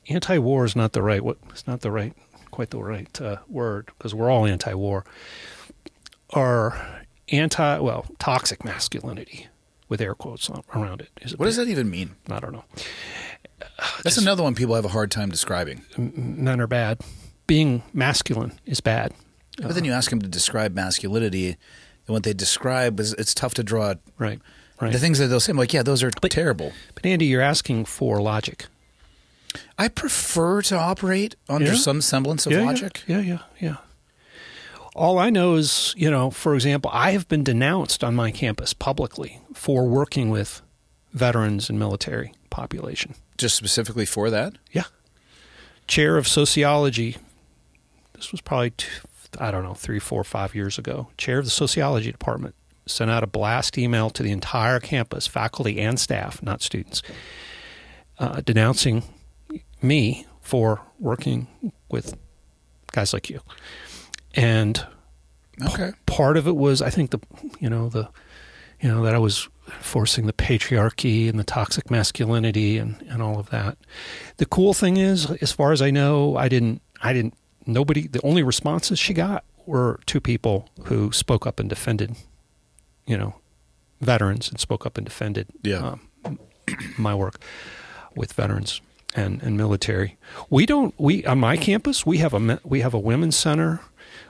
anti-war is not the right what it's not the right quite the right uh, word, because we're all anti-war. Are anti well toxic masculinity, with air quotes on, around it. Is it what big? Does that even mean? I don't know. That's Just, another one people have a hard time describing. Men are bad. Being masculine is bad. But uh, then you ask them to describe masculinity. And what they describe is it's tough to draw. Right, right. The things that they'll say, I'm like, yeah, those are but, terrible. But Andy, you're asking for logic. I prefer to operate under yeah. some semblance of yeah, logic. Yeah, yeah, yeah, yeah. All I know is, you know, for example, I have been denounced on my campus publicly for working with veterans and military population. Just specifically for that? Yeah. Chair of sociology. This was probably two, I don't know, three, four, five years ago, chair of the sociology department sent out a blast email to the entire campus, faculty and staff, not students, uh, denouncing me for working with guys like you. And okay. p- part of it was, I think the, you know, the, you know, that I was forcing the patriarchy and the toxic masculinity and, and all of that. The cool thing is, as far as I know, I didn't, I didn't, Nobody, the only responses she got were two people who spoke up and defended, you know, veterans and spoke up and defended yeah. um, my work with veterans and, and military. We don't, we, on my campus, we have a, we have a women's center.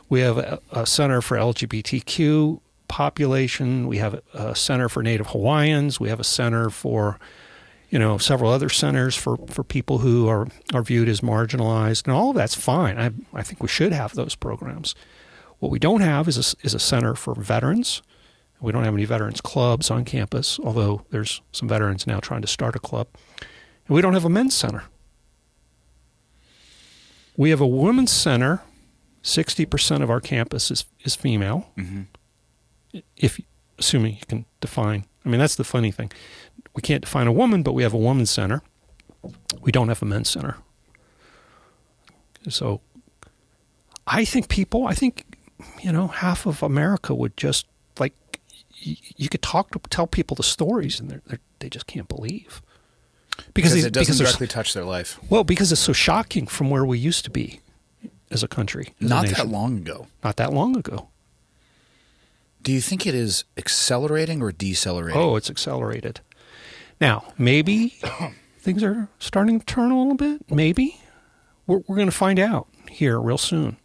We have a, a center for L G B T Q population. We have a center for Native Hawaiians. We have a center for, you know, several other centers for, for people who are, are viewed as marginalized, and all of that's fine. I I think we should have those programs. What we don't have is a, is a center for veterans. We don't have any veterans clubs on campus, although there's some veterans now trying to start a club. And we don't have a men's center. We have a women's center. sixty percent of our campus is, is female, mm-hmm. if assuming you can define. I mean, that's the funny thing. We can't define a woman, but we have a women's center. We don't have a men's center. So I think people, I think, you know, half of America would just, like, y- you could talk to, tell people the stories and they're, they're, they just can't believe. Because, because they, it doesn't because directly touch their life. Well, because it's so shocking from where we used to be as a country. As Not a that long ago. Not that long ago. Do you think it is accelerating or decelerating? Oh, it's accelerated. Now, maybe things are starting to turn a little bit. Maybe. We're, we're going to find out here real soon.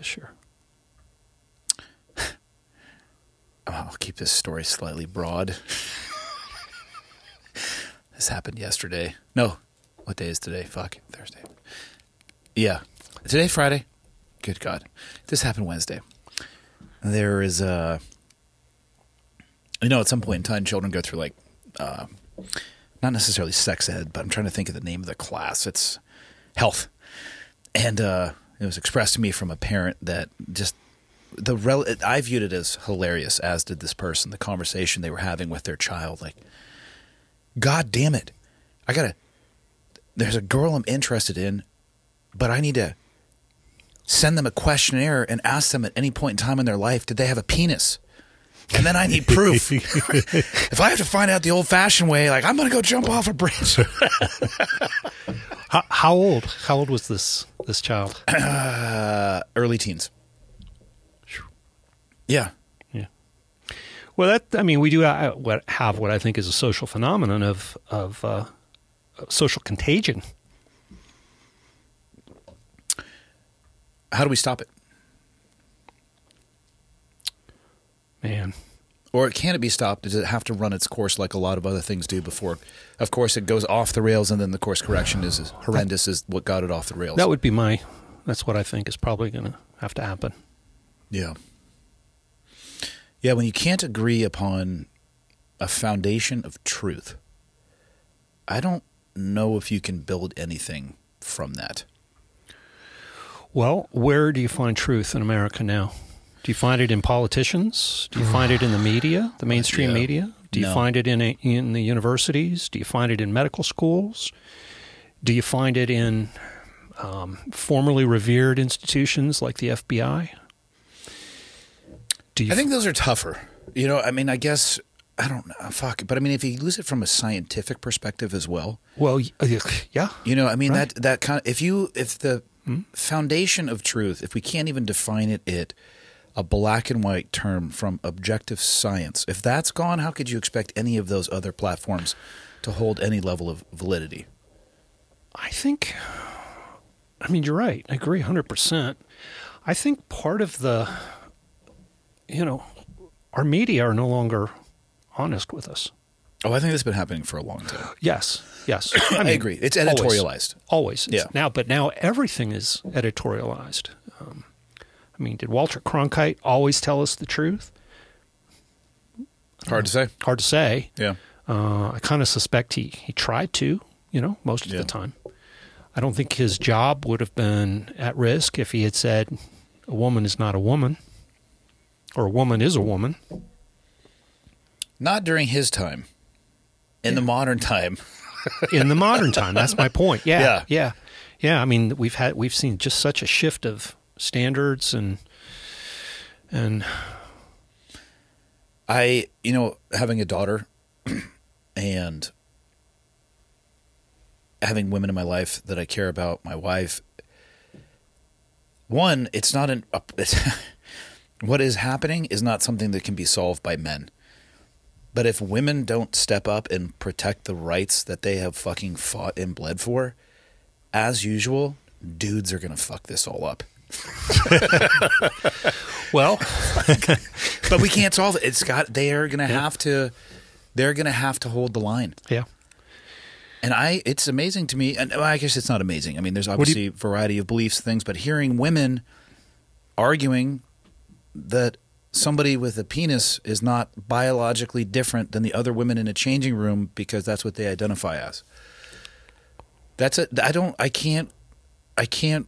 Sure. I'll keep this story slightly broad. This happened yesterday. No. What day is today? Fuck. Thursday. Yeah. Today, Friday. Good God. This happened Wednesday. There is a... You know, at some point in time, children go through, like, uh, not necessarily sex ed, but I'm trying to think of the name of the class. It's health. And uh, it was expressed to me from a parent that just the rel- I viewed it as hilarious, as did this person, the conversation they were having with their child. Like, God damn it. I got to, there's a girl I'm interested in, but I need to send them a questionnaire and ask them at any point in time in their life, did they have a penis? And then I need proof. If I have to find out the old-fashioned way, like, I'm going to go jump off a bridge. how, how old? How old was this this child? Uh, early teens. Yeah. Yeah. Well, that I mean, we do have what I think is a social phenomenon of, of uh, social contagion. How do we stop it? Man. Or can it be stopped? Does it have to run its course like a lot of other things do before? Of course, it goes off the rails, and then the course correction is as horrendous as what got it off the rails. That would be my – that's what I think is probably going to have to happen. Yeah. Yeah, when you can't agree upon a foundation of truth, I don't know if you can build anything from that. Well, where do you find truth in America now? Do you find it in politicians? Do you find it in the media, the mainstream yeah. media? Do you no. find it in a, in the universities? Do you find it in medical schools? Do you find it in um, formerly revered institutions like the F B I? Do you I think those are tougher. You know, I mean, I guess, I don't know, fuck. But I mean, if you lose it from a scientific perspective as well. Well, yeah. You know, I mean, right. that, that kind of, if you, if the hmm? foundation of truth, if we can't even define it, it, a black and white term from objective science. If that's gone, how could you expect any of those other platforms to hold any level of validity? I think, I mean, you're right. I agree one hundred percent. I think part of the, you know, our media are no longer honest with us. Oh, I think that's been happening for a long time. Yes, yes. I, mean, I agree. It's editorialized. Always. always. Yeah. Now, but now everything is editorialized. Um, I mean, did Walter Cronkite always tell us the truth? Hard to say. Hard to say. Yeah. Uh, I kind of suspect he, he tried to, you know, most of yeah. the time. I don't think his job would have been at risk if he had said a woman is not a woman or a woman is a woman. Not during his time. In yeah. the modern time. In the modern time. That's my point. Yeah, yeah. Yeah. Yeah. I mean, we've had we've seen just such a shift of standards and and I you know having a daughter and having women in my life that I care about, my wife, one it's not an uh, it's, what is happening is not something that can be solved by men, but if women don't step up and protect the rights that they have fucking fought and bled for, as usual, dudes are gonna fuck this all up. Well, but we can't solve it. It's got. They are going to yeah. have to. They're going to have to hold the line. Yeah. And I, it's amazing to me. And I guess it's not amazing. I mean, there's obviously you, a variety of beliefs, things, but hearing women arguing that somebody with a penis is not biologically different than the other women in a changing room because that's what they identify as. That's it. I don't. I can't. I can't.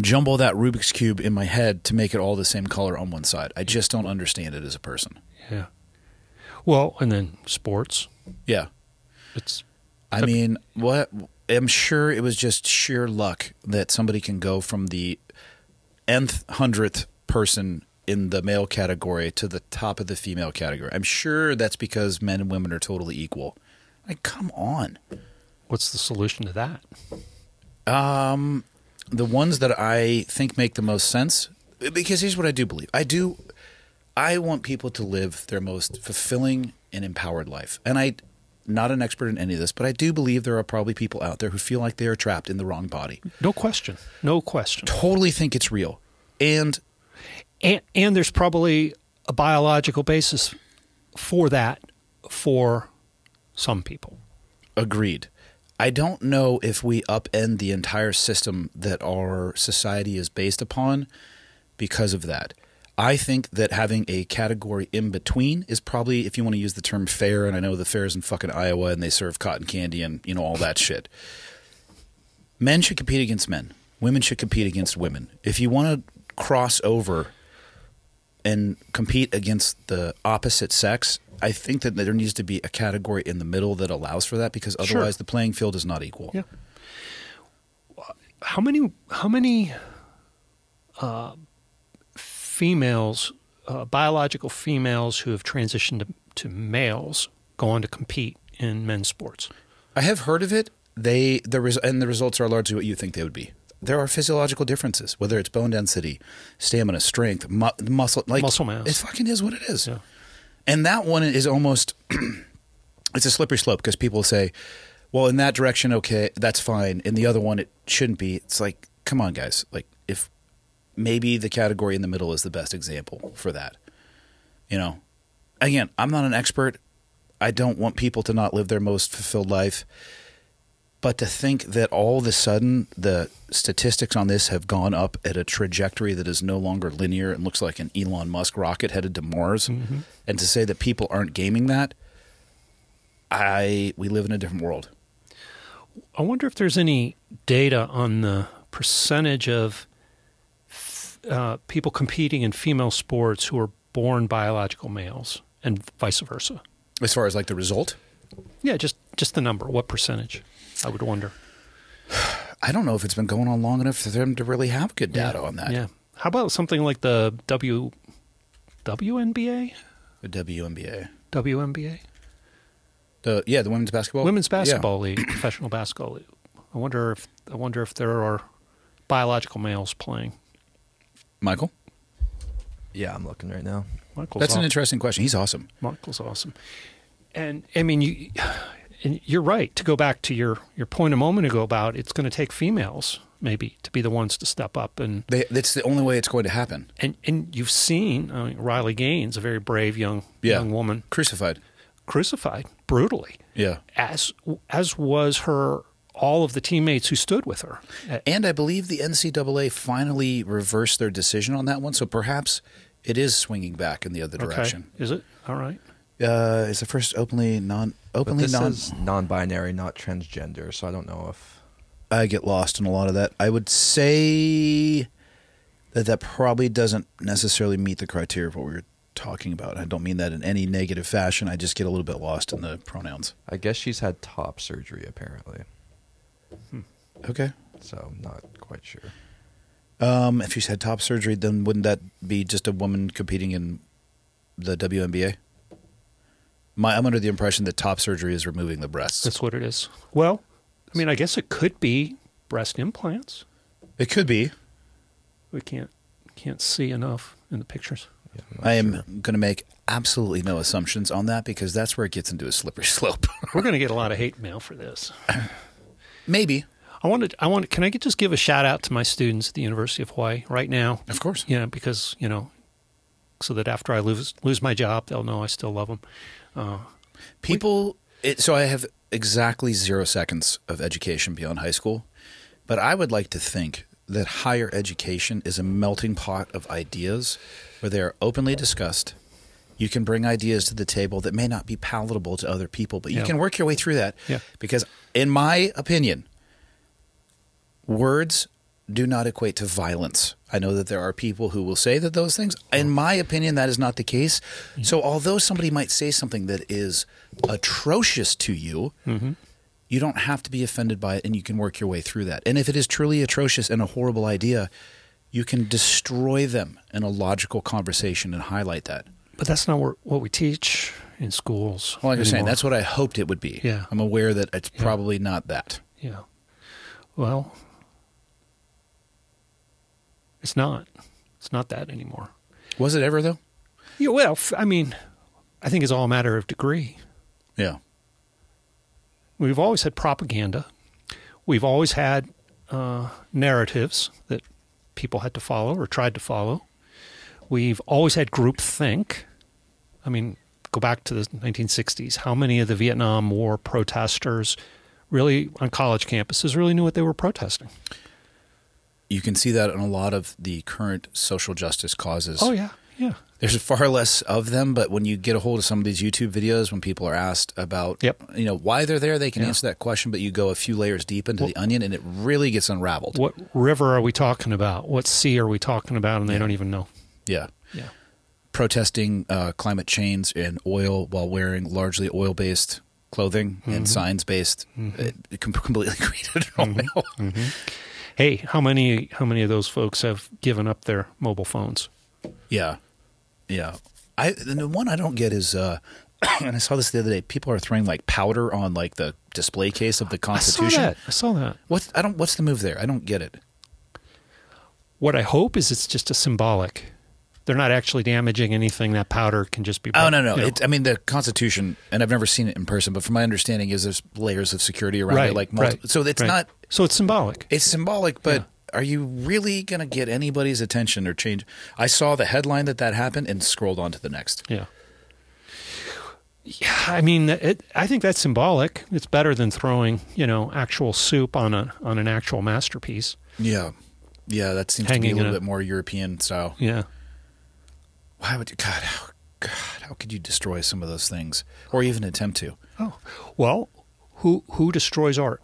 Jumble that Rubik's Cube in my head to make it all the same color on one side. I just don't understand it as a person. Yeah. Well, and then sports. Yeah. It's. I the, mean, what? I'm sure it was just sheer luck that somebody can go from the nth hundredth person in the male category to the top of the female category. I'm sure that's because men and women are totally equal. Like, come on. What's the solution to that? Um. The ones that I think make the most sense, because here's what I do believe. I do – I want people to live their most fulfilling and empowered life. And I'm not an expert in any of this, but I do believe there are probably people out there who feel like they are trapped in the wrong body. No question. No question. Totally think it's real. And and, and there's probably a biological basis for that for some people. Agreed. I don't know if we upend the entire system that our society is based upon because of that. I think that having a category in between is probably, if you want to use the term fair, and I know the fair is in fucking Iowa and they serve cotton candy and, you know, all that shit. Men should compete against men. women should compete against women. If you want to cross over and compete against the opposite sex, I think that there needs to be a category in the middle that allows for that, because otherwise sure. the playing field is not equal. Yeah. How many how many uh, females, uh, biological females who have transitioned to, to males go on to compete in men's sports? I have heard of it. They the res- and the results are largely what you think they would be. There are physiological differences, whether it's bone density, stamina, strength, mu- muscle, like muscle mass. It fucking is what it is. Yeah. And that one is almost it's a slippery slope, because people say, well, in that direction, okay, that's fine. In the other one, it shouldn't be. It's like, come on, guys. Like, if maybe the category in the middle is the best example for that. You know, again, I'm not an expert. I don't want people to not live their most fulfilled life. But to think that all of a sudden the statistics on this have gone up at a trajectory that is no longer linear and looks like an Elon Musk rocket headed to Mars, mm-hmm. and to say that people aren't gaming that, I we live in a different world. I wonder if there's any data on the percentage of uh, people competing in female sports who are born biological males and vice versa. As far as like the result? Yeah, just, just the number. What percentage? I would wonder. I don't know if it's been going on long enough for them to really have good data yeah, on that. Yeah. How about something like the W WNBA? The WNBA. WNBA? The, yeah, the women's basketball women's basketball yeah. league, professional basketball league. I wonder if I wonder if there are biological males playing. Michael? Yeah, I'm looking right now. Michael's That's awesome. An interesting question. He's awesome. Michael's awesome. And I mean, you and you're right to go back to your, your point a moment ago about it's going to take females maybe to be the ones to step up, and they, that's the only way it's going to happen. And and you've seen I mean, Riley Gaines, a very brave young yeah. young woman, crucified. Crucified brutally. Yeah. As as was her all of the teammates who stood with her. And I believe the N C double A finally reversed their decision on that one, so perhaps it is swinging back in the other direction. Okay. Is it? All right. Uh, it's the first openly non openly but this non is non-binary, not transgender, so I don't know if I get lost in a lot of that. I would say that that probably doesn't necessarily meet the criteria of what we were talking about. I don't mean that in any negative fashion. I just get a little bit lost in the pronouns. I guess she's had top surgery, apparently. Hmm. Okay. So I'm not quite sure. Um, if she's had top surgery, then wouldn't that be just a woman competing in the W N B A? My, I'm under the impression that top surgery is removing the breasts. That's what it is. Well, I mean, I guess it could be breast implants. It could be. We can't can't see enough in the pictures. I am sure. going to make absolutely no assumptions on that, because that's where it gets into a slippery slope. We're going to get a lot of hate mail for this. Maybe. I wanted. I want. Can I just give a shout out to my students at the University of Hawaii right now? Of course. Yeah, because you know, so that after I lose lose my job, they'll know I still love them. Uh, People. We, it, so I have exactly zero seconds of education beyond high school, but I would like to think that higher education is a melting pot of ideas where they are openly discussed. You can bring ideas to the table that may not be palatable to other people, but you yeah. can work your way through that. Yeah. Because in my opinion, words do not equate to violence. I know that there are people who will say that those things. In my opinion, that is not the case. Yeah. So although somebody might say something that is atrocious to you, mm-hmm. you don't have to be offended by it, and you can work your way through that. And if it is truly atrocious and a horrible idea, you can destroy them in a logical conversation and highlight that. But that's not what we teach in schools. Well, like anymore. You're saying, that's what I hoped it would be. Yeah. I'm aware that it's yeah. probably not that. Yeah. Well, it's not. It's not that anymore. Was it ever, though? Yeah, well, I mean, I think it's all a matter of degree. Yeah. We've always had propaganda. We've always had uh, narratives that people had to follow or tried to follow. We've always had groupthink. I mean, go back to the nineteen sixties. How many of the Vietnam War protesters really on college campuses really knew what they were protesting? You can see that in a lot of the current social justice causes. Oh, yeah, yeah. There's far less of them, but when you get a hold of some of these YouTube videos, when people are asked about, yep. you know, why they're there, they can yeah. answer that question, but you go a few layers deep into well, the onion and it really gets unraveled. What river are we talking about? What sea are we talking about? And they yeah. don't even know. Yeah. Yeah. Protesting uh, climate change and oil while wearing largely oil-based clothing mm-hmm. and science-based, mm-hmm. uh, completely created oil. Mm-hmm. Mm-hmm. Hey, how many, how many of those folks have given up their mobile phones? Yeah. Yeah. I, the one I don't get is, uh, and I saw this the other day, people are throwing like powder on like the display case of the Constitution. I saw that. I saw that. What, I don't, what's the move there? I don't get it. What I hope is it's just a symbolic. They're not actually damaging anything. That powder can just be. Oh, no, no. You know. It, I mean, the Constitution, and I've never seen it in person, but from my understanding is there's layers of security around right, it. Like multi- right, so it's right. not. So it's symbolic. It's symbolic, but. Yeah. Are you really going to get anybody's attention or change? I saw the headline that that happened and scrolled on to the next. Yeah. Yeah, I mean, it, I think that's symbolic. It's better than throwing, you know, actual soup on a on an actual masterpiece. Yeah. Yeah, that seems Hanging to be a little bit more European style. Yeah. Why would you, God, how, God, how could you destroy some of those things or even attempt to? Oh, well, who who destroys art?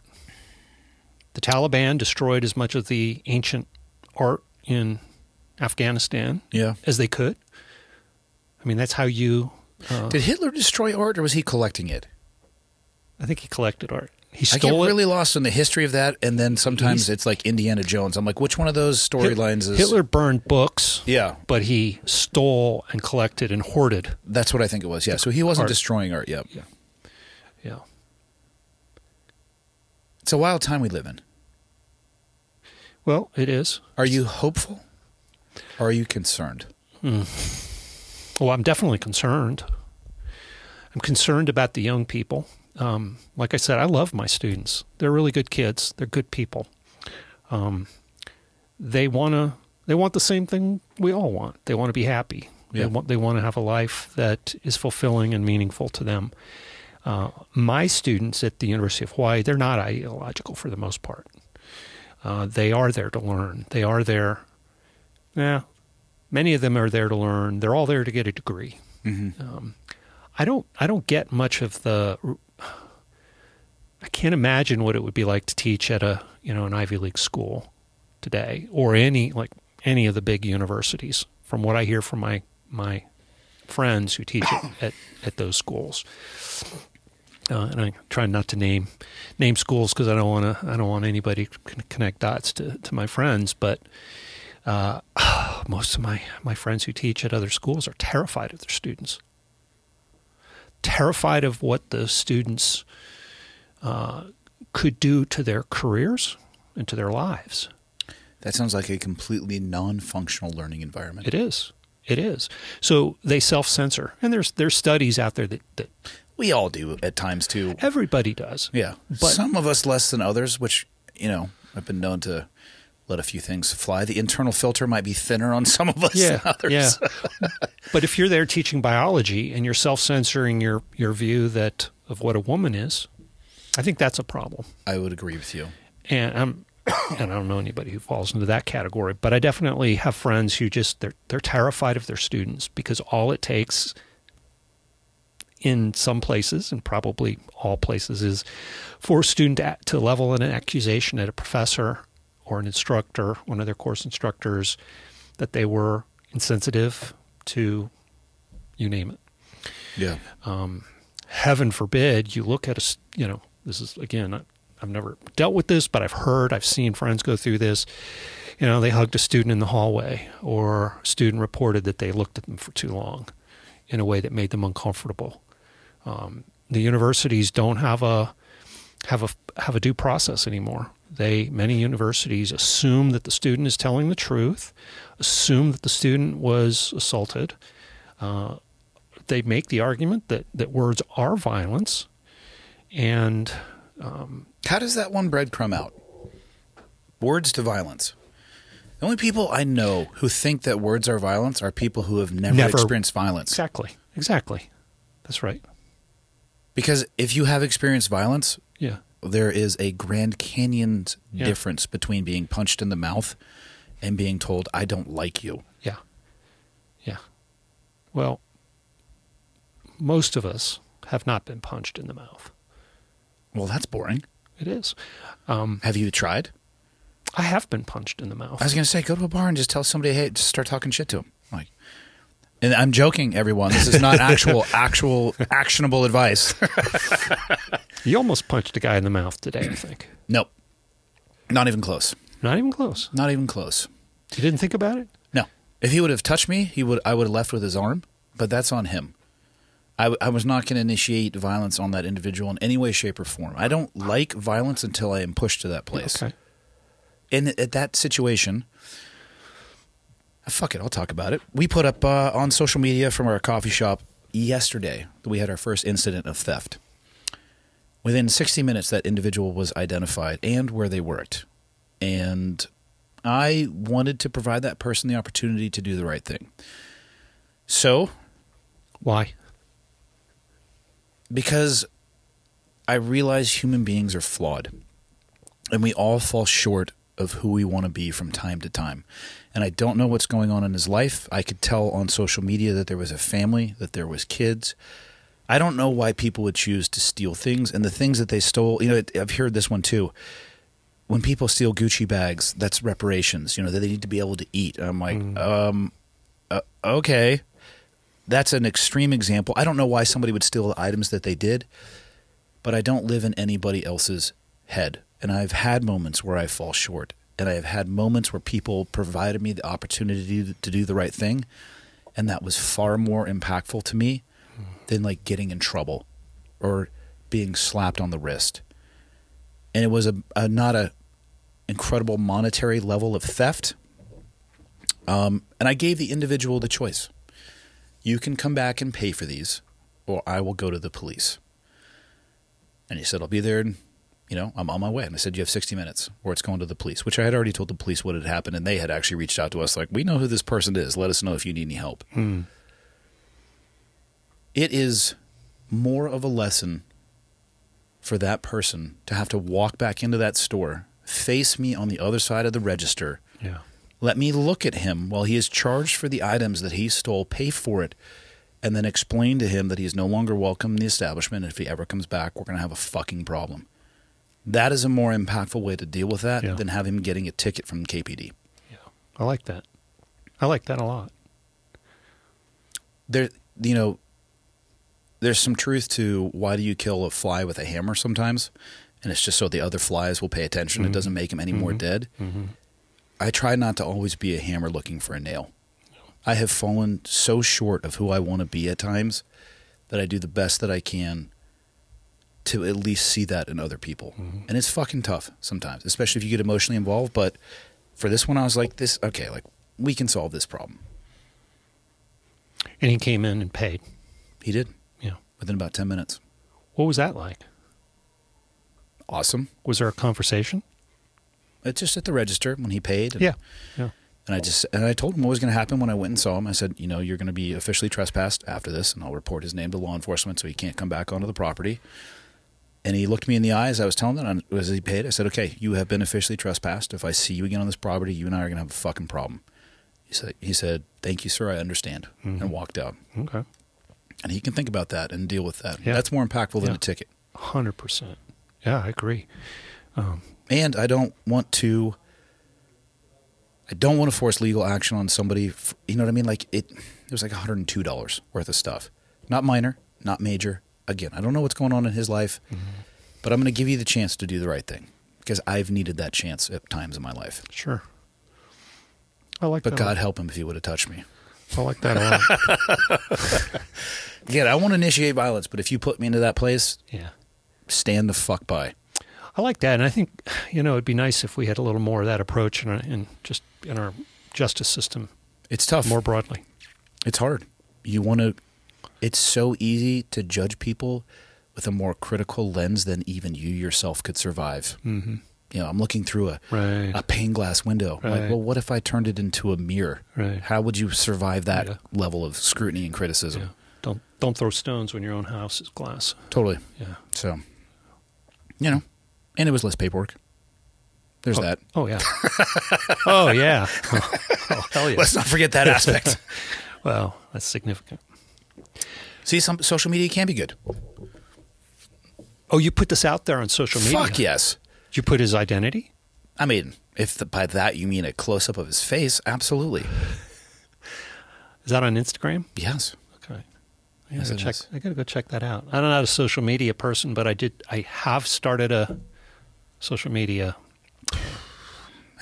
The Taliban destroyed as much of the ancient art in Afghanistan yeah. as they could. I mean, that's how you... Uh, Did Hitler destroy art or was he collecting it? I think he collected art. He stole it. I get really it. lost in the history of that, and then sometimes He's, it's like Indiana Jones. I'm like, which one of those storylines is... Hitler burned books, yeah, but he stole and collected and hoarded. That's what I think it was, yeah. So he wasn't art. destroying art, yep. yeah. Yeah. It's a wild time we live in. Well, it is. Are you hopeful or are you concerned? Mm. Well, I'm definitely concerned. I'm concerned about the young people. Um, like I said, I love my students. They're really good kids. They're good people. Um, they wanna. They want the same thing we all want. They want to be happy. Yeah. They want. They want to have a life that is fulfilling and meaningful to them. Uh, my students at the University of Hawaii, they're not ideological for the most part. Uh, they are there to learn. They are there. Yeah, many of them are there to learn. They're all there to get a degree. Mm-hmm. Um, I don't. I don't get much of the. I can't imagine what it would be like to teach at a you know an Ivy League school today or any like any of the big universities. From what I hear from my my friends who teach at at, at those schools. Uh, and I'm trying not to name name schools because I don't want to. I don't want anybody to connect dots to, to my friends. But uh, most of my, my friends who teach at other schools are terrified of their students, terrified of what the students uh, could do to their careers and to their lives. That sounds like a completely non-functional learning environment. It is. It is. So they self-censor, and there's there's studies out there that. that We all do at times, too. Everybody does. Yeah. But some of us less than others, which, you know, I've been known to let a few things fly. The internal filter might be thinner on some of us yeah, than others. Yeah. But if you're there teaching biology and you're self-censoring your, your view that of what a woman is, I think that's a problem. I would agree with you. And I'm and I don't know anybody who falls into that category, but I definitely have friends who just they're they're terrified of their students because all it takes in some places, and probably all places, is for a student to level an accusation at a professor or an instructor, one of their course instructors, that they were insensitive to, you name it. Yeah. Um, heaven forbid you look at a, you know, this is, again, I, I've never dealt with this, but I've heard, I've seen friends go through this. You know, they hugged a student in the hallway, or a student reported that they looked at them for too long in a way that made them uncomfortable. Um, the universities don't have a have a have a due process anymore. They many universities assume that the student is telling the truth, assume that the student was assaulted. Uh, they make the argument that that words are violence. And um, how does that one breadcrumb out? Words to violence. The only people I know who think that words are violence are people who have never, never. experienced violence. Exactly. Exactly. That's right. Because if you have experienced violence, yeah. there is a Grand Canyon yeah. difference between being punched in the mouth and being told, I don't like you. Yeah. Yeah. Well, most of us have not been punched in the mouth. Well, that's boring. It is. Um, have you tried? I have been punched in the mouth. I was going to say, go to a bar and just tell somebody, hey, just start talking shit to them. Like, and I'm joking, everyone. This is not actual, actual, actionable advice. You almost punched a guy in the mouth today, I think. Nope. Not even close. Not even close. Not even close. You didn't think about it? No. If he would have touched me, he would. I would have left with his arm, but that's on him. I, I was not going to initiate violence on that individual in any way, shape, or form. I don't like violence until I am pushed to that place. Okay. And at that situation, fuck it, I'll talk about it. We put up uh, on social media from our coffee shop yesterday that we had our first incident of theft. Within sixty minutes, that individual was identified and where they worked. And I wanted to provide that person the opportunity to do the right thing. So. Why? Because I realize human beings are flawed. And we all fall short of who we want to be from time to time. And I don't know what's going on in his life. I could tell on social media that there was a family, that there was kids. I don't know why people would choose to steal things. And the things that they stole, you know, I've heard this one too. When people steal Gucci bags, that's reparations, you know, that they need to be able to eat. I'm like, mm. um, uh, okay, that's an extreme example. I don't know why somebody would steal the items that they did, but I don't live in anybody else's head. And I've had moments where I fall short, and I have had moments where people provided me the opportunity to do the right thing, and that was far more impactful to me than like getting in trouble or being slapped on the wrist. And it was a, a not a incredible monetary level of theft. Um, and I gave the individual the choice. You can come back and pay for these, or I will go to the police. And he said, I'll be there in, you know, I'm on my way. And I said, you have sixty minutes or it's going to the police, which I had already told the police what had happened. And they had actually reached out to us like, we know who this person is. Let us know if you need any help. Hmm. It is more of a lesson for that person to have to walk back into that store, face me on the other side of the register. Yeah. Let me look at him while he is charged for the items that he stole, pay for it, and then explain to him that he is no longer welcome in the establishment. And if he ever comes back, we're going to have a fucking problem. That is a more impactful way to deal with that yeah. than have him getting a ticket from K P D. Yeah, I like that. I like that a lot. There, you know, there's some truth to why do you kill a fly with a hammer sometimes, and it's just so the other flies will pay attention. Mm-hmm. It doesn't make him any mm-hmm. more dead. Mm-hmm. I try not to always be a hammer looking for a nail. No. I have fallen so short of who I want to be at times that I do the best that I can to at least see that in other people. Mm-hmm. And it's fucking tough sometimes, especially if you get emotionally involved. But for this one, I was like, this, okay, like we can solve this problem. And he came in and paid. He did. Yeah. Within about ten minutes. What was that like? Awesome. Was there a conversation? It's just at the register when he paid. And, yeah. Yeah. And I just, and I told him what was going to happen when I went and saw him. I said, you know, you're going to be officially trespassed after this, and I'll report his name to law enforcement so he can't come back onto the property. And he looked me in the eyes. I was telling him that as he paid. I said, okay, you have been officially trespassed. If I see you again on this property, you and I are going to have a fucking problem. He said, he said, thank you, sir. I understand. Mm-hmm. And walked out. Okay. And he can think about that and deal with that. Yeah. That's more impactful yeah. than a ticket. one hundred percent. Yeah, I agree. Um, and I don't want to, I don't want to force legal action on somebody. For, you know what I mean? Like it, it was like one hundred two dollars worth of stuff. Not minor, not major. Again, I don't know what's going on in his life, mm-hmm. but I'm going to give you the chance to do the right thing because I've needed that chance at times in my life. Sure. I like but that. But God help him if he would have touched me. I like that a lot. Again, I won't initiate violence, but if you put me into that place, yeah, stand the fuck by. I like that. And I think, you know, it'd be nice if we had a little more of that approach in, our, in just in our justice system. It's tough. More broadly. It's hard. You want to... It's so easy to judge people with a more critical lens than even you yourself could survive. Mm-hmm. You know, I'm looking through a right. a pane glass window. Right. Like, well, what if I turned it into a mirror? Right. How would you survive that yeah. level of scrutiny and criticism? Yeah. Don't don't throw stones when your own house is glass. Totally. Yeah. So, you know, and it was less paperwork. There's oh, that. Oh yeah. oh yeah. Oh, oh hell yeah. Let's not forget that aspect. Wow, that's significant. See, some social media can be good. Oh, you put this out there on social media? Fuck yes. Did you put his identity? I mean, if the, by that you mean a close-up of his face, absolutely. Is that on Instagram? Yes. Okay. I gotta, yes, go check, I gotta go check that out. I'm not a social media person, but I did. I have started a social media.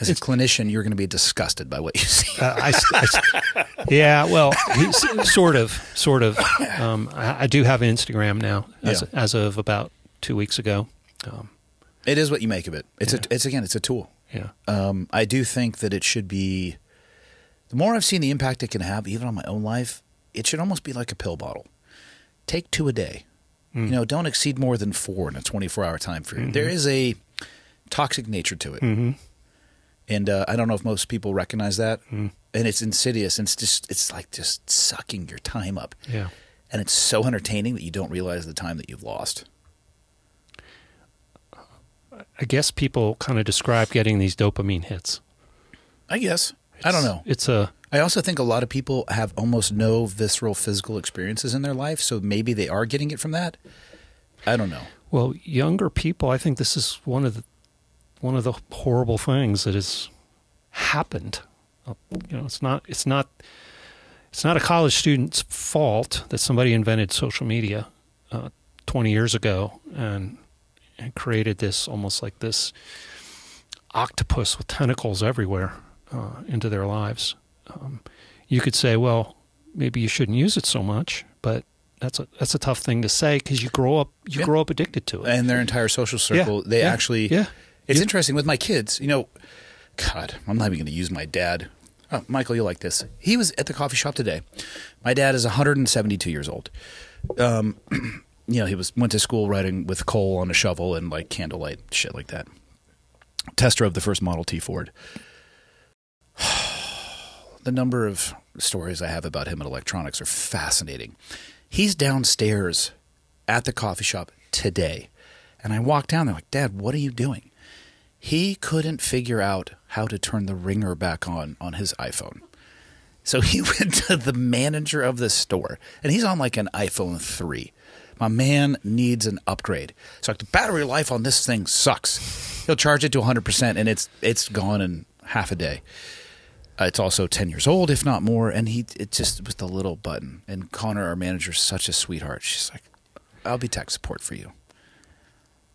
As a it's, clinician, you're going to be disgusted by what you see. uh, I, I, yeah, well, sort of, sort of. Um, I, I do have an Instagram now, as, yeah. as of about two weeks ago. Um, it is what you make of it. It's yeah. a, it's again, it's a tool. Yeah. Um, I do think that it should be. The more I've seen the impact it can have, even on my own life, it should almost be like a pill bottle. Take two a day. Mm. You know, don't exceed more than four in a twenty-four hour time period. Mm-hmm. There is a toxic nature to it. Mm-hmm. And uh, I don't know if most people recognize that. Mm. And it's insidious. And it's just, it's like just sucking your time up. Yeah. And it's so entertaining that you don't realize the time that you've lost. I guess people kind of describe getting these dopamine hits. I guess. It's, I don't know. It's a. I also think a lot of people have almost no visceral physical experiences in their life. So maybe they are getting it from that. I don't know. Well, younger people, I think this is one of the. One of the horrible things that has happened, you know, it's not, it's not, it's not a college student's fault that somebody invented social media uh, twenty years ago and, and created this almost like this octopus with tentacles everywhere uh, into their lives. Um, you could say, well, maybe you shouldn't use it so much, but that's a that's a tough thing to say because you grow up you yeah. grow up addicted to it. And their entire social circle, yeah. they yeah. actually. Yeah. It's interesting with my kids, you know, God, I'm not even going to use my dad. Oh, Michael, you'll like this. He was at the coffee shop today. My dad is one hundred seventy-two years old. Um, you know, he was went to school riding with coal on a shovel and like candlelight, shit like that. Tester of the first Model T Ford. The number of stories I have about him and electronics are fascinating. He's downstairs at the coffee shop today. And I walked down there like, Dad, what are you doing? He couldn't figure out how to turn the ringer back on on his iPhone. So he went to the manager of the store, and he's on like an iPhone three. My man needs an upgrade. So like the battery life on this thing sucks. He'll charge it to one hundred percent, and it's it's gone in half a day. Uh, it's also ten years old, if not more, and he it just with the little button. And Connor, our manager, is such a sweetheart. She's like, I'll be tech support for you.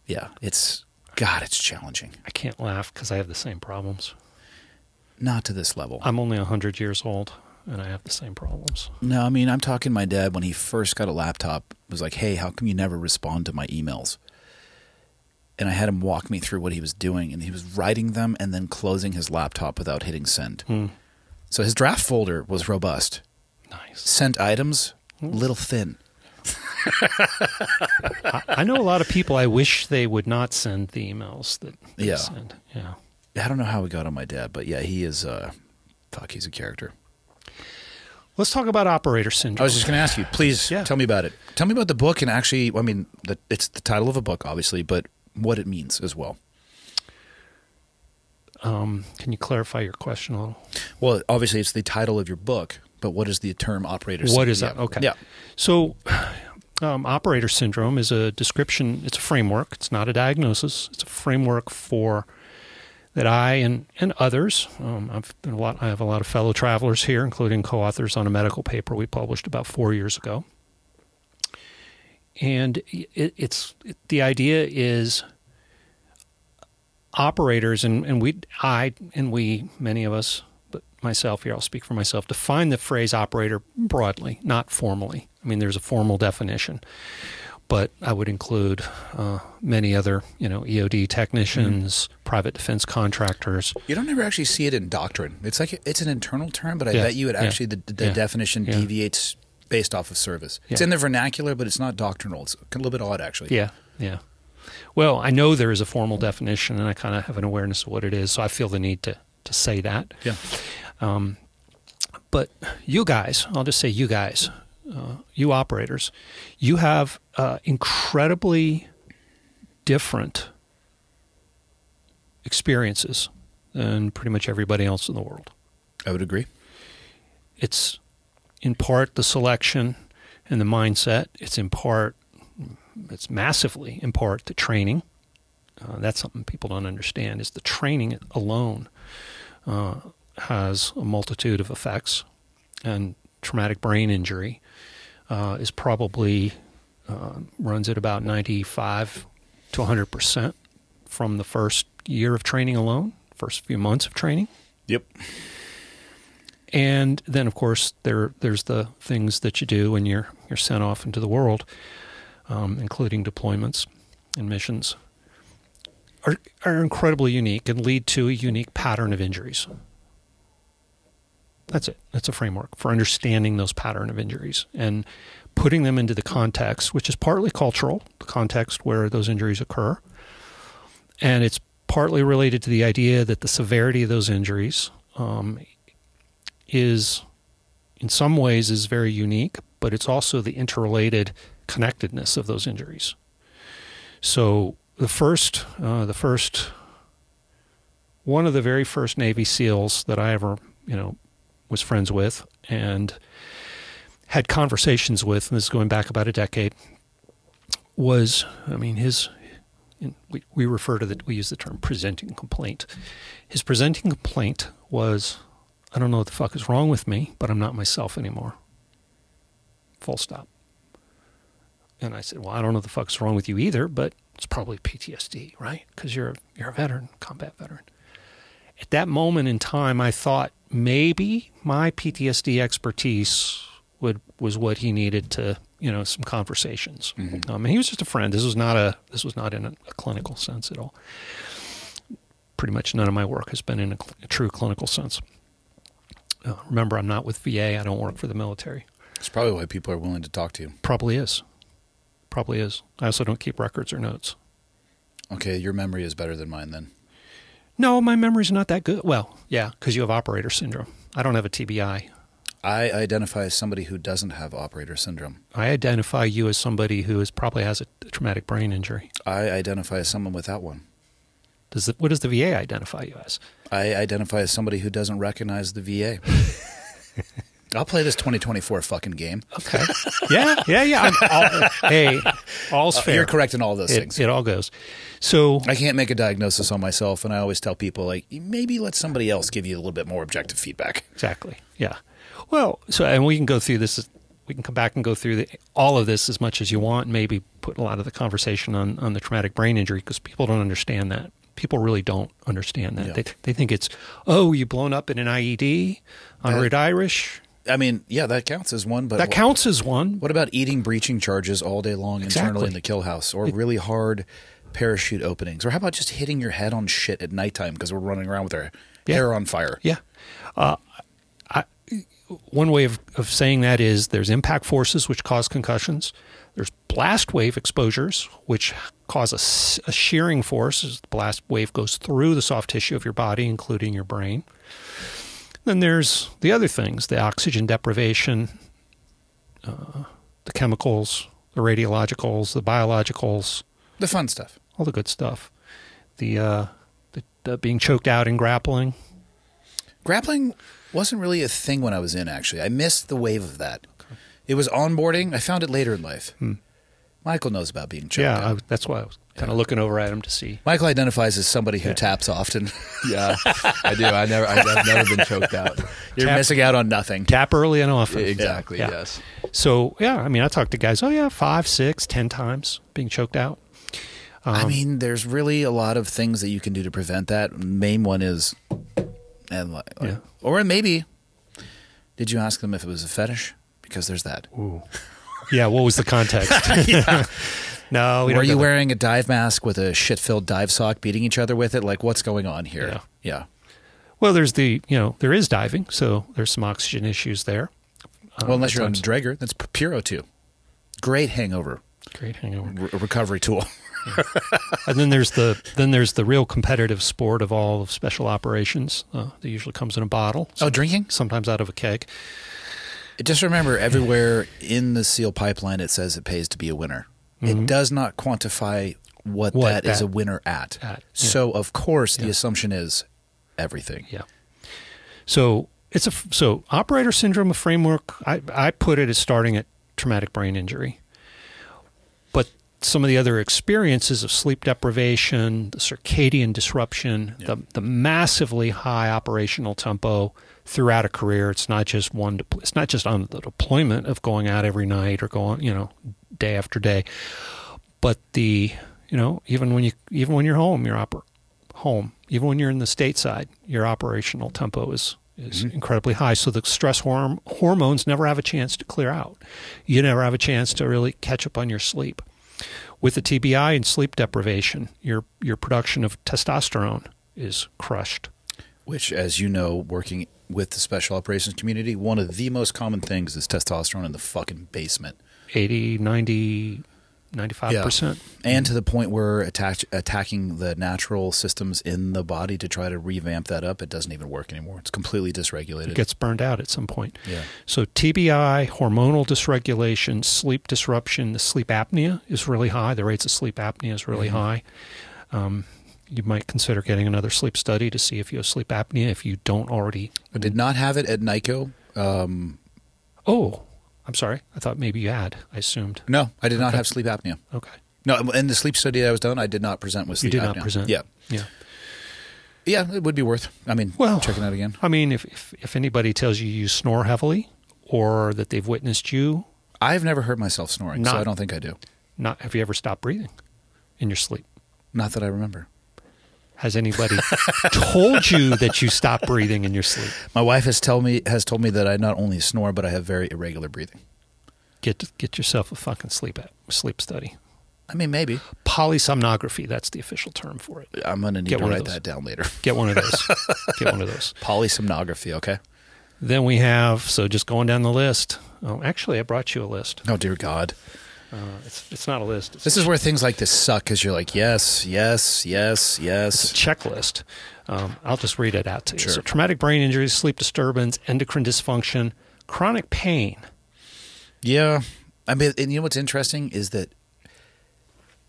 Yeah, it's... God, it's challenging. I can't laugh because I have the same problems. Not to this level. I'm only one hundred years old, and I have the same problems. No, I mean, I'm talking my dad when he first got a laptop. Was like, hey, how come you never respond to my emails? And I had him walk me through what he was doing, and he was writing them and then closing his laptop without hitting send. Hmm. So his draft folder was robust. Nice. Sent items, a hmm. little thin. I know a lot of people I wish they would not send the emails that they yeah. send. Yeah. I don't know how we got on my dad, but yeah, he is uh fuck, he's a character. Let's talk about Operator Syndrome. I was just gonna ask you, please yeah. tell me about it. Tell me about the book and actually I mean the, it's the title of a book, obviously, but what it means as well. Um can you clarify your question a little? Well, obviously it's the title of your book, but what is the term Operator Syndrome? What is that? Yeah. Okay. Yeah. So Um, Operator Syndrome is a description, it's a framework, it's not a diagnosis, it's a framework for that I and, and others, um, I've been a lot, I have a lot of fellow travelers here, including co-authors on a medical paper we published about four years ago. And it, it's, it, the idea is operators, and, and we, I, and we, many of us, but myself here, I'll speak for myself, define the phrase operator broadly, not formally. I mean, there's a formal definition, but I would include uh, many other, you know, E O D technicians, mm-hmm. private defense contractors. You don't ever actually see it in doctrine. It's like it's an internal term, but I yeah. bet you it actually yeah. the, the yeah. definition yeah. deviates based off of service. It's yeah. in the vernacular, but it's not doctrinal. It's a little bit odd, actually. Yeah, yeah. Well, I know there is a formal definition, and I kind of have an awareness of what it is, so I feel the need to to say that. Yeah. Um, but you guys, I'll just say you guys. Uh, you operators, you have uh, incredibly different experiences than pretty much everybody else in the world. I would agree. It's in part the selection and the mindset. It's in part, it's massively in part the training. Uh, that's something people don't understand, is the training alone uh, has a multitude of effects. And traumatic brain injury uh, is probably, uh, runs at about ninety-five to one hundred percent from the first year of training alone, first few months of training. Yep. And then, of course, there there's the things that you do when you're, you're sent off into the world, um, including deployments and missions, are, are incredibly unique and lead to a unique pattern of injuries. That's it. That's a framework for understanding those pattern of injuries and putting them into the context, which is partly cultural, the context where those injuries occur. And it's partly related to the idea that the severity of those injuries um, is, in some ways, is very unique, but it's also the interrelated connectedness of those injuries. So the first, uh, the first, one of the very first Navy SEALs that I ever, you know, was friends with and had conversations with, and this is going back about a decade, was, I mean, his, we, we refer to that, we use the term presenting complaint. His presenting complaint was, I don't know what the fuck is wrong with me, but I'm not myself anymore. Full stop. And I said, well, I don't know what the fuck's wrong with you either, but it's probably P T S D, right? Because you're a, you're a veteran, combat veteran. At that moment in time, I thought maybe my P T S D expertise would, was what he needed to, you know, some conversations. Mm-hmm. Um, and he was just a friend. This was not a, this was not in a, a clinical sense at all. Pretty much none of my work has been in a, a true clinical sense. Uh, remember, I'm not with V A. I don't work for the military. That's probably why people are willing to talk to you. Probably is. Probably is. I also don't keep records or notes. Okay, your memory is better than mine then. No, my memory's not that good. Well, yeah, because you have operator syndrome. I don't have a T B I. I identify as somebody who doesn't have operator syndrome. I identify you as somebody who is probably has a traumatic brain injury. I identify as someone without one. Does the, what does the V A identify you as? I identify as somebody who doesn't recognize the V A. I'll play this twenty twenty-four fucking game. Okay. Yeah, yeah, yeah. I'm all, hey, all's uh, fair. You're correct in all those it, things. It all goes. So I can't make a diagnosis on myself, and I always tell people, like, maybe let somebody else give you a little bit more objective feedback. Exactly. Yeah. Well, so and we can go through this. We can come back and go through the, all of this as much as you want. Maybe put a lot of the conversation on on the traumatic brain injury because people don't understand that. People really don't understand that. Yeah. They they think it's, oh, you blown up in an I E D on Red Irish. I mean, yeah, that counts as one. But that what, counts as one. What about eating breaching charges all day long exactly. internally in the kill house, or it, really hard parachute openings? Or how about just hitting your head on shit at nighttime because we're running around with our yeah. hair on fire? Yeah. Uh, I, one way of, of saying that is there's impact forces, which cause concussions. There's blast wave exposures, which cause a, a shearing force as the blast wave goes through the soft tissue of your body, including your brain. Then there's the other things, the oxygen deprivation, uh, the chemicals, the radiologicals, the biologicals. The fun stuff. All the good stuff. The, uh, the, the being choked out in grappling. Grappling wasn't really a thing when I was in, actually. I missed the wave of that. Okay. It was onboarding. I found it later in life. Hmm. Michael knows about being choked yeah, out. Yeah, that's why I was kind of yeah. looking over at him to see. Michael identifies as somebody who yeah. taps often. Yeah, I do. I never, I've never been choked out. You're tap, missing out on nothing. Tap early and often. Yeah, exactly, yeah. yes. So, yeah, I mean, I talk to guys, oh, yeah, five, six, ten times being choked out. Um, I mean, there's really a lot of things that you can do to prevent that. Main one is, and like, yeah. or maybe, did you ask them if it was a fetish? Because there's that. Ooh. Yeah, what was the context? yeah. No, we were don't you wearing a dive mask with a shit-filled dive sock, beating each other with it? Like, what's going on here? Yeah. yeah. Well, there's the you know there is diving, so there's some oxygen issues there. Well, um, unless you're on Draeger, that's pure O two. Great hangover. Great hangover. Re recovery tool. yeah. And then there's the then there's the real competitive sport of all of special operations uh, that usually comes in a bottle. Oh, drinking? Sometimes out of a keg. Just remember, everywhere in the SEAL pipeline, it says it pays to be a winner. Mm-hmm. It does not quantify what, what that, that is a winner at. at yeah. So, of course, yeah. the assumption is everything. Yeah. So it's a so Operator Syndrome, a framework, I, I put it as starting at traumatic brain injury. But some of the other experiences of sleep deprivation, the circadian disruption, yeah. the, the massively high operational tempo throughout a career. It's not just one, it's not just on the deployment of going out every night or going, you know, day after day, but the, you know, even when you, even when you're home, you're oper home, even when you're in the stateside, your operational tempo is, is mm-hmm. incredibly high. So the stress horm hormones never have a chance to clear out. You never have a chance to really catch up on your sleep. With the T B I and sleep deprivation, your, your production of testosterone is crushed. Which, as you know, working with the special operations community, one of the most common things is testosterone in the fucking basement. eighty, ninety, ninety-five percent. Yeah. And to the point where attach, attacking the natural systems in the body to try to revamp that up, it doesn't even work anymore. It's completely dysregulated. It gets burned out at some point. Yeah. So T B I, hormonal dysregulation, sleep disruption, the sleep apnea is really high. The rates of sleep apnea is really mm-hmm. high. Um, you might consider getting another sleep study to see if you have sleep apnea if you don't already. I did not have it at NICO. Um, oh, I'm sorry. I thought maybe you had. I assumed. No, I did not okay. have sleep apnea. Okay. No, in the sleep study that I was done, I did not present with sleep apnea. You did apnea. not present. Yeah. Yeah. Yeah, it would be worth, I mean, well, checking out again. I mean, if, if, if anybody tells you you snore heavily or that they've witnessed you. I've never heard myself snoring, not, so I don't think I do. Not. Have you ever stopped breathing in your sleep? Not that I remember. Has anybody told you that you stop breathing in your sleep? My wife has told me has told me that I not only snore, but I have very irregular breathing. Get get yourself a fucking sleep app, sleep study. I mean, maybe polysomnography. That's the official term for it. I'm gonna need Get to write that down later. Get one of those. Get one of those. Polysomnography. Okay. Then we have so just going down the list. Oh, actually, I brought you a list. Oh dear God. Uh, it's, it's not a list. It's this is where things like this suck because you're like, yes, yes, yes, yes. It's a checklist. Um, I'll just read it out to you. Sure. So traumatic brain injuries, sleep disturbance, endocrine dysfunction, chronic pain. Yeah. I mean, and you know what's interesting is that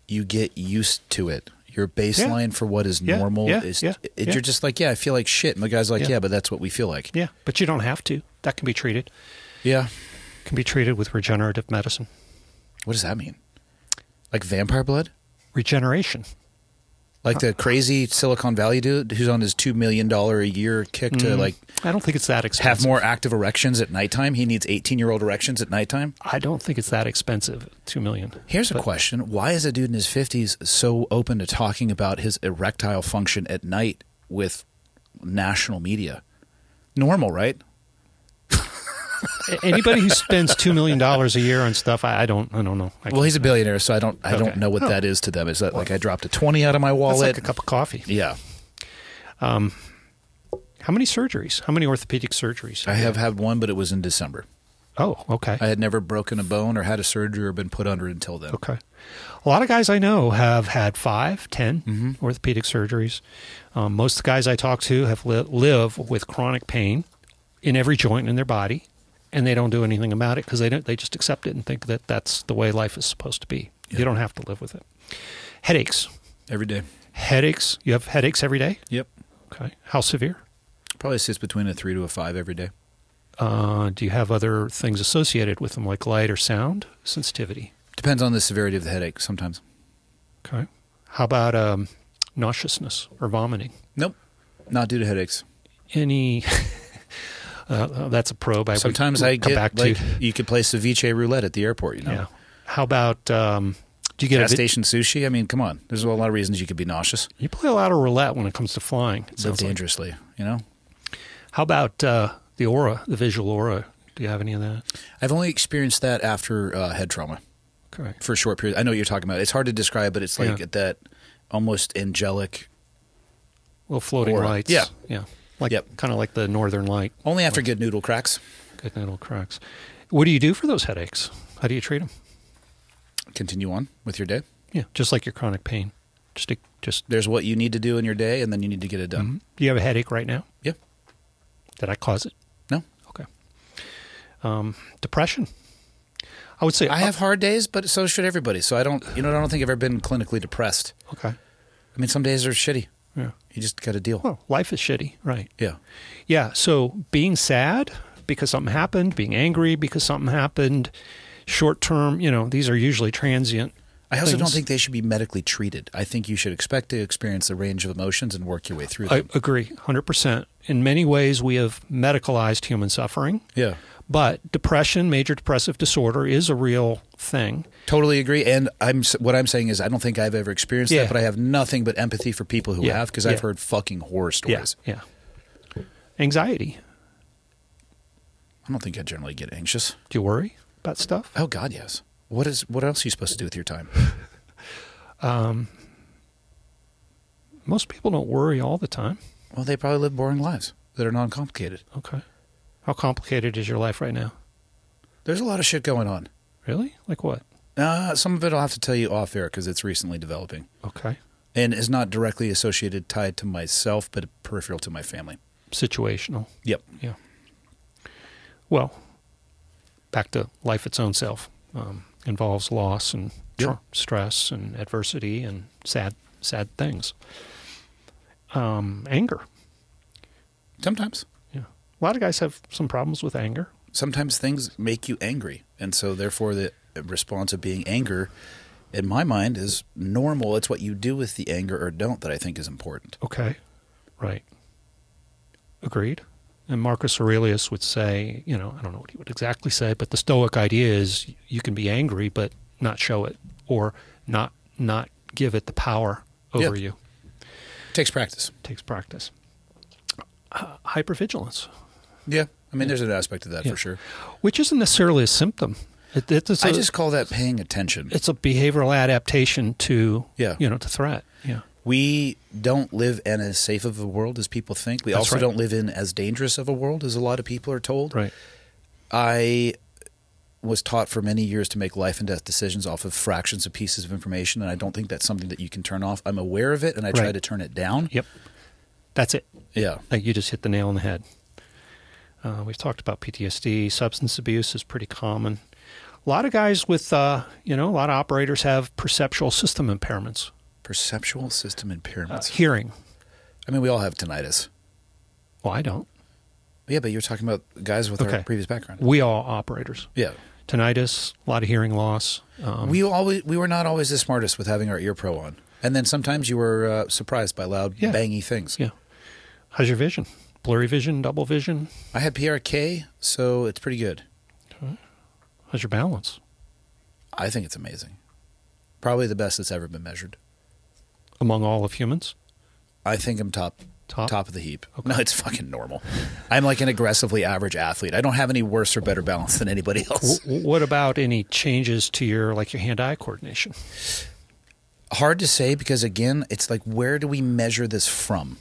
you get used to it. Your baseline yeah. for what is yeah. normal yeah. is yeah. It, yeah. you're just like, yeah, I feel like shit. And the guy's like, yeah. yeah, but that's what we feel like. Yeah, but you don't have to. That can be treated. Yeah. It can be treated with regenerative medicine. What does that mean? Like vampire blood? Regeneration. Like the crazy Silicon Valley dude who's on his two million dollars a year kick mm, to like... I don't think it's that expensive. Have more active erections at nighttime? He needs eighteen-year-old erections at nighttime? I don't think it's that expensive, two million dollars. Here's but, a question. Why is a dude in his fifties so open to talking about his erectile function at night with national media? Normal, right? Anybody who spends two million dollars a year on stuff, I, I don't, I don't know. I well, he's a billionaire, so I don't, I okay. don't know what oh. that is to them. Is that well, like I dropped a twenty out of my wallet? That's like a cup of coffee. Yeah. Um, how many surgeries? How many orthopedic surgeries? Have I have had one, but it was in December. Oh, okay. I had never broken a bone or had a surgery or been put under until then. Okay. A lot of guys I know have had five, ten mm-hmm. orthopedic surgeries. Um, most of the guys I talk to have li live with chronic pain in every joint in their body. And they don't do anything about it because they don't. They just accept it and think that that's the way life is supposed to be. Yep. You don't have to live with it. Headaches. Every day. Headaches. You have headaches every day? Yep. Okay. How severe? Probably sits between a three to a five every day. Uh, do you have other things associated with them like light or sound sensitivity? Depends on the severity of the headache sometimes. Okay. How about um, nauseousness or vomiting? Nope. Not due to headaches. Any... Uh, that's a probe. I Sometimes I get back like, to. You could play ceviche roulette at the airport, you know. Yeah. How about um, do you get gas station sushi? I mean, come on. There's a lot of reasons you could be nauseous. You play a lot of roulette when it comes to flying. So dangerously, like. you know. How about uh, the aura, the visual aura? Do you have any of that? I've only experienced that after uh, head trauma. Correct. For a short period. I know what you're talking about. It's hard to describe, but it's like yeah. that almost angelic. Well, floating aura. lights. Yeah. Yeah. Like, yep. Kind of like the Northern Light. Only after like, good noodle cracks. Good noodle cracks. What do you do for those headaches? How do you treat them? Continue on with your day. Yeah, just like your chronic pain. Just, to, just There's what you need to do in your day, and then you need to get it done. Mm-hmm. Do you have a headache right now? Yeah. Did I cause it? No. Okay. Um, depression. I would say... I have hard days, but so should everybody. So I don't, you know, I don't think I've ever been clinically depressed. Okay. I mean, some days are shitty. Yeah. You just got to deal. Well, life is shitty, right? Yeah. Yeah. So being sad because something happened, being angry because something happened, short term, you know, these are usually transient. I also things. don't think they should be medically treated. I think you should expect to experience the range of emotions and work your way through them. I agree, one hundred percent. In many ways, we have medicalized human suffering. Yeah. But depression, major depressive disorder, is a real thing. Totally agree. And I'm what I'm saying is I don't think I've ever experienced yeah. that, but I have nothing but empathy for people who yeah. have, because yeah. I've heard fucking horror stories. Yeah. yeah. Anxiety. I don't think I generally get anxious. Do you worry about stuff? Oh, God, yes. What is what else are you supposed to do with your time? um, most people don't worry all the time. Well, they probably live boring lives that are non-complicated. Okay. How complicated is your life right now? There's a lot of shit going on. Really? Like what? Uh, some of it I'll have to tell you off air because it's recently developing. Okay. And is not directly associated, tied to myself, but peripheral to my family. Situational. Yep. Yeah. Well, back to life its own self. Um, involves loss and yep. stress and adversity and sad, sad things. Um, anger. Sometimes. Yeah. A lot of guys have some problems with anger. Sometimes things make you angry. And so therefore the response of being anger, in my mind, is normal. It's what you do with the anger or don't that I think is important. Okay. Right. Agreed. And Marcus Aurelius would say, you know, I don't know what he would exactly say, but the Stoic idea is you can be angry but not show it, or not not give it the power over yep. you. Takes practice. Takes practice. Uh, hypervigilance. Yeah. I mean, yeah. there's an aspect of that yeah. for sure. Which isn't necessarily a symptom. It, it, it's a, I just call that paying attention. It's a behavioral adaptation to, yeah. you know, to threat. Yeah. We don't live in as safe of a world as people think. We That's also right. don't live in as dangerous of a world as a lot of people are told. Right. I was taught for many years to make life and death decisions off of fractions of pieces of information, and I don't think that's something that you can turn off. I'm aware of it, and I try right. to turn it down. Yep. That's it. Yeah. Like you just hit the nail on the head. Uh, we've talked about P T S D. Substance abuse is pretty common. A lot of guys with, uh, you know, a lot of operators have perceptual system impairments. Perceptual system impairments. Uh, hearing. I mean, we all have tinnitus. Well, I don't. Yeah, but you were talking about guys with okay. our previous background. We all operators. Yeah. Tinnitus, a lot of hearing loss. Um, we always we were not always the smartest with having our ear pro on. And then sometimes you were uh, surprised by loud, yeah. bangy things. Yeah. How's your vision? Blurry vision, double vision? I had P R K, so it's pretty good. Okay. How's your balance? I think it's amazing. Probably the best that's ever been measured. Among all of humans? I think I'm top top, top of the heap. Okay. No, it's fucking normal. I'm like an aggressively average athlete. I don't have any worse or better balance than anybody else. W what about any changes to your like your hand-eye coordination? Hard to say because, again, it's like where do we measure this from?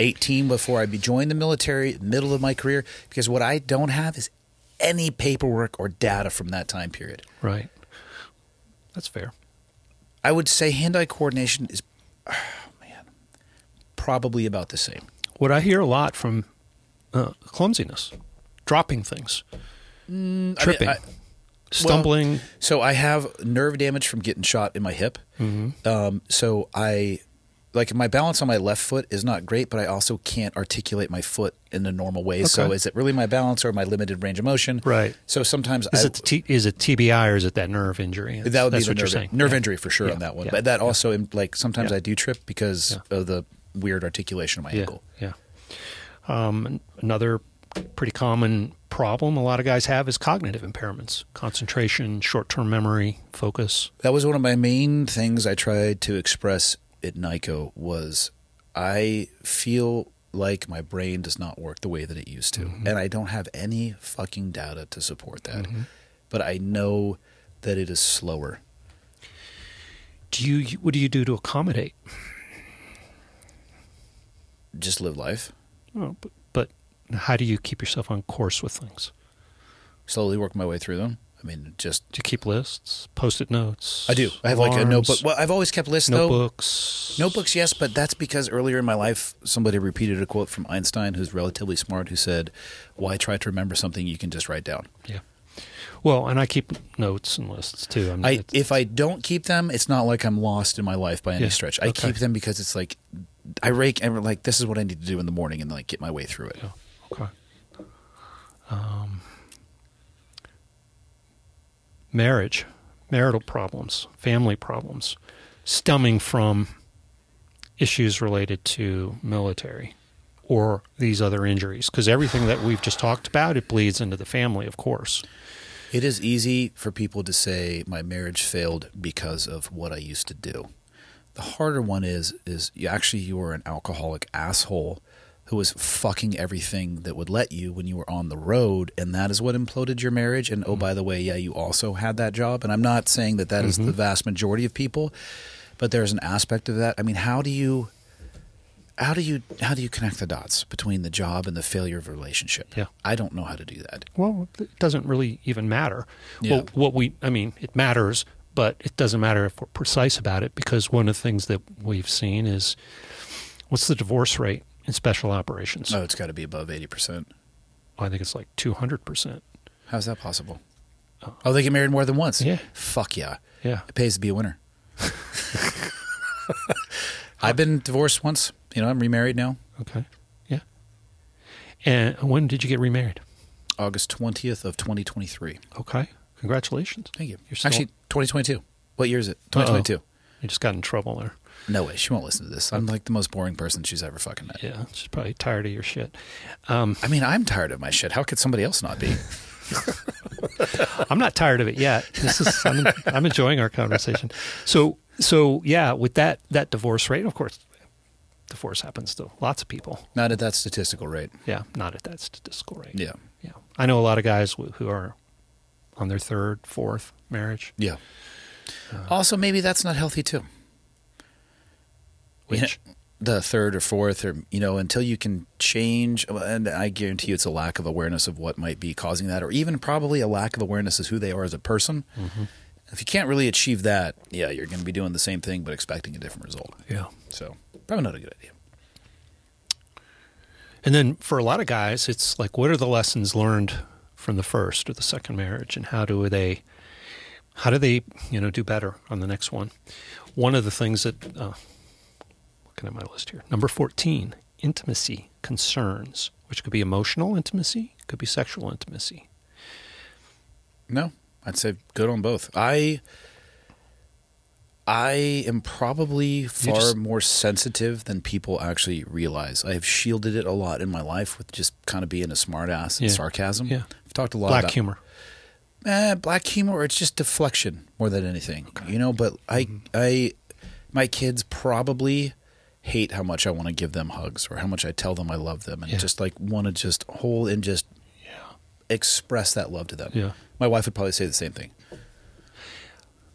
eighteen before I joined the military, middle of my career, because what I don't have is any paperwork or data from that time period. Right. That's fair. I would say hand-eye coordination is... Oh, man, probably about the same. What I hear a lot from uh, clumsiness, dropping things, mm, tripping, I mean, I, stumbling. Well, so I have nerve damage from getting shot in my hip. Mm-hmm. um, so I, like my balance on my left foot is not great, but I also can't articulate my foot in a normal way. Okay. So is it really my balance or my limited range of motion? Right. So sometimes is I, it t is it T B I or is it that nerve injury? It's, that would that's be the what nerve, you're saying. Nerve yeah. injury for sure yeah. on that one. Yeah. But that yeah. also in, like sometimes yeah. I do trip because yeah. of the weird articulation of my yeah. ankle. Yeah. Um, another pretty common problem a lot of guys have is cognitive impairments, concentration, short-term memory, focus. That was one of my main things I tried to express at NICO was I feel like my brain does not work the way that it used to. Mm-hmm. And I don't have any fucking data to support that. Mm-hmm. But I know that it is slower. Do you, what do you do to accommodate? Just live life. Oh, but, but how do you keep yourself on course with things? Slowly work my way through them. I mean, just... Do you keep lists? Post-it notes? I do. I have alarms, like a notebook. Well, I've always kept lists, notebooks. though. Notebooks. Notebooks, yes, but that's because earlier in my life, somebody repeated a quote from Einstein, who's relatively smart, who said, why try to remember something you can just write down? Yeah. Well, and I keep notes and lists, too. I mean, I, if I don't keep them, it's not like I'm lost in my life by any yeah, stretch. I okay. keep them because it's like I rake and like, this is what I need to do in the morning and like get my way through it. Yeah. Okay. Um, marriage, marital problems, family problems stemming from issues related to military or these other injuries, because everything that we've just talked about, it bleeds into the family, of course. It is easy for people to say my marriage failed because of what I used to do. The harder one is, is you actually you were an alcoholic asshole who was fucking everything that would let you when you were on the road, and that is what imploded your marriage. And oh, by the way, yeah, you also had that job. And I'm not saying that that mm-hmm. is the vast majority of people, but there's an aspect of that. I mean, how do you how do you how do you connect the dots between the job and the failure of a relationship? Yeah. I don't know how to do that. Well, it doesn't really even matter. Yeah. Well, what we I mean, it matters, but it doesn't matter if we're precise about it, because one of the things that we've seen is, what's the divorce rate in special operations? Oh, it's got to be above eighty percent. Oh, I think it's like two hundred percent. How's that possible? Oh. oh, they get married more than once? Yeah. Fuck yeah. Yeah. It pays to be a winner. I've been divorced once. You know, I'm remarried now. Okay. Yeah. And when did you get remarried? August twentieth of twenty twenty-three. Okay. Congratulations. Thank you. You're still... Actually, twenty twenty-two. What year is it? twenty twenty-two. Uh-oh. You just got in trouble there. No way. She won't listen to this. I'm like the most boring person she's ever fucking met. Yeah. She's probably tired of your shit. Um, I mean, I'm tired of my shit. How could somebody else not be? I'm not tired of it yet. This is, I'm, I'm enjoying our conversation. So, so yeah, with that, that divorce rate, of course, divorce happens to lots of people. Not at that statistical rate. Yeah. Not at that statistical rate. Yeah. Yeah. I know a lot of guys who are on their third, fourth marriage. Yeah. Uh, also, maybe that's not healthy too. Which? The third or fourth, or, you know, until you can change, and I guarantee you it's a lack of awareness of what might be causing that, or even probably a lack of awareness of who they are as a person. Mm-hmm. If you can't really achieve that, yeah, you're going to be doing the same thing but expecting a different result. Yeah. So probably not a good idea. And then for a lot of guys, it's like, what are the lessons learned from the first or the second marriage, and how do they, how do they, you know, do better on the next one? One of the things that... Uh, looking at my list here. Number fourteen, intimacy concerns, which could be emotional intimacy, could be sexual intimacy. No, I'd say good on both. I I am probably far just, more sensitive than people actually realize. I have shielded it a lot in my life with just kind of being a smartass and yeah. sarcasm. Yeah. I've talked a lot black about humor. Eh, black humor, or it's just deflection more than anything. Okay. You know, but I mm-hmm. I my kids probably hate how much I want to give them hugs or how much I tell them I love them, and yeah. just like want to just hold and just yeah. express that love to them. Yeah. My wife would probably say the same thing.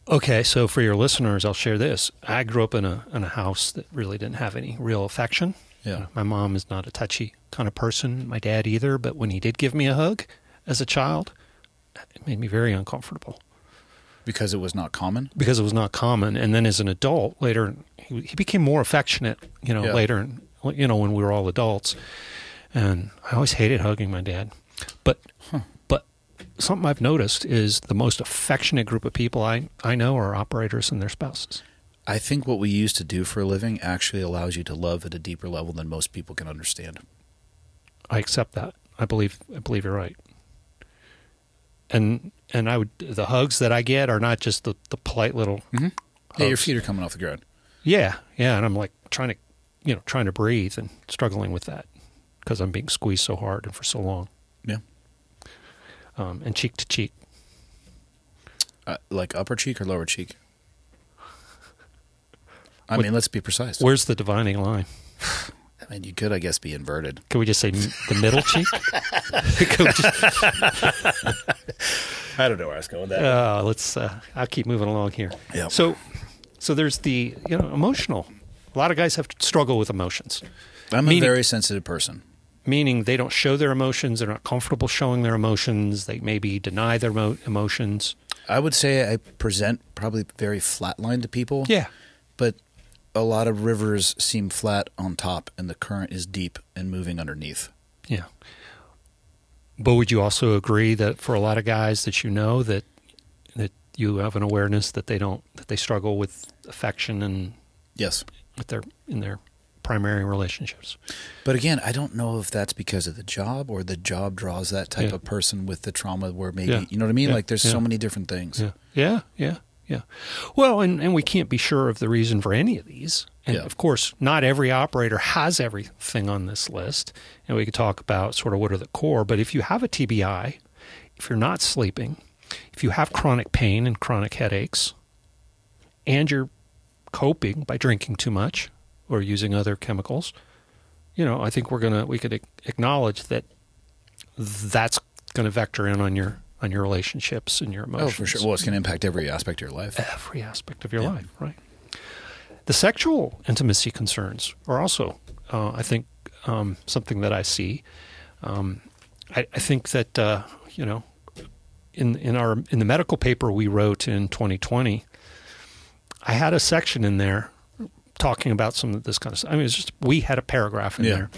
Okay. So for your listeners, I'll share this. I grew up in a, in a house that really didn't have any real affection. Yeah. My mom is not a touchy kind of person. My dad either, but when he did give me a hug as a child, it made me very uncomfortable. Because it was not common? Because it was not common. And then as an adult later, he, he became more affectionate, you know, yeah. later, you know, when we were all adults. And I always hated hugging my dad. But huh. but something I've noticed is the most affectionate group of people I, I know are operators and their spouses. I think what we used to do for a living actually allows you to love at a deeper level than most people can understand. I accept that. I believe I believe you're right. And and I would the hugs that I get are not just the, the polite little mm-hmm. hugs. Yeah, your feet are coming off the ground. Yeah, yeah, and I'm like trying to, you know, trying to breathe and struggling with that because I'm being squeezed so hard and for so long. Yeah. Um, and cheek to cheek. Uh, like upper cheek or lower cheek? I what, mean, let's be precise. Where's the dividing line? I mean, you could, I guess, be inverted. Could we just say the middle cheek? just... I don't know where I was going with that. Uh, let's, uh, I'll keep moving along here. Yep. So so there's the, you know, emotional. A lot of guys have to struggle with emotions. I'm meaning, a very sensitive person. Meaning they don't show their emotions. They're not comfortable showing their emotions. They maybe deny their mo- emotions. I would say I present probably very flatline to people. Yeah. But a lot of rivers seem flat on top and the current is deep and moving underneath. Yeah. But would you also agree that for a lot of guys that you know that that you have an awareness that they don't that they struggle with affection and yes. with their in their primary relationships. But again, I don't know if that's because of the job or the job draws that type yeah. of person with the trauma where maybe, yeah. you know what I mean? Yeah. Like there's yeah. so many different things. Yeah, yeah, yeah. yeah. Well, and, and we can't be sure of the reason for any of these. And yeah. of course, not every operator has everything on this list. And we could talk about sort of what are the core, but if you have a T B I, if you're not sleeping, if you have chronic pain and chronic headaches, and you're coping by drinking too much or using other chemicals, you know, I think we're gonna we could acknowledge that that's gonna vector in on your on your relationships and your emotions. Oh, for sure. Well, it's gonna impact every aspect of your life. Every aspect of your yeah. life, right? The sexual intimacy concerns are also, uh, I think, um, something that I see. Um, I, I think that uh, you know, in in our in the medical paper we wrote in twenty twenty. I had a section in there talking about some of this kind of stuff. I mean, it's just we had a paragraph in yeah. there,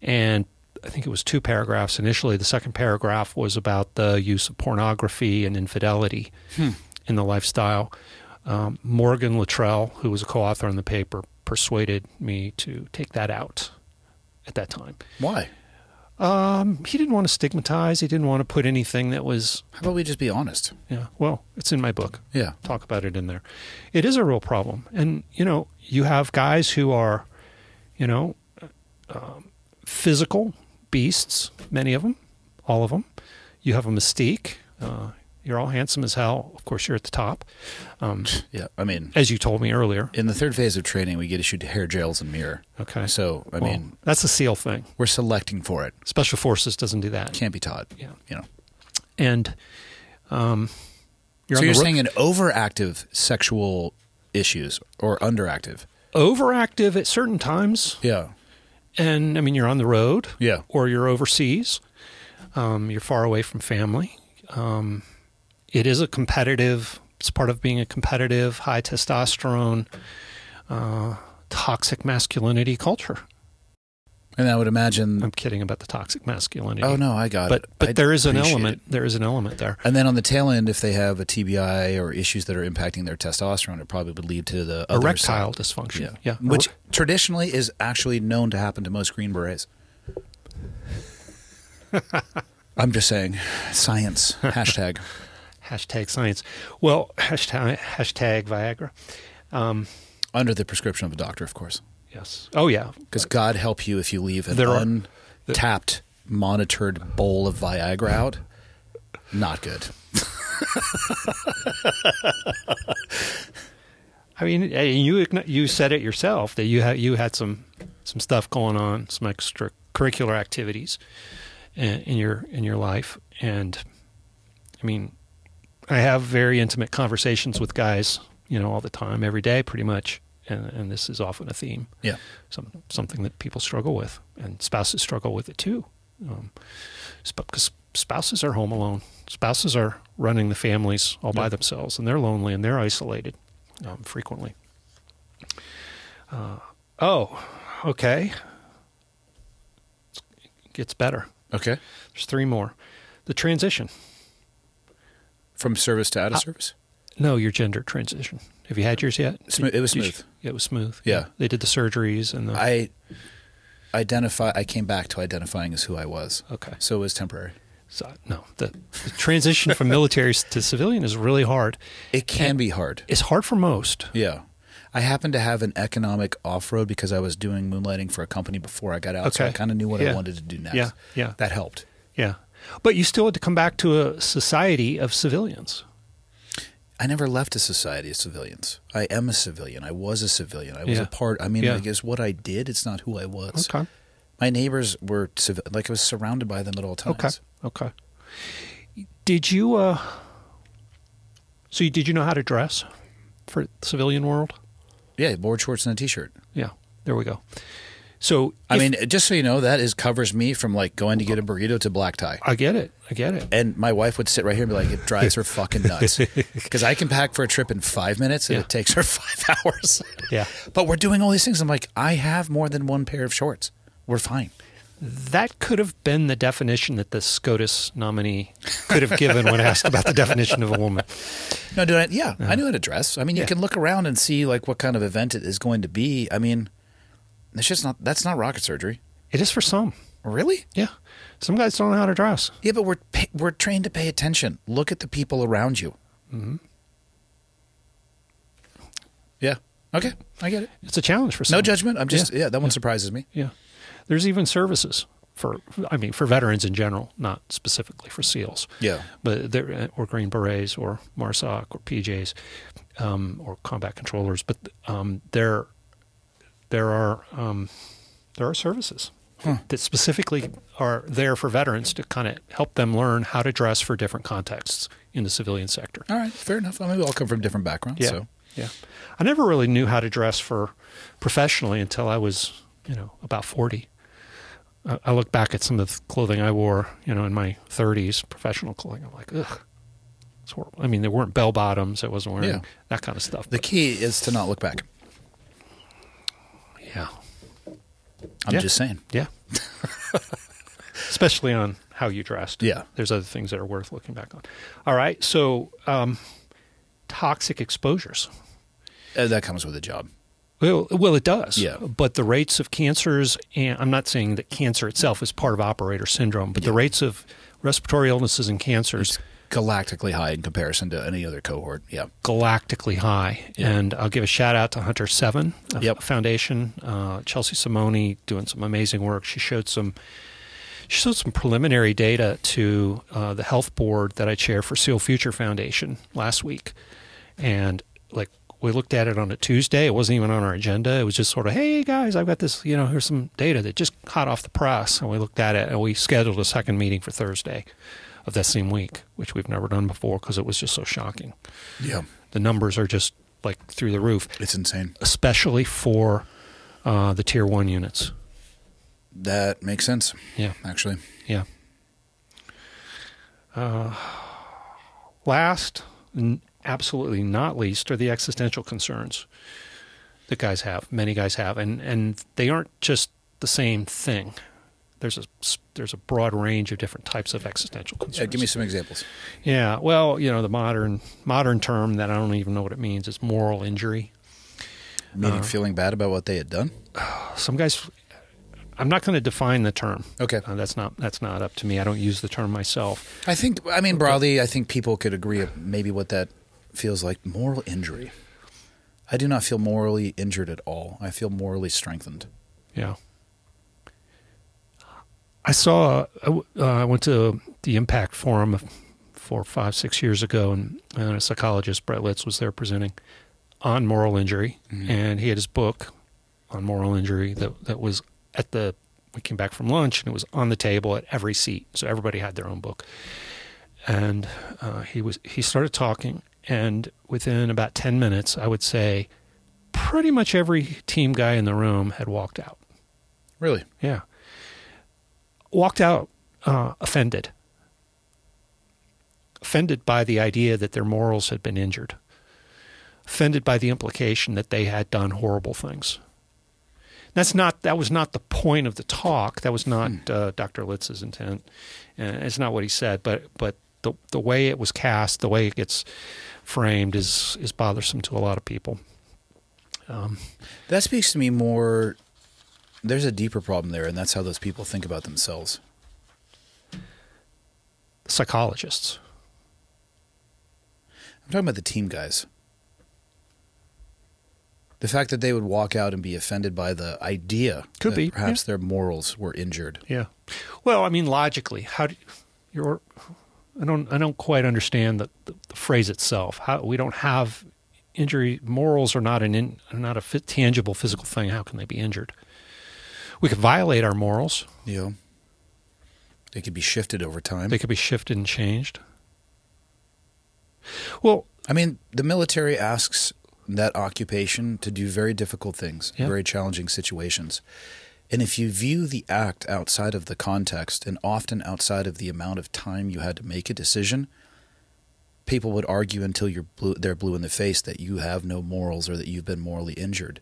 and I think it was two paragraphs initially. The second paragraph was about the use of pornography and infidelity hmm. in the lifestyle. Um, Morgan Luttrell, who was a co-author on the paper, persuaded me to take that out at that time. Why? Um, he didn't want to stigmatize. He didn't want to put anything that was... How about we just be honest? Yeah. Well, it's in my book. Yeah. Talk about it in there. It is a real problem. And, you know, you have guys who are, you know, um, physical beasts, many of them, all of them. You have a mystique. Uh, you're all handsome as hell. Of course, you're at the top. Um, yeah. I mean... As you told me earlier. In the third phase of training, we get issued hair gels and mirror. Okay. So, I well, mean... That's a SEAL thing. We're selecting for it. Special Forces doesn't do that. Can't be taught. Yeah. You know. And um, you're So on you're the saying an overactive sexual issues or underactive? Overactive at certain times. Yeah. And, I mean, you're on the road. Yeah. Or you're overseas. Um, you're far away from family. Um... It is a competitive, it's part of being a competitive, high testosterone, uh, toxic masculinity culture. And I would imagine... I'm kidding about the toxic masculinity. Oh, no, I got but, it. But I there is an element, it. there is an element there. And then on the tail end, if they have a T B I or issues that are impacting their testosterone, it probably would lead to the other erectile side. Dysfunction. Yeah. yeah. Which er- traditionally is actually known to happen to most Green Berets. I'm just saying, science, hashtag... Hashtag science. Well, hashtag, hashtag Viagra. Um, Under the prescription of a doctor, of course. Yes. Oh, yeah. Because God help you if you leave an are, untapped, the, monitored bowl of Viagra out. Not good. I mean, you you said it yourself that you had, you had some, some stuff going on, some extracurricular activities in, in your in your life. And, I mean... I have very intimate conversations with guys, you know, all the time, every day, pretty much, and, and this is often a theme. Yeah, some something that people struggle with, and spouses struggle with it too, um, sp- because spouses are home alone. Spouses are running the families all yeah. by themselves, and they're lonely and they're isolated um, frequently. Uh, oh, okay, it gets better. Okay, there's three more. The transition. From service to out of uh, service? No, your gender transition. Have you had yours yet? Did, it was smooth. You, yeah, it was smooth. Yeah. They did the surgeries and the... I, identify, I came back to identifying as who I was. Okay. So it was temporary. So, no, the, the transition from military to civilian is really hard. It can and be hard. It's hard for most. Yeah. I happened to have an economic off-road because I was doing moonlighting for a company before I got out. Okay. So I kind of knew what yeah. I wanted to do next. Yeah, yeah. That helped. Yeah. But you still had to come back to a society of civilians. I never left a society of civilians. I am a civilian. I was a civilian. I was yeah. a part. I mean, yeah. I guess what I did, it's not who I was. Okay. My neighbors were – like I was surrounded by them at all times. Okay. Okay. Did you uh, – so you, did you know how to dress for the civilian world? Yeah, board shorts and a T-shirt. Yeah. There we go. So I if, mean, just so you know, that is covers me from like going to get a burrito to black tie. I get it. I get it. And my wife would sit right here and be like, it drives her fucking nuts. Because I can pack for a trip in five minutes and yeah. it takes her five hours. yeah. But we're doing all these things. I'm like, I have more than one pair of shorts. We're fine. That could have been the definition that the SCOTUS nominee could have given when asked about the definition of a woman. No, dude, I, yeah, uh-huh. I knew how to dress. I mean, yeah. you can look around and see like what kind of event it is going to be. I mean... That's just not, that's not rocket surgery. It is for some. Really? Yeah. Some guys don't know how to dress. Yeah, but we're we're trained to pay attention. Look at the people around you. Mm-hmm. Yeah. Okay. I get it. It's a challenge for some. No judgment. I'm just, yeah, yeah that one yeah. surprises me. Yeah. There's even services for, I mean, for veterans in general, not specifically for SEALs. Yeah. But there, or Green Berets or MARSOC or P Js um, or combat controllers. But um, there, there are um, there are services. Huh. That specifically are there for veterans to kind of help them learn how to dress for different contexts in the civilian sector. All right, fair enough. I mean, we all come from different backgrounds. Yeah, so. yeah. I never really knew how to dress for professionally until I was, you know, about forty. I, I look back at some of the clothing I wore, you know, in my thirties, professional clothing. I'm like, ugh, it's horrible. I mean, there weren't bell bottoms. I wasn't wearing yeah. that kind of stuff. The but. key is to not look back. Yeah. I'm yeah. just saying. Yeah. Especially on how you dressed. Yeah. There's other things that are worth looking back on. All right. So um, toxic exposures. Uh, that comes with a job. Well, well, it does. Yeah. But the rates of cancers, and I'm not saying that cancer itself is part of operator syndrome, but yeah. the rates of respiratory illnesses and cancers. It's galactically high in comparison to any other cohort. Yeah. Galactically high. Yeah. And I'll give a shout out to Hunter Seven yep. Foundation, uh, Chelsea Simone doing some amazing work. She showed some, she showed some preliminary data to uh, the health board that I chair for SEAL Future Foundation last week. And like we looked at it on a Tuesday. It wasn't even on our agenda. It was just sort of, hey guys, I've got this, you know, here's some data that just hot off the press. And we looked at it and we scheduled a second meeting for Thursday of that same week, which we've never done before because it was just so shocking. Yeah. The numbers are just like through the roof. It's insane. Especially for uh, the tier one units. That makes sense. Yeah. Actually. Yeah. Uh, last, n absolutely not least, are the existential concerns that guys have, many guys have. And, and they aren't just the same thing. There's a there's a broad range of different types of existential concerns. Yeah, give me some examples. Yeah, well, you know, the modern modern term that I don't even know what it means is moral injury. Meaning uh, feeling bad about what they had done? Some guys, I'm not going to define the term. Okay, uh, that's not that's not up to me. I don't use the term myself. I think I mean broadly, I think people could agree maybe what that feels like. Moral injury. I do not feel morally injured at all. I feel morally strengthened. Yeah. I saw, uh, I went to the Impact Forum four, five, six years ago, and, and a psychologist, Brett Litz, was there presenting on moral injury. Mm-hmm. And he had his book on moral injury that, that was at the, we came back from lunch, and it was on the table at every seat. So everybody had their own book. And uh, he was, he started talking, and within about ten minutes, I would say pretty much every team guy in the room had walked out. Really? Yeah. Walked out uh, offended, offended by the idea that their morals had been injured, offended by the implication that they had done horrible things. That's not, that was not the point of the talk. That was not hmm. uh, Doctor Litz's intent. Uh, it's not what he said, but, but the, the way it was cast, the way it gets framed is, is bothersome to a lot of people. Um, that speaks to me more. There's a deeper problem there, and that's how those people think about themselves. Psychologists. I'm talking about the team guys. The fact that they would walk out and be offended by the idea Could that be. perhaps yeah. their morals were injured. Yeah. Well, I mean, logically, how do you, I don't, I don't quite understand the, the, the phrase itself. How we don't have injury. Morals are not an in, not a fit, tangible physical thing. How can they be injured? We could violate our morals. Yeah. They could be shifted over time. They could be shifted and changed. Well, I mean, the military asks that occupation to do very difficult things, yeah. very challenging situations. And if you view the act outside of the context and often outside of the amount of time you had to make a decision, people would argue until you're blue, they're blue in the face that you have no morals or that you've been morally injured.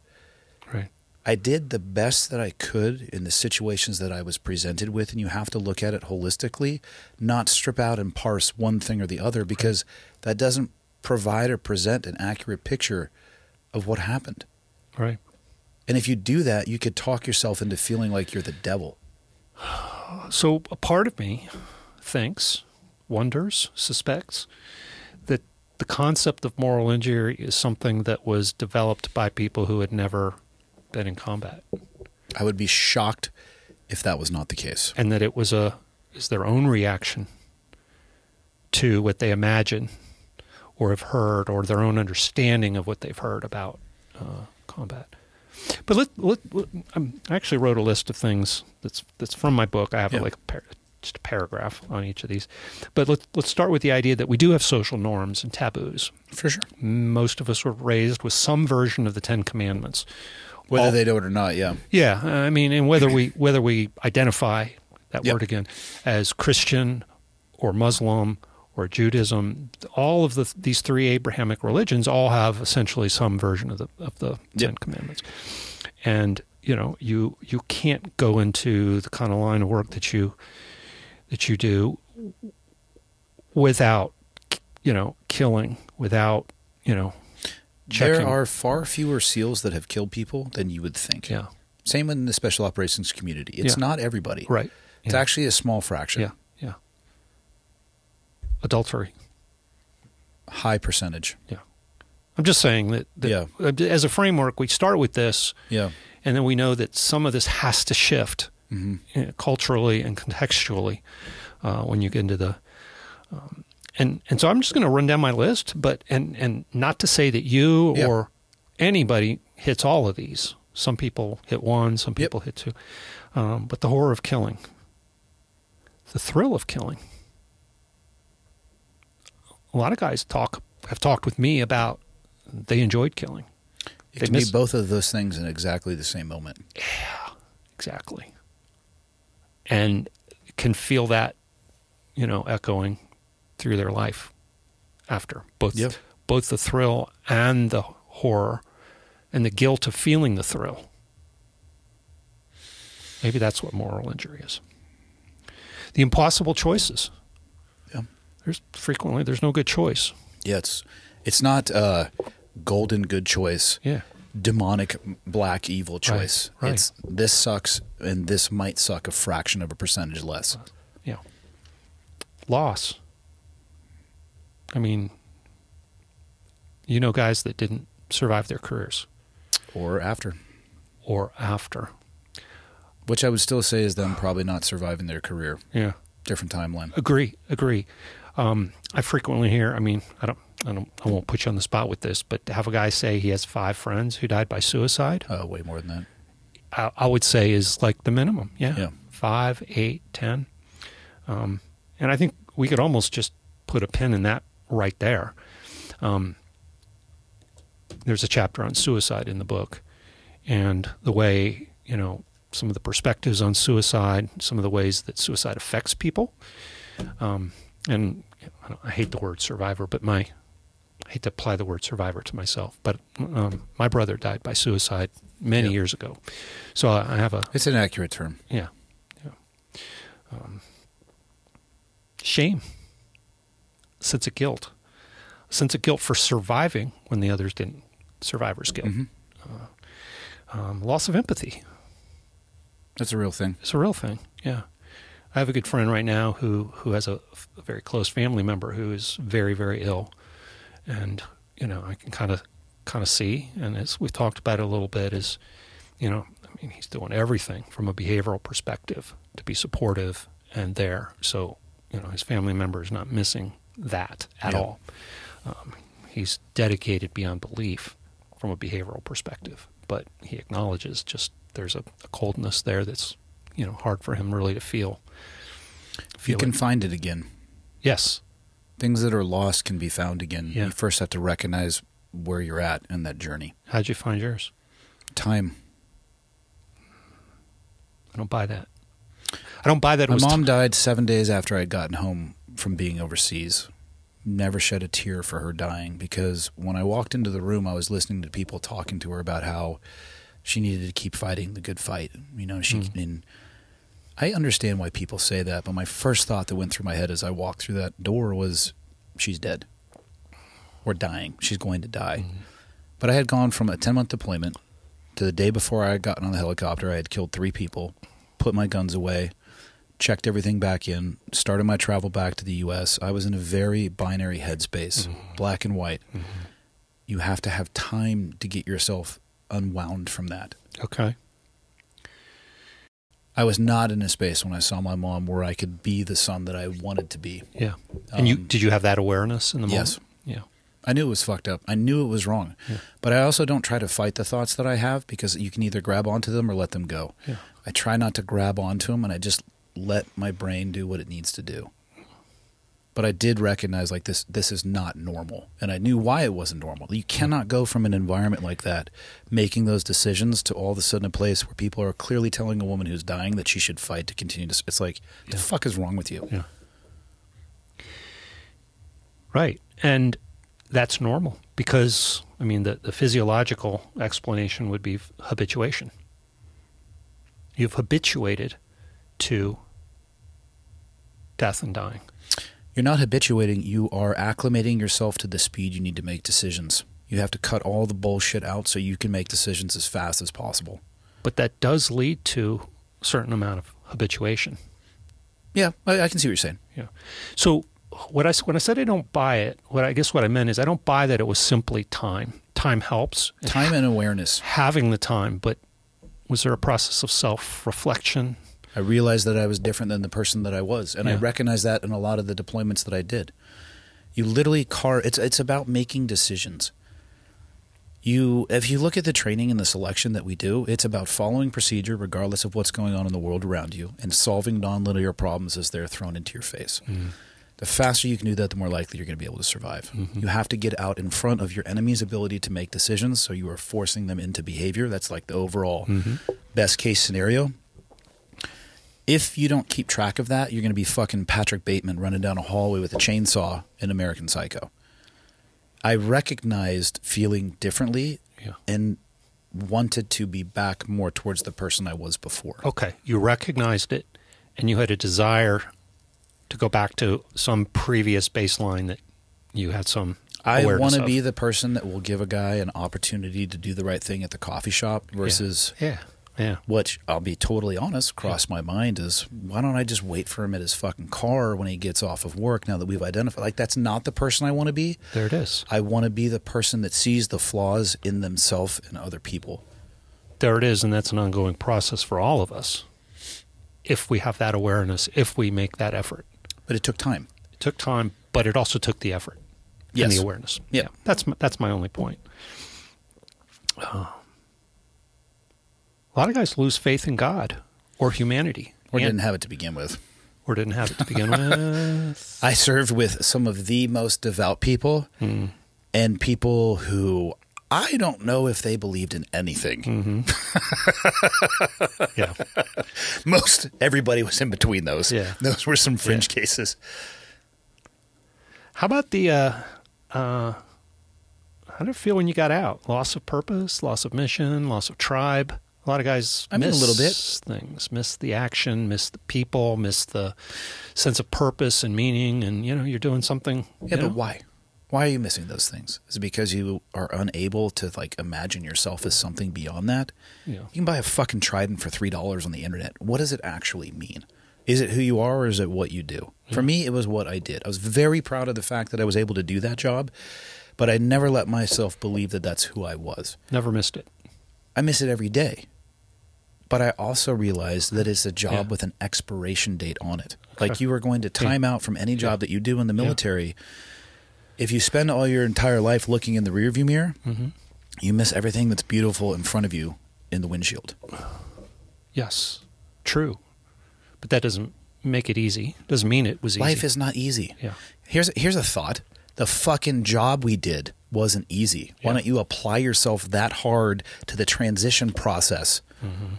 Right. I did the best that I could in the situations that I was presented with, and you have to look at it holistically, not strip out and parse one thing or the other, because that doesn't provide or present an accurate picture of what happened. Right. And if you do that, you could talk yourself into feeling like you're the devil. So a part of me thinks, wonders, suspects that the concept of moral injury is something that was developed by people who had never been in combat. I would be shocked if that was not the case. And that it was a is their own reaction to what they imagine or have heard, or their own understanding of what they've heard about uh, combat. But let, let, let, I actually wrote a list of things that's that's from my book. I have yeah. like a par just a paragraph on each of these. But let's let's start with the idea that we do have social norms and taboos. For sure, most of us were raised with some version of the Ten Commandments, whether All, they do it or not. Yeah, yeah. I mean, and whether we whether we identify that yep. word again as Christian or Muslim or Judaism, all of the, these three Abrahamic religions all have essentially some version of the of the Ten yep. Commandments. And you know, you you can't go into the kind of line of work that you that you do without, you know, killing, without, you know, checking. There are far fewer SEALs that have killed people than you would think. Yeah. Same in the special operations community. It's yeah. not everybody. Right. It's yeah. actually a small fraction. Yeah. Adultery, high percentage. Yeah, I'm just saying that, that yeah. as a framework, we start with this. Yeah, and then we know that some of this has to shift mm-hmm. culturally and contextually uh, when you get into the. Um, and and so I'm just going to run down my list, but and and not to say that you yeah. or anybody hits all of these. Some people hit one, some people yep. hit two, um, but the horror of killing, the thrill of killing. A lot of guys talk have talked with me about they enjoyed killing. It they can be both of those things in exactly the same moment. Yeah, exactly. And can feel that, you know, echoing through their life after. Both, yep. both the thrill and the horror and the guilt of feeling the thrill. Maybe that's what moral injury is. The impossible choices. There's frequently there's no good choice. Yeah, it's it's not uh, golden good choice. Yeah, demonic black evil choice. Right, right. It's this sucks and this might suck a fraction of a percentage less. Yeah, loss. I mean, you know, guys that didn't survive their careers, or after, or after, which I would still say is them probably not surviving their career. Yeah, different timeline. Agree, agree. Um, I frequently hear, I mean, I don't, I don't, I won't put you on the spot with this, but to have a guy say he has five friends who died by suicide. Oh, uh, way more than that. I, I would say is like the minimum. Yeah. yeah. Five, eight, ten. Um, and I think we could almost just put a pin in that right there. Um, there's a chapter on suicide in the book and the way, you know, some of the perspectives on suicide, some of the ways that suicide affects people. Um, And I, don't, I hate the word survivor, but my I hate to apply the word survivor to myself. But um, my brother died by suicide many yep. years ago, so I have a. It's an accurate term. Yeah, yeah. Um, shame, sense of guilt, sense of guilt for surviving when the others didn't. Survivor's guilt, mm-hmm. uh, um, loss of empathy. That's a real thing. It's a real thing. Yeah. I have a good friend right now who, who has a, a very close family member who is very, very ill. And, you know, I can kind of kind of see, and as we've talked about it a little bit, is, you know, I mean, he's doing everything from a behavioral perspective to be supportive and there. So, you know, his family member is not missing that at yeah. all. Um, he's dedicated beyond belief from a behavioral perspective, but he acknowledges just there's a, a coldness there that's, you know, hard for him really to feel. feel you can it. find it again. Yes. Things that are lost can be found again. Yeah. You first have to recognize where you're at in that journey. How'd you find yours? Time. I don't buy that. I don't buy that. My mom died seven days after I'd gotten home from being overseas. Never shed a tear for her dying because when I walked into the room, I was listening to people talking to her about how she needed to keep fighting the good fight. You know, she mm. and I understand why people say that, but my first thought that went through my head as I walked through that door was, she's dead. We're dying. She's going to die. Mm. But I had gone from a ten-month deployment to the day before I had gotten on the helicopter, I had killed three people, put my guns away, checked everything back in, started my travel back to the U S I was in a very binary headspace, mm-hmm. black and white. Mm-hmm. You have to have time to get yourself unwound from that. Okay. I was not in a space when I saw my mom where I could be the son that I wanted to be. Yeah. And um, you did you have that awareness in the moment? Yes. Yeah. I knew it was fucked up. I knew it was wrong. Yeah. But I also don't try to fight the thoughts that I have because you can either grab onto them or let them go. Yeah. I try not to grab onto them, and I just let my brain do what it needs to do. But I did recognize, like, this this is not normal. And I knew why it wasn't normal. You cannot go from an environment like that, making those decisions, to all of a sudden a place where people are clearly telling a woman who's dying that she should fight to continue to... It's like, yeah. the fuck is wrong with you? Yeah. Right. And that's normal because, I mean, the, the physiological explanation would be habituation. You've habituated to death and dying. You're not habituating. You are acclimating yourself to the speed you need to make decisions. You have to cut all the bullshit out so you can make decisions as fast as possible. But that does lead to a certain amount of habituation. Yeah, I, I can see what you're saying. Yeah. So what I, when I said I don't buy it, what I guess what I meant is I don't buy that it was simply time. Time helps. Time and awareness. Having the time. But was there a process of self-reflection? I realized that I was different than the person that I was, and yeah. I recognized that in a lot of the deployments that I did. You literally car it's it's about making decisions. You if you look at the training and the selection that we do, it's about following procedure regardless of what's going on in the world around you and solving non-linear problems as they're thrown into your face. Mm-hmm. The faster you can do that, the more likely you're going to be able to survive. Mm-hmm. You have to get out in front of your enemy's ability to make decisions, so you are forcing them into behavior. That's like the overall mm-hmm. best case scenario. If you don't keep track of that, you're going to be fucking Patrick Bateman running down a hallway with a chainsaw in American Psycho. I recognized feeling differently yeah. and wanted to be back more towards the person I was before. Okay. You recognized it, and you had a desire to go back to some previous baseline that you had some awareness of. I want to be the person that will give a guy an opportunity to do the right thing at the coffee shop versus... Yeah. yeah. Yeah. Which, I'll be totally honest, crossed yeah. my mind is, why don't I just wait for him at his fucking car when he gets off of work now that we've identified? Like, that's not the person I want to be. There it is. I want to be the person that sees the flaws in themselves and other people. There it is, and that's an ongoing process for all of us if we have that awareness, if we make that effort. But it took time. It took time, but it also took the effort yes. and the awareness. Yeah. yeah. That's, my, that's my only point. Uh, A lot of guys lose faith in God or humanity. Or and, didn't have it to begin with. Or didn't have it to begin with. I served with some of the most devout people mm. and people who I don't know if they believed in anything. Mm-hmm. yeah. Most everybody was in between those. Yeah. Those were some fringe yeah. cases. How about the uh, uh, how did it feel when you got out? Loss of purpose, loss of mission, loss of tribe. A lot of guys I miss mean, a little bit. things, miss the action, miss the people, miss the sense of purpose and meaning. And, you know, you're doing something. Yeah, but know? why? Why are you missing those things? Is it because you are unable to, like, imagine yourself as something beyond that? Yeah. You can buy a fucking Trident for three dollars on the internet. What does it actually mean? Is it who you are or is it what you do? Yeah. For me, it was what I did. I was very proud of the fact that I was able to do that job, but I never let myself believe that that's who I was. Never missed it. I miss it every day. But I also realized that it's a job yeah. with an expiration date on it. Okay. Like, you are going to time yeah. out from any job yeah. that you do in the military. Yeah. If you spend all your entire life looking in the rearview mirror, mm-hmm. you miss everything that's beautiful in front of you in the windshield. Yes, true. But that doesn't make it easy. Doesn't mean it was easy. Life is not easy. Yeah. Here's, here's a thought. The fucking job we did wasn't easy. Yeah. Why don't you apply yourself that hard to the transition process? Mm-hmm.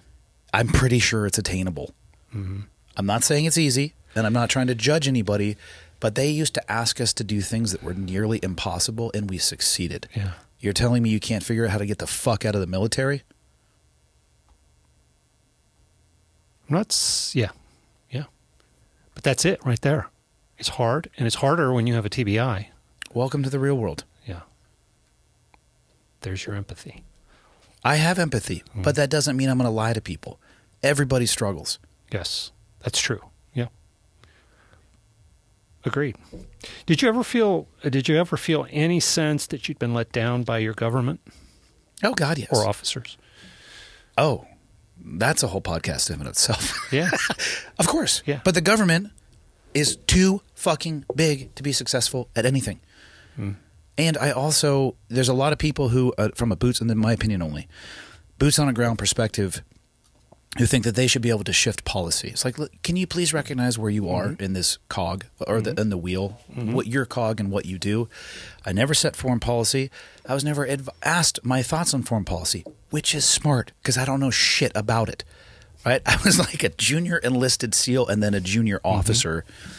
I'm pretty sure it's attainable. Mm-hmm. I'm not saying it's easy, and I'm not trying to judge anybody, but they used to ask us to do things that were nearly impossible, and we succeeded. Yeah. You're telling me you can't figure out how to get the fuck out of the military? I'm not, yeah, yeah. But that's it right there. It's hard, and it's harder when you have a T B I. Welcome to the real world. Yeah. There's your empathy. I have empathy, mm. but that doesn't mean I'm going to lie to people. Everybody struggles. Yes, that's true. Yeah. Agreed. Did you ever feel, did you ever feel any sense that you'd been let down by your government? Oh, God, yes. Or officers? Oh, that's a whole podcast in and of itself. Yeah. Of course. Yeah. But the government is too fucking big to be successful at anything. Mm. And I also, there's a lot of people who, uh, from a boots, and in my opinion only, boots on the ground perspective, who think that they should be able to shift policy. It's like, look, can you please recognize where you are mm-hmm. in this cog or mm-hmm. the, in the wheel, mm-hmm. what your cog and what you do? I never set foreign policy. I was never adv- asked my thoughts on foreign policy, which is smart because I don't know shit about it. Right? I was like a junior enlisted SEAL and then a junior officer. Mm-hmm.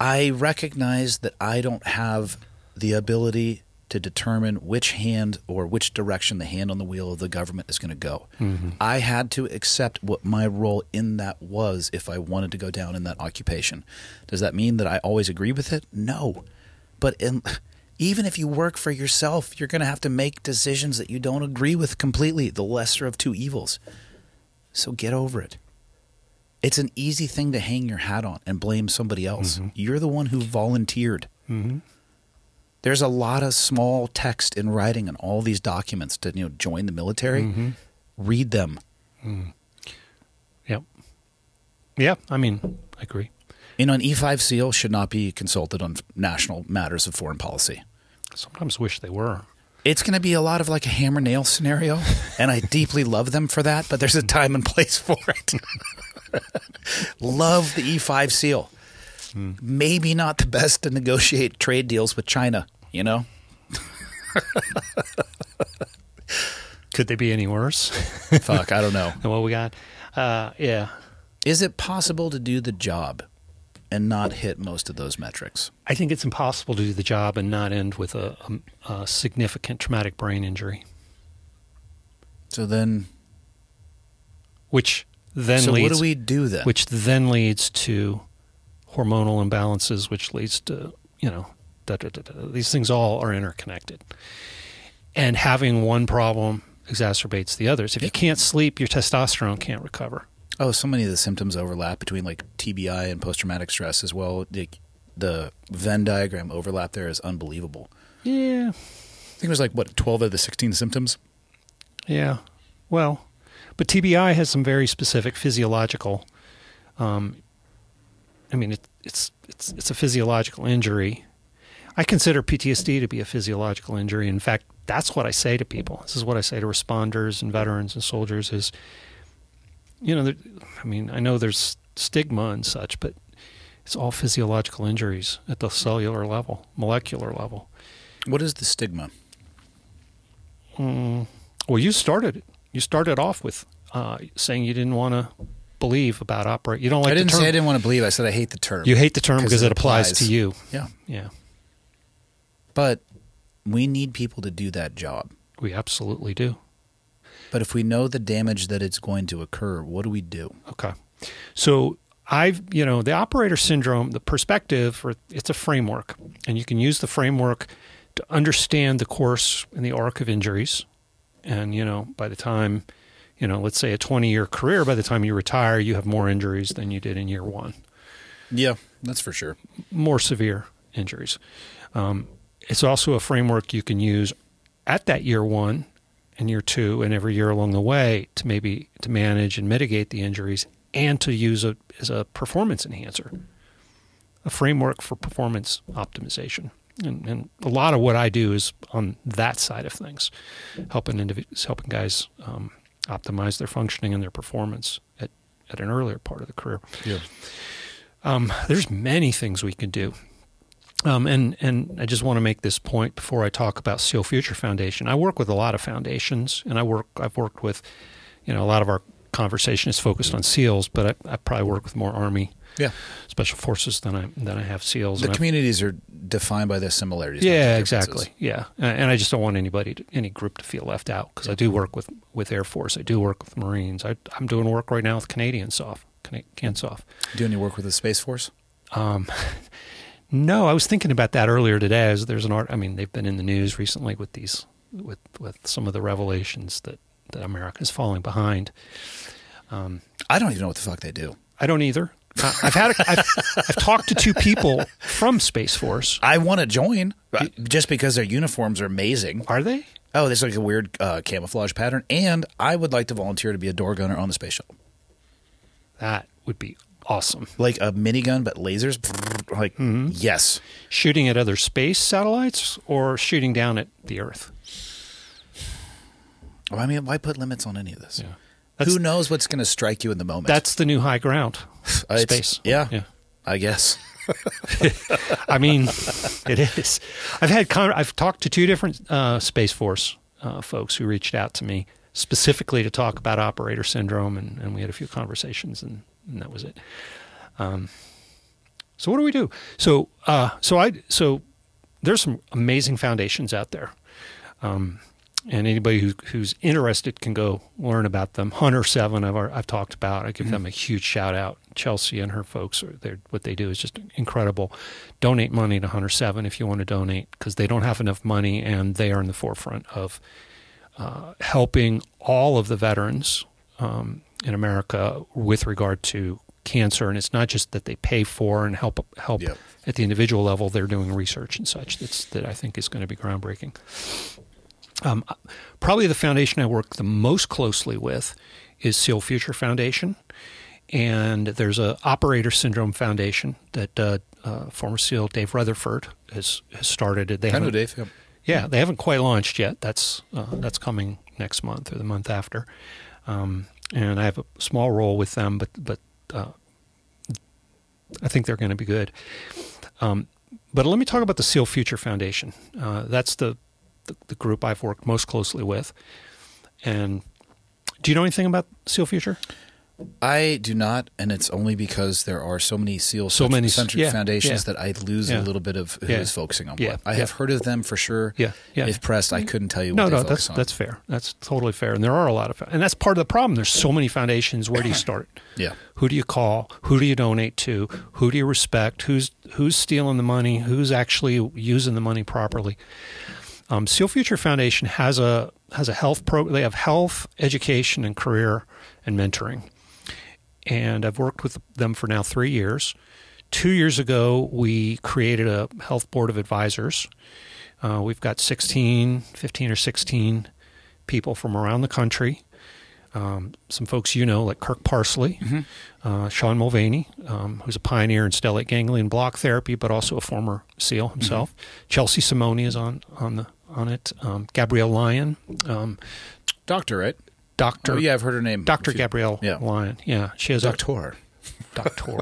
I recognize that I don't have the ability to determine which hand or which direction the hand on the wheel of the government is going to go. Mm-hmm. I had to accept what my role in that was if I wanted to go down in that occupation. Does that mean that I always agree with it? No. But in, even if you work for yourself, you're going to have to make decisions that you don't agree with completely, the lesser of two evils. So get over it. It's an easy thing to hang your hat on and blame somebody else. Mm-hmm. You're the one who volunteered. Mm-hmm. There's a lot of small text in writing and all these documents to, you know, join the military. Mm-hmm. Read them. Mm. Yep. Yeah, I mean, I agree. You know, an E five SEAL should not be consulted on national matters of foreign policy. I sometimes wish they were. It's going to be a lot of like a hammer-nail scenario, and I deeply love them for that, but there's a time and place for it. Love the E five SEAL. Hmm. Maybe not the best to negotiate trade deals with China, you know? Could they be any worse? Fuck, I don't know. And what we got? Uh, yeah. Is it possible to do the job and not hit most of those metrics? I think it's impossible to do the job and not end with a, a, a significant traumatic brain injury. So then... Which... Then so leads, what do we do then? Which then leads to hormonal imbalances, which leads to, you know, da, da, da, da. These things all are interconnected. And having one problem exacerbates the others. If you can't sleep, your testosterone can't recover. Oh, so many of the symptoms overlap between like T B I and post-traumatic stress as well. The, the Venn diagram overlap there is unbelievable. Yeah. I think it was like, what, twelve of the sixteen symptoms? Yeah. Well... But T B I has some very specific physiological. Um, I mean, it, it's it's it's a physiological injury. I consider P T S D to be a physiological injury. In fact, that's what I say to people. This is what I say to responders and veterans and soldiers. Is, you know, there, I mean, I know there's stigma and such, but it's all physiological injuries at the cellular level, molecular level. What is the stigma? Mm, well, you started it. You started off with uh, saying you didn't want to believe about operate. You don't like. I didn't the term. say I didn't want to believe. I said I hate the term. You hate the term because it, it applies. applies to you. Yeah, yeah. But we need people to do that job. We absolutely do. But if we know the damage that it's going to occur, what do we do? Okay. So I've, you know, the operator syndrome, the perspective, or it's a framework, and you can use the framework to understand the course and the arc of injuries. And, you know, by the time, you know, let's say a twenty-year career, by the time you retire, you have more injuries than you did in year one. Yeah, that's for sure. More severe injuries. Um, it's also a framework you can use at that year one and year two and every year along the way to maybe to manage and mitigate the injuries and to use it as a performance enhancer, a framework for performance optimization. And, and a lot of what I do is on that side of things, helping individuals, helping guys um, optimize their functioning and their performance at, at an earlier part of the career. Yeah. Um, there's many things we can do. Um, and, and I just want to make this point before I talk about SEAL Future Foundation. I work with a lot of foundations, and I work, I've worked with, you know, a lot of our conversation is focused on SEALs, but I, I probably work with more Army Yeah, special forces than I than I have SEALs. The communities are defined by their similarities. Yeah, exactly. Yeah, and I just don't want anybody, to, any group, to feel left out because I do work with, with Air Force. I do work with Marines. I, I'm doing work right now with Canadian soft, CanSoft. Do any work with the Space Force? Um, no, I was thinking about that earlier today. As there's an art. I mean, they've been in the news recently with these with with some of the revelations that that America is falling behind. Um, I don't even know what the fuck they do. I don't either. Uh, I've had a, I've, I've talked to two people from Space Force. I want to join just because their uniforms are amazing. Are they? Oh, there's like a weird uh, camouflage pattern, and I would like to volunteer to be a door gunner on the space shuttle. That would be awesome. Like a minigun, but lasers? Like, mm-hmm. Yes. Shooting at other space satellites or shooting down at the Earth? Well, I mean, why put limits on any of this? Yeah. That's, Who knows what's going to strike you in the moment? That's the new high ground. Uh, space. Yeah, yeah, I guess. I mean, it is. I've had con- I've talked to two different uh, Space Force uh, folks who reached out to me specifically to talk about Operator Syndrome, and, and we had a few conversations, and, and that was it. Um, so what do we do? So uh, so I so there's some amazing foundations out there. Um, And anybody who, who's interested can go learn about them. Hunter Seven, I've I've talked about. I give mm-hmm. them a huge shout out. Chelsea and her folks, are, what they do is just incredible. Donate money to Hunter Seven if you want to donate, because they don't have enough money, and they are in the forefront of uh, helping all of the veterans um, in America with regard to cancer. And it's not just that they pay for and help help yep. at the individual level. They're doing research and such that's that I think is going to be groundbreaking. Um, probably the foundation I work the most closely with is SEAL Future Foundation, and there's a Operator Syndrome Foundation that uh, uh, former SEAL Dave Rutherford has, has started. They I know Dave. Yeah. yeah, they haven't quite launched yet. That's uh, that's coming next month or the month after, um, and I have a small role with them, but but uh, I think they're going to be good. Um, but let me talk about the SEAL Future Foundation. Uh, that's the The, the group I've worked most closely with. And do you know anything about SEAL Future? I do not, and it's only because there are so many SEAL-centric so yeah, foundations yeah. that I lose yeah. a little bit of who yeah. is focusing on yeah. what. I yeah. have heard of them for sure. Yeah. Yeah. If pressed, I couldn't tell you what no, they no, focus that's, on. No, no, that's fair. That's totally fair. And there are a lot of – and that's part of the problem. There's so many foundations. Where do you start? yeah. Who do you call? Who do you donate to? Who do you respect? Who's Who's stealing the money? Who's actually using the money properly? Um, SEAL Future Foundation has a has a health pro. They have health, education, and career, and mentoring. And I've worked with them for now three years. Two years ago, we created a health board of advisors. Uh, we've got sixteen, fifteen or sixteen people from around the country. Um, some folks you know, like Kirk Parsley, mm-hmm. uh, Sean Mulvaney, um, who's a pioneer in stellate ganglion block therapy, but also a former SEAL himself. Mm-hmm. Chelsea Simone is on on the on it. Um, Gabrielle Lyon, um, doctor, right? Doctor, oh, yeah, I've heard her name. Doctor Gabrielle yeah. Lyon, yeah, she has doctor, a, doctor,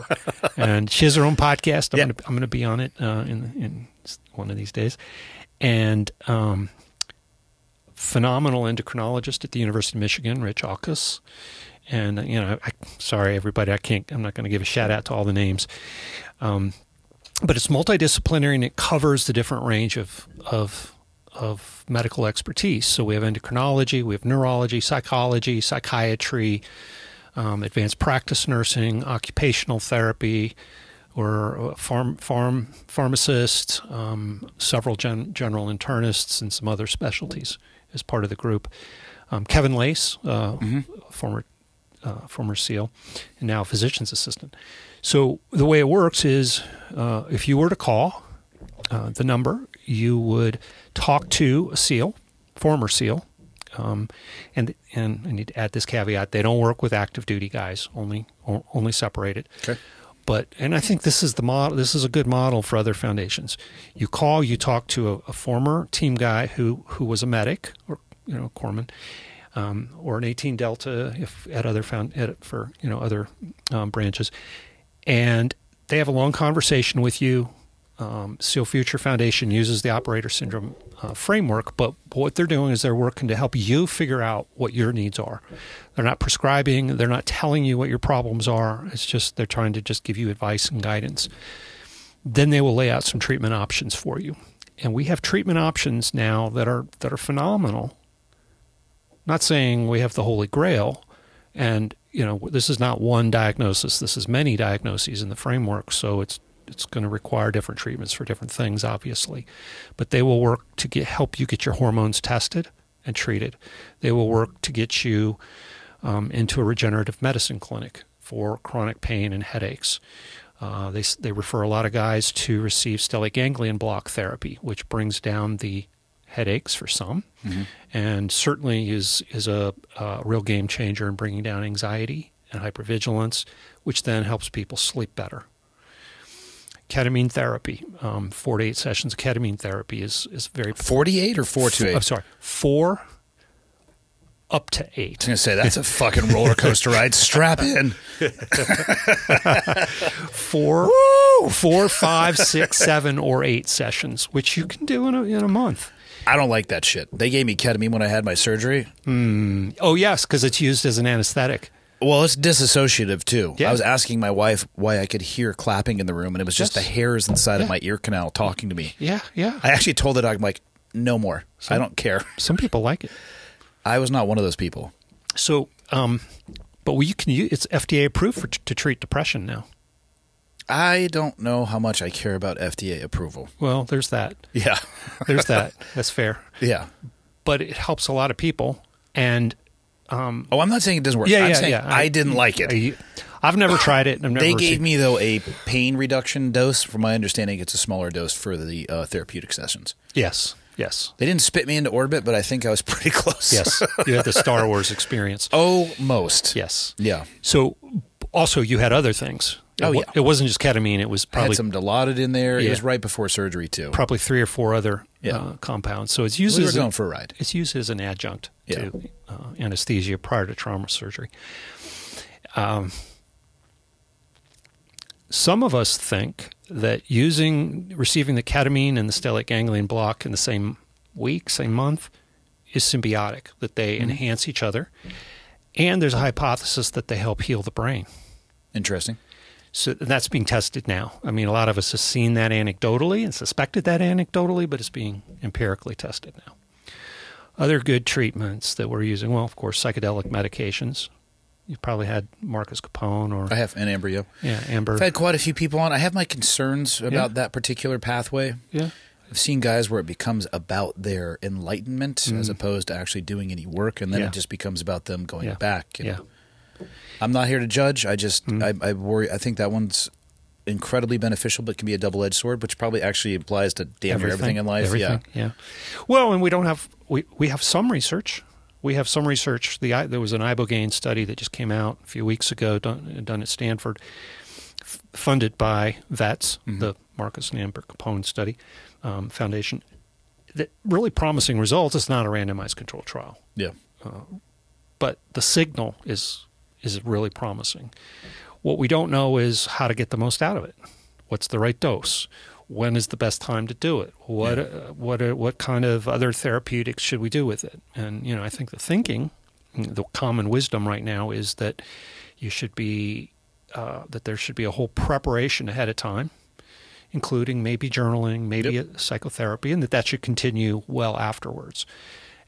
and she has her own podcast. I'm yeah. gonna I'm gonna be on it uh, in in one of these days, and. Um, phenomenal endocrinologist at the University of Michigan, Rich Auchus. And, you know, I, sorry, everybody, I can't, I'm not going to give a shout out to all the names. Um, but it's multidisciplinary, and it covers the different range of, of, of medical expertise. So we have endocrinology, we have neurology, psychology, psychiatry, um, advanced practice nursing, occupational therapy, or farm, farm pharmacists, um, several gen, general internists, and some other specialties as part of the group. Um, Kevin Lace, uh, mm-hmm. former uh, former SEAL, and now a physician's assistant. So the way it works is uh, if you were to call uh, the number, you would talk to a SEAL, former SEAL, um, and and I need to add this caveat: they don't work with active duty guys, only or, only separated. Okay. But and I think this is the model. This is a good model for other foundations. You call, you talk to a, a former team guy who, who was a medic, or you know, a corpsman, um, or an eighteen Delta, if at other found at, for you know other um, branches, and they have a long conversation with you. Um, SEAL Future Foundation uses the Operator Syndrome uh, framework, but what they're doing is they're working to help you figure out what your needs are. They're not prescribing. They're not telling you what your problems are. It's just they're trying to just give you advice and guidance. Then they will lay out some treatment options for you. And we have treatment options now that are that are phenomenal. Not saying we have the Holy Grail, and you know this is not one diagnosis. This is many diagnoses in the framework, so it's it's going to require different treatments for different things, obviously. But they will work to get, help you get your hormones tested and treated. They will work to get you um, into a regenerative medicine clinic for chronic pain and headaches. Uh, they, they refer a lot of guys to receive stellate ganglion block therapy, which brings down the headaches for some, mm-hmm. and certainly is, is a, a real game changer in bringing down anxiety and hypervigilance, which then helps people sleep better. Ketamine therapy, um, four to eight sessions of ketamine therapy is is very... forty-eight or four to eight? I'm oh, sorry, four up to eight. I was going to say, that's a fucking roller coaster ride. Strap in. four, four, five, six, seven, or eight sessions, which you can do in a, in a month. I don't like that shit. They gave me ketamine when I had my surgery. Mm. Oh, yes, because it's used as an anesthetic. Well, it's disassociative, too. Yeah. I was asking my wife why I could hear clapping in the room, and it was just yes. the hairs inside yeah. of my ear canal talking to me. Yeah, yeah. I actually told the doc, I'm like, no more. Some, I don't care. Some people like it. I was not one of those people. So, um, but we can use, it's F D A approved for, to treat depression now. I don't know how much I care about F D A approval. Well, there's that. Yeah. There's that. That's fair. Yeah. But it helps a lot of people, and... Um, oh, I'm not saying it doesn't work. Yeah, I'm yeah, saying yeah. I, I didn't like it. You, I've never tried it. I've never they gave me, though, a pain reduction dose. From my understanding, it's a smaller dose for the uh, therapeutic sessions. Yes, yes. They didn't spit me into orbit, but I think I was pretty close. Yes, you had the Star Wars experience. Almost. Yes. Yeah. So also you had other things. It oh, yeah. It wasn't just ketamine. It was probably... I had some Dilaudid in there. Yeah. It was right before surgery, too. Probably three or four other yeah. uh, compounds. So it's used we as... Going a, for a ride. It's used as an adjunct yeah. to uh, anesthesia prior to trauma surgery. Um, some of us think that using... Receiving the ketamine and the stellate ganglion block in the same week, same month, is symbiotic, that they mm-hmm. enhance each other. And there's a hypothesis that they help heal the brain. Interesting. So that's being tested now. I mean, a lot of us have seen that anecdotally and suspected that anecdotally, but it's being empirically tested now. Other good treatments that we're using, well, of course, psychedelic medications. You've probably had Marcus Capone or... I have, and Amber, yeah. Yeah, Amber. I've had quite a few people on. I have my concerns about yeah. that particular pathway. Yeah. I've seen guys where it becomes about their enlightenment mm. as opposed to actually doing any work, and then yeah. it just becomes about them going yeah. back. And, yeah. I'm not here to judge. I just mm-hmm. I, I worry. I think that one's incredibly beneficial, but can be a double-edged sword, which probably actually applies to damn near everything, everything in life. Everything, yeah, yeah. Well, and we don't have we, we have some research. We have some research. The there was an ibogaine study that just came out a few weeks ago, done, done at Stanford, f- funded by V E T S, mm-hmm. the Marcus and Amber Capone Study um, Foundation. That really promising results. It's not a randomized controlled trial. Yeah, uh, but the signal is. is really promising. What we don't know is how to get the most out of it. What's the right dose? When is the best time to do it? What yeah. uh, what uh, what kind of other therapeutics should we do with it? And you know, I think the thinking, the common wisdom right now is that you should be uh, that there should be a whole preparation ahead of time, including maybe journaling, maybe yep. a psychotherapy, and that that should continue well afterwards.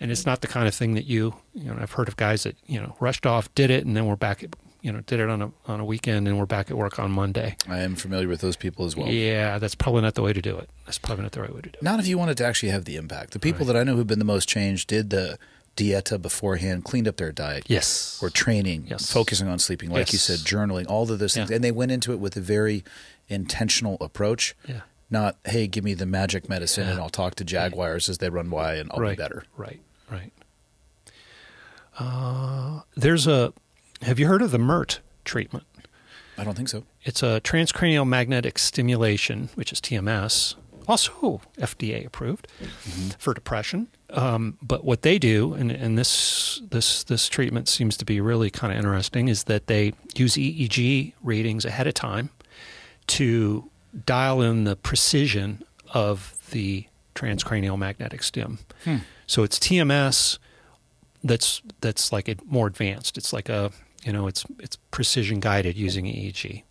And it's not the kind of thing that you, you know, I've heard of guys that, you know, rushed off, did it, and then we're back at, you know, did it on a on a weekend and we're back at work on Monday. I am familiar with those people as well. Yeah, that's probably not the way to do it. That's probably not the right way to do it. Not if you wanted to actually have the impact. The people right. that I know who've been the most changed did the dieta beforehand, cleaned up their diet. Yes. Or training, yes. focusing on sleeping, like yes. you said, journaling, all of those things. Yeah. And they went into it with a very intentional approach. Yeah. Not, hey, give me the magic medicine yeah. and I'll talk to jaguars as they run by and I'll right. be better. Right, right. Uh, there's a – have you heard of the M E R T treatment? I don't think so. It's a transcranial magnetic stimulation, which is T M S, also F D A approved mm-hmm. for depression. Um, but what they do, and, and this, this, this treatment seems to be really kind of interesting, is that they use E E G readings ahead of time to – dial in the precision of the transcranial magnetic stim. Hmm. So it's T M S that's that's like a more advanced. It's like a, you know, it's it's precision guided using E E G.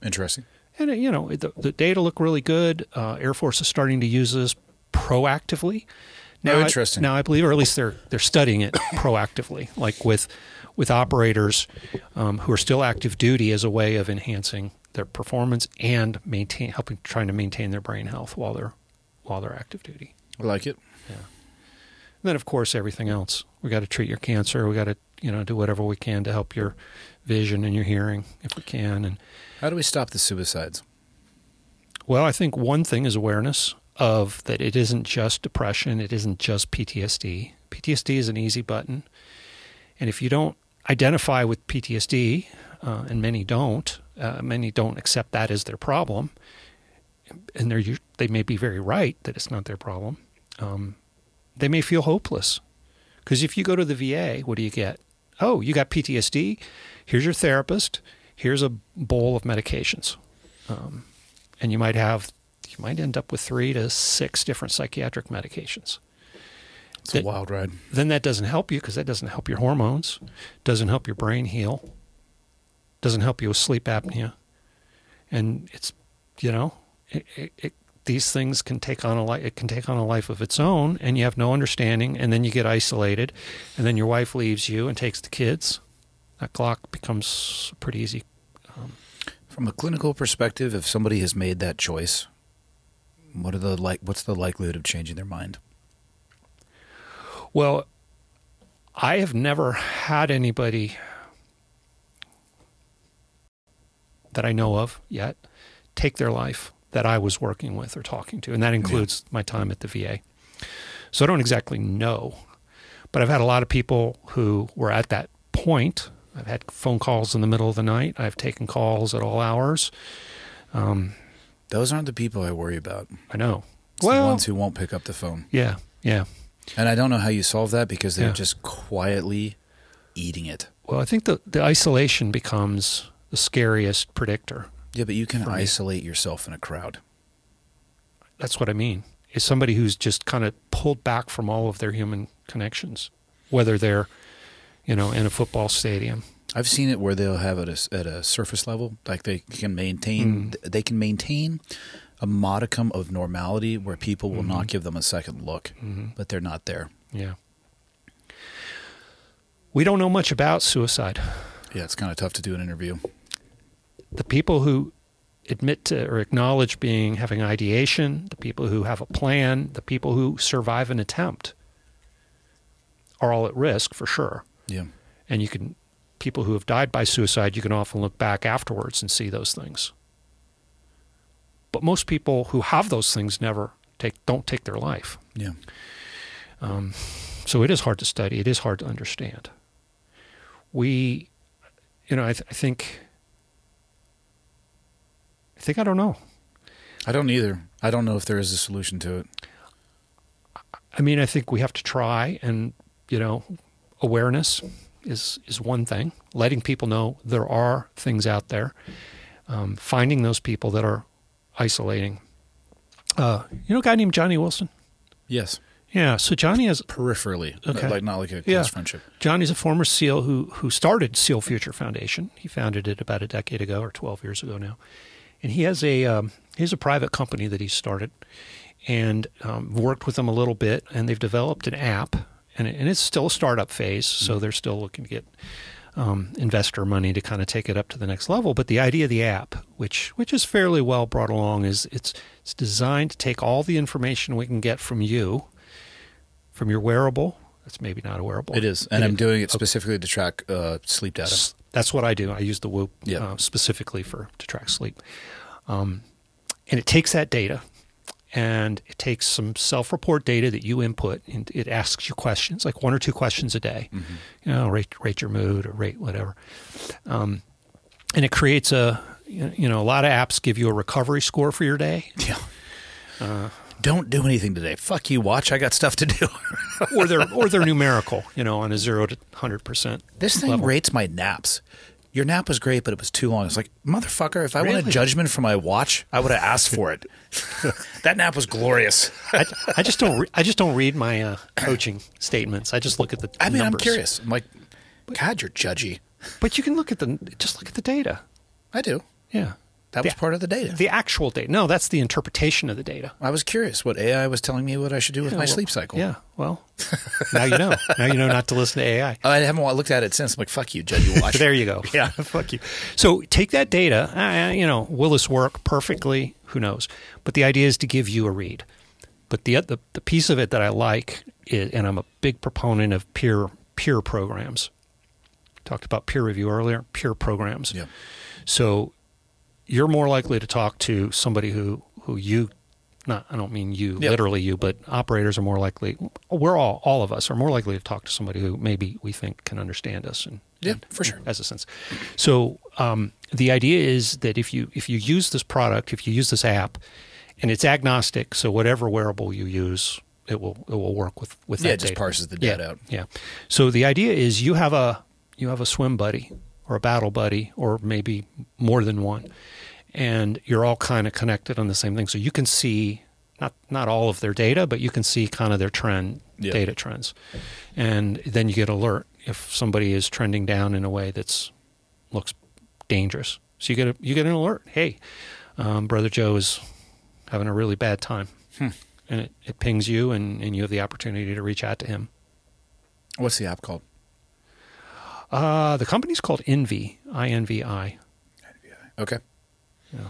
Interesting. And, it, you know, the, the data look really good. Uh, Air Force is starting to use this proactively. Now, oh, interesting. I, now I believe, or at least they're they're studying it proactively, like with, with operators um, who are still active duty as a way of enhancing their performance and maintain helping trying to maintain their brain health while they're while they're active duty. I like it. Yeah. And then, of course, everything else. We got to treat your cancer. We got to, you know, do whatever we can to help your vision and your hearing if we can. And how do we stop the suicides? Well, I think one thing is awareness of that it isn't just depression. It isn't just P T S D. P T S D is an easy button. And if you don't identify with P T S D, uh, and many don't, uh, many don't accept that as their problem, and they're, they may be very right that it's not their problem, um, they may feel hopeless. Because if you go to the V A, what do you get? Oh, you got P T S D. Here's your therapist. Here's a bowl of medications. Um, and you might have, you might end up with three to six different psychiatric medications. It's that, a wild ride. Then that doesn't help you because that doesn't help your hormones, doesn't help your brain heal, doesn't help you with sleep apnea. And it's, you know, it, it, it, these things can take on a li- it can take on a life of its own, and you have no understanding, and then you get isolated, and then your wife leaves you and takes the kids. That clock becomes pretty easy. Um, From a clinical perspective, if somebody has made that choice, what are the like? What's the likelihood of changing their mind? Well, I have never had anybody that I know of yet take their life that I was working with or talking to, and that includes yeah. my time at the V A. So I don't exactly know, but I've had a lot of people who were at that point. I've had phone calls in the middle of the night. I've taken calls at all hours. Um, Those aren't the people I worry about. I know. It's well, the ones who won't pick up the phone. Yeah, yeah. And I don't know how you solve that because they're yeah. just quietly eating it. Well, I think the, the isolation becomes the scariest predictor. Yeah, but you can isolate me. yourself in a crowd. That's what I mean. Is somebody who's just kind of pulled back from all of their human connections, whether they're, you know, in a football stadium. I've seen it where they'll have it at a, at a surface level, like they can maintain mm. they can maintain a modicum of normality where people will mm-hmm. not give them a second look, mm-hmm. but they're not there. Yeah. We don't know much about suicide. Yeah, it's kind of tough to do an interview. The people who admit to or acknowledge being having ideation, the people who have a plan, the people who survive an attempt are all at risk for sure. Yeah. And you can people who have died by suicide, you can often look back afterwards and see those things. But most people who have those things never take don't take their life. Yeah. Um, so it is hard to study. It is hard to understand. We, you know, I, th- I think, I think I don't know. I don't either. I don't know if there is a solution to it. I mean, I think we have to try, and you know, awareness is is one thing. Letting people know there are things out there. Um, finding those people that are isolating. Uh, you know a guy named Johnny Wilson? Yes. Yeah, so Johnny is... Peripherally, okay. like, not like a close yeah. friendship. Johnny's a former SEAL who who started SEAL Future Foundation. He founded it about a decade ago or twelve years ago now. And he has a um, he has a private company that he started and um, worked with them a little bit, and they've developed an app, and, it, and it's still a startup phase, mm-hmm. so they're still looking to get... Um, investor money to kind of take it up to the next level. But the idea of the app, which which is fairly well brought along, is it's it's designed to take all the information we can get from you, from your wearable. That's maybe not a wearable. It is, and it I'm is. doing it specifically okay. to track uh, sleep data. That's what I do. I use the Whoop yep. uh, specifically for to track sleep. Um, and it takes that data, and it takes some self-report data that you input, and it asks you questions, like one or two questions a day. Mm-hmm. You know, rate rate your mood or rate whatever. Um, and it creates a, you know, a lot of apps give you a recovery score for your day. Yeah. Uh, Don't do anything today. Fuck you, watch. I got stuff to do. or they're or they're numerical, you know, on a zero to one hundred percent. This thing level. rates my naps. Your nap was great, but it was too long. It's like, motherfucker, if I really? wanted judgment for my watch, I would have asked for it. That nap was glorious. I, I just don't. Re- I just don't read my uh, coaching statements. I just look at the. I mean, numbers. I'm curious. I'm like, God, you're judgy. But you can look at the just look at the data. I do. Yeah. That the, was part of the data. The actual data. No, that's the interpretation of the data. I was curious what A I was telling me what I should do yeah, with my well, sleep cycle. Yeah, well, now you know. Now you know not to listen to A I. I haven't looked at it since. I'm like, fuck you, Judge, you watch. There you go. Yeah, fuck you. So take that data. Uh, you know, will this work perfectly? Who knows? But the idea is to give you a read. But the the, the piece of it that I like, is, and I'm a big proponent of peer peer programs. Talked about peer review earlier, peer programs. Yeah. So you're more likely to talk to somebody who, who you, not, I don't mean you, yep. literally you, but operators are more likely, we're all, all of us are more likely to talk to somebody who maybe we think can understand us. And, yep, and, for sure. As a sense. So um, the idea is that if you, if you use this product, if you use this app, and it's agnostic, so whatever wearable you use, it will, it will work with, with yeah, that data. Yeah, it just data. parses the data yeah, out. Yeah. So the idea is you have a, you have a swim buddy or a battle buddy or maybe more than one. And you're all kind of connected on the same thing. So you can see not not all of their data, but you can see kind of their trend, yep. data trends. And then you get alert if somebody is trending down in a way that's looks dangerous. So you get a, you get an alert. Hey, um, Brother Joe is having a really bad time. Hmm. And it, it pings you and, and you have the opportunity to reach out to him. What's the app called? Uh, the company's called Envy, I N V I. I N V I. Okay. Yeah.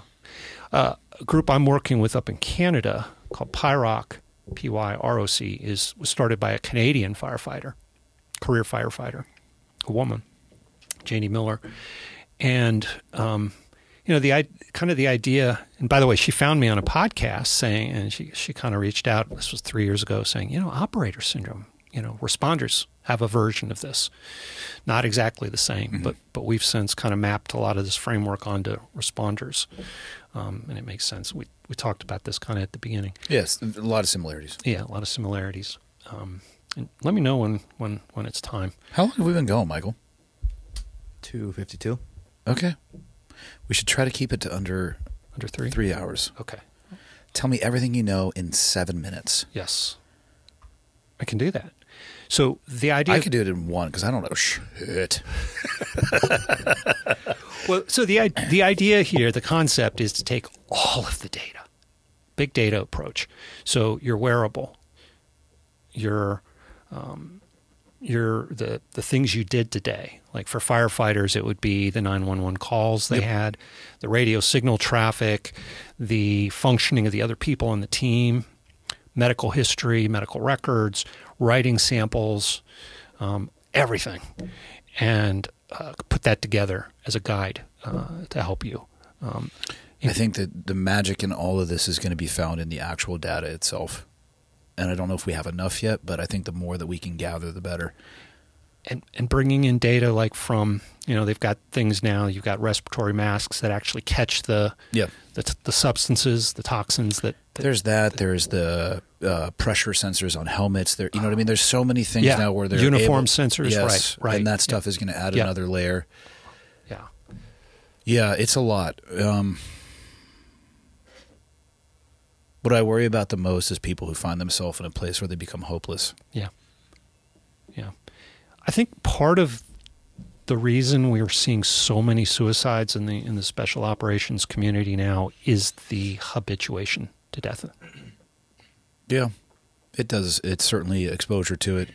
Uh, a group I'm working with up in Canada called Pyroc, P Y R O C, is, was started by a Canadian firefighter, career firefighter, a woman, Janie Miller. And, um, you know, the kind of the idea, and by the way, she found me on a podcast saying, and she, she kind of reached out, this was three years ago, saying, you know, operator syndrome, you know, responders have a version of this. Not exactly the same, mm-hmm. but but we've since kind of mapped a lot of this framework onto responders, um, and it makes sense. We we talked about this kind of at the beginning. Yes, a lot of similarities. Yeah, a lot of similarities. Um, and let me know when, when, when it's time. How long have we been going, Michael? two fifty-two. Okay. We should try to keep it to under, under three? three hours. Okay. Tell me everything you know in seven minutes. Yes. I can do that. So the idea I could do it in one because I don't know shit. Well, so the the idea here, the concept is to take all of the data, big data approach. So your wearable, your um, your the the things you did today. Like for firefighters, it would be the nine one one calls they yep. had, the radio signal traffic, the functioning of the other people on the team, medical history, medical records, writing samples, um, everything, and uh, put that together as a guide uh, to help you. Um, I think that the magic in all of this is going to be found in the actual data itself. And I don't know if we have enough yet, but I think the more that we can gather, the better. And, and bringing in data like from, you know, they've got things now, you've got respiratory masks that actually catch the yeah. the, the substances, the toxins that, that there's that, that there's the uh, pressure sensors on helmets there. You know what I mean? There's so many things yeah. now where they're uniform able, sensors. Yes, right. Right. And that stuff yeah. is going to add yeah. another layer. Yeah. Yeah. It's a lot. Um, what I worry about the most is people who find themselves in a place where they become hopeless. Yeah. Yeah. I think part of the reason we're seeing so many suicides in the in the special operations community now is the habituation to death. Yeah, it does. It's certainly exposure to it.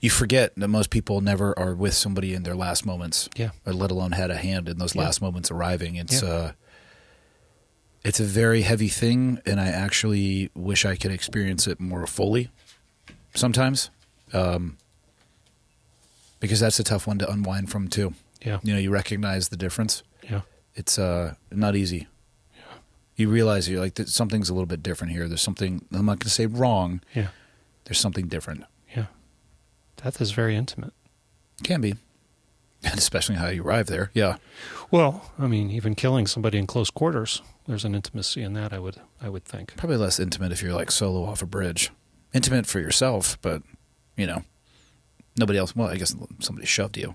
You forget that most people never are with somebody in their last moments, yeah, or let alone had a hand in those yeah. last moments arriving. It's yeah. uh, it's a very heavy thing, and I actually wish I could experience it more fully sometimes. Um Because that's a tough one to unwind from too. Yeah, you know, you recognize the difference. Yeah, it's uh not easy. Yeah, you realize you're like something's a little bit different here. There's something I'm not going to say wrong. Yeah, there's something different. Yeah, death is very intimate. Can be, and especially how you arrive there. Yeah. Well, I mean, even killing somebody in close quarters, there's an intimacy in that. I would, I would think probably less intimate if you're like solo off a bridge. Intimate for yourself, but you know. Nobody else. Well, I guess somebody shoved you.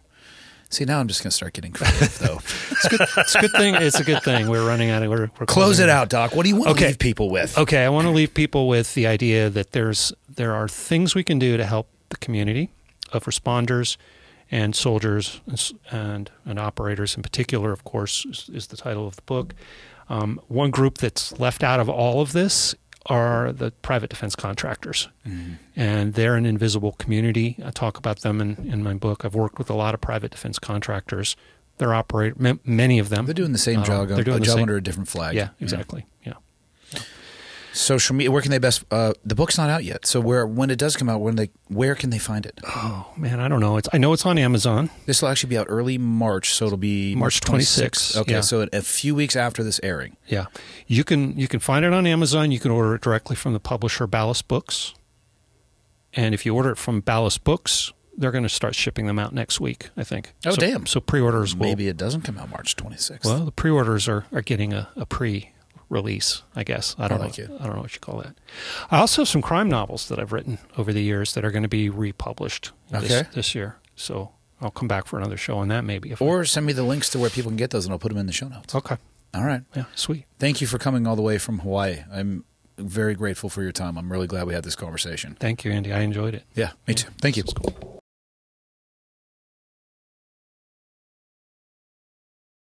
See, now I'm just going to start getting creative, though. It's, good, it's a good thing. It's a good thing. We're running out of. We're, we're Close it out, out, Doc. What do you want okay. to leave people with? Okay, I want to leave people with the idea that there's there are things we can do to help the community of responders and soldiers and and, and operators in particular. Of course, is, is the title of the book. Um, one group that's left out of all of this are the private defense contractors. Mm-hmm. And they're an invisible community. I talk about them in, in my book. I've worked with a lot of private defense contractors. They're operating, many of them. They're doing the same um, job, they're doing a the job same. Under a different flag. Yeah, exactly. Yeah. yeah. Social media, where can they best, uh, the book's not out yet. So where, when it does come out, when they, where can they find it? Oh man, I don't know. It's, I know it's on Amazon. This will actually be out early March. So it'll be March twenty-sixth. Okay. Yeah. So in a few weeks after this airing. Yeah. You can, you can find it on Amazon. You can order it directly from the publisher Ballast Books. And if you order it from Ballast Books, they're going to start shipping them out next week, I think. Oh, so, damn. So pre-orders will... Maybe it doesn't come out March twenty-sixth. Well, the pre-orders are, are getting a, a pre-release, I guess. I don't, I, like know, I don't know what you call that. I also have some crime novels that I've written over the years that are going to be republished okay. this, this year. So I'll come back for another show on that maybe. If or I... send me the links to where people can get those, and I'll put them in the show notes. Okay. All right. Yeah, sweet. Thank you for coming all the way from Hawaii. I'm very grateful for your time. I'm really glad we had this conversation. Thank you, Andy. I enjoyed it. Yeah, me yeah. too. Thank you. It's cool.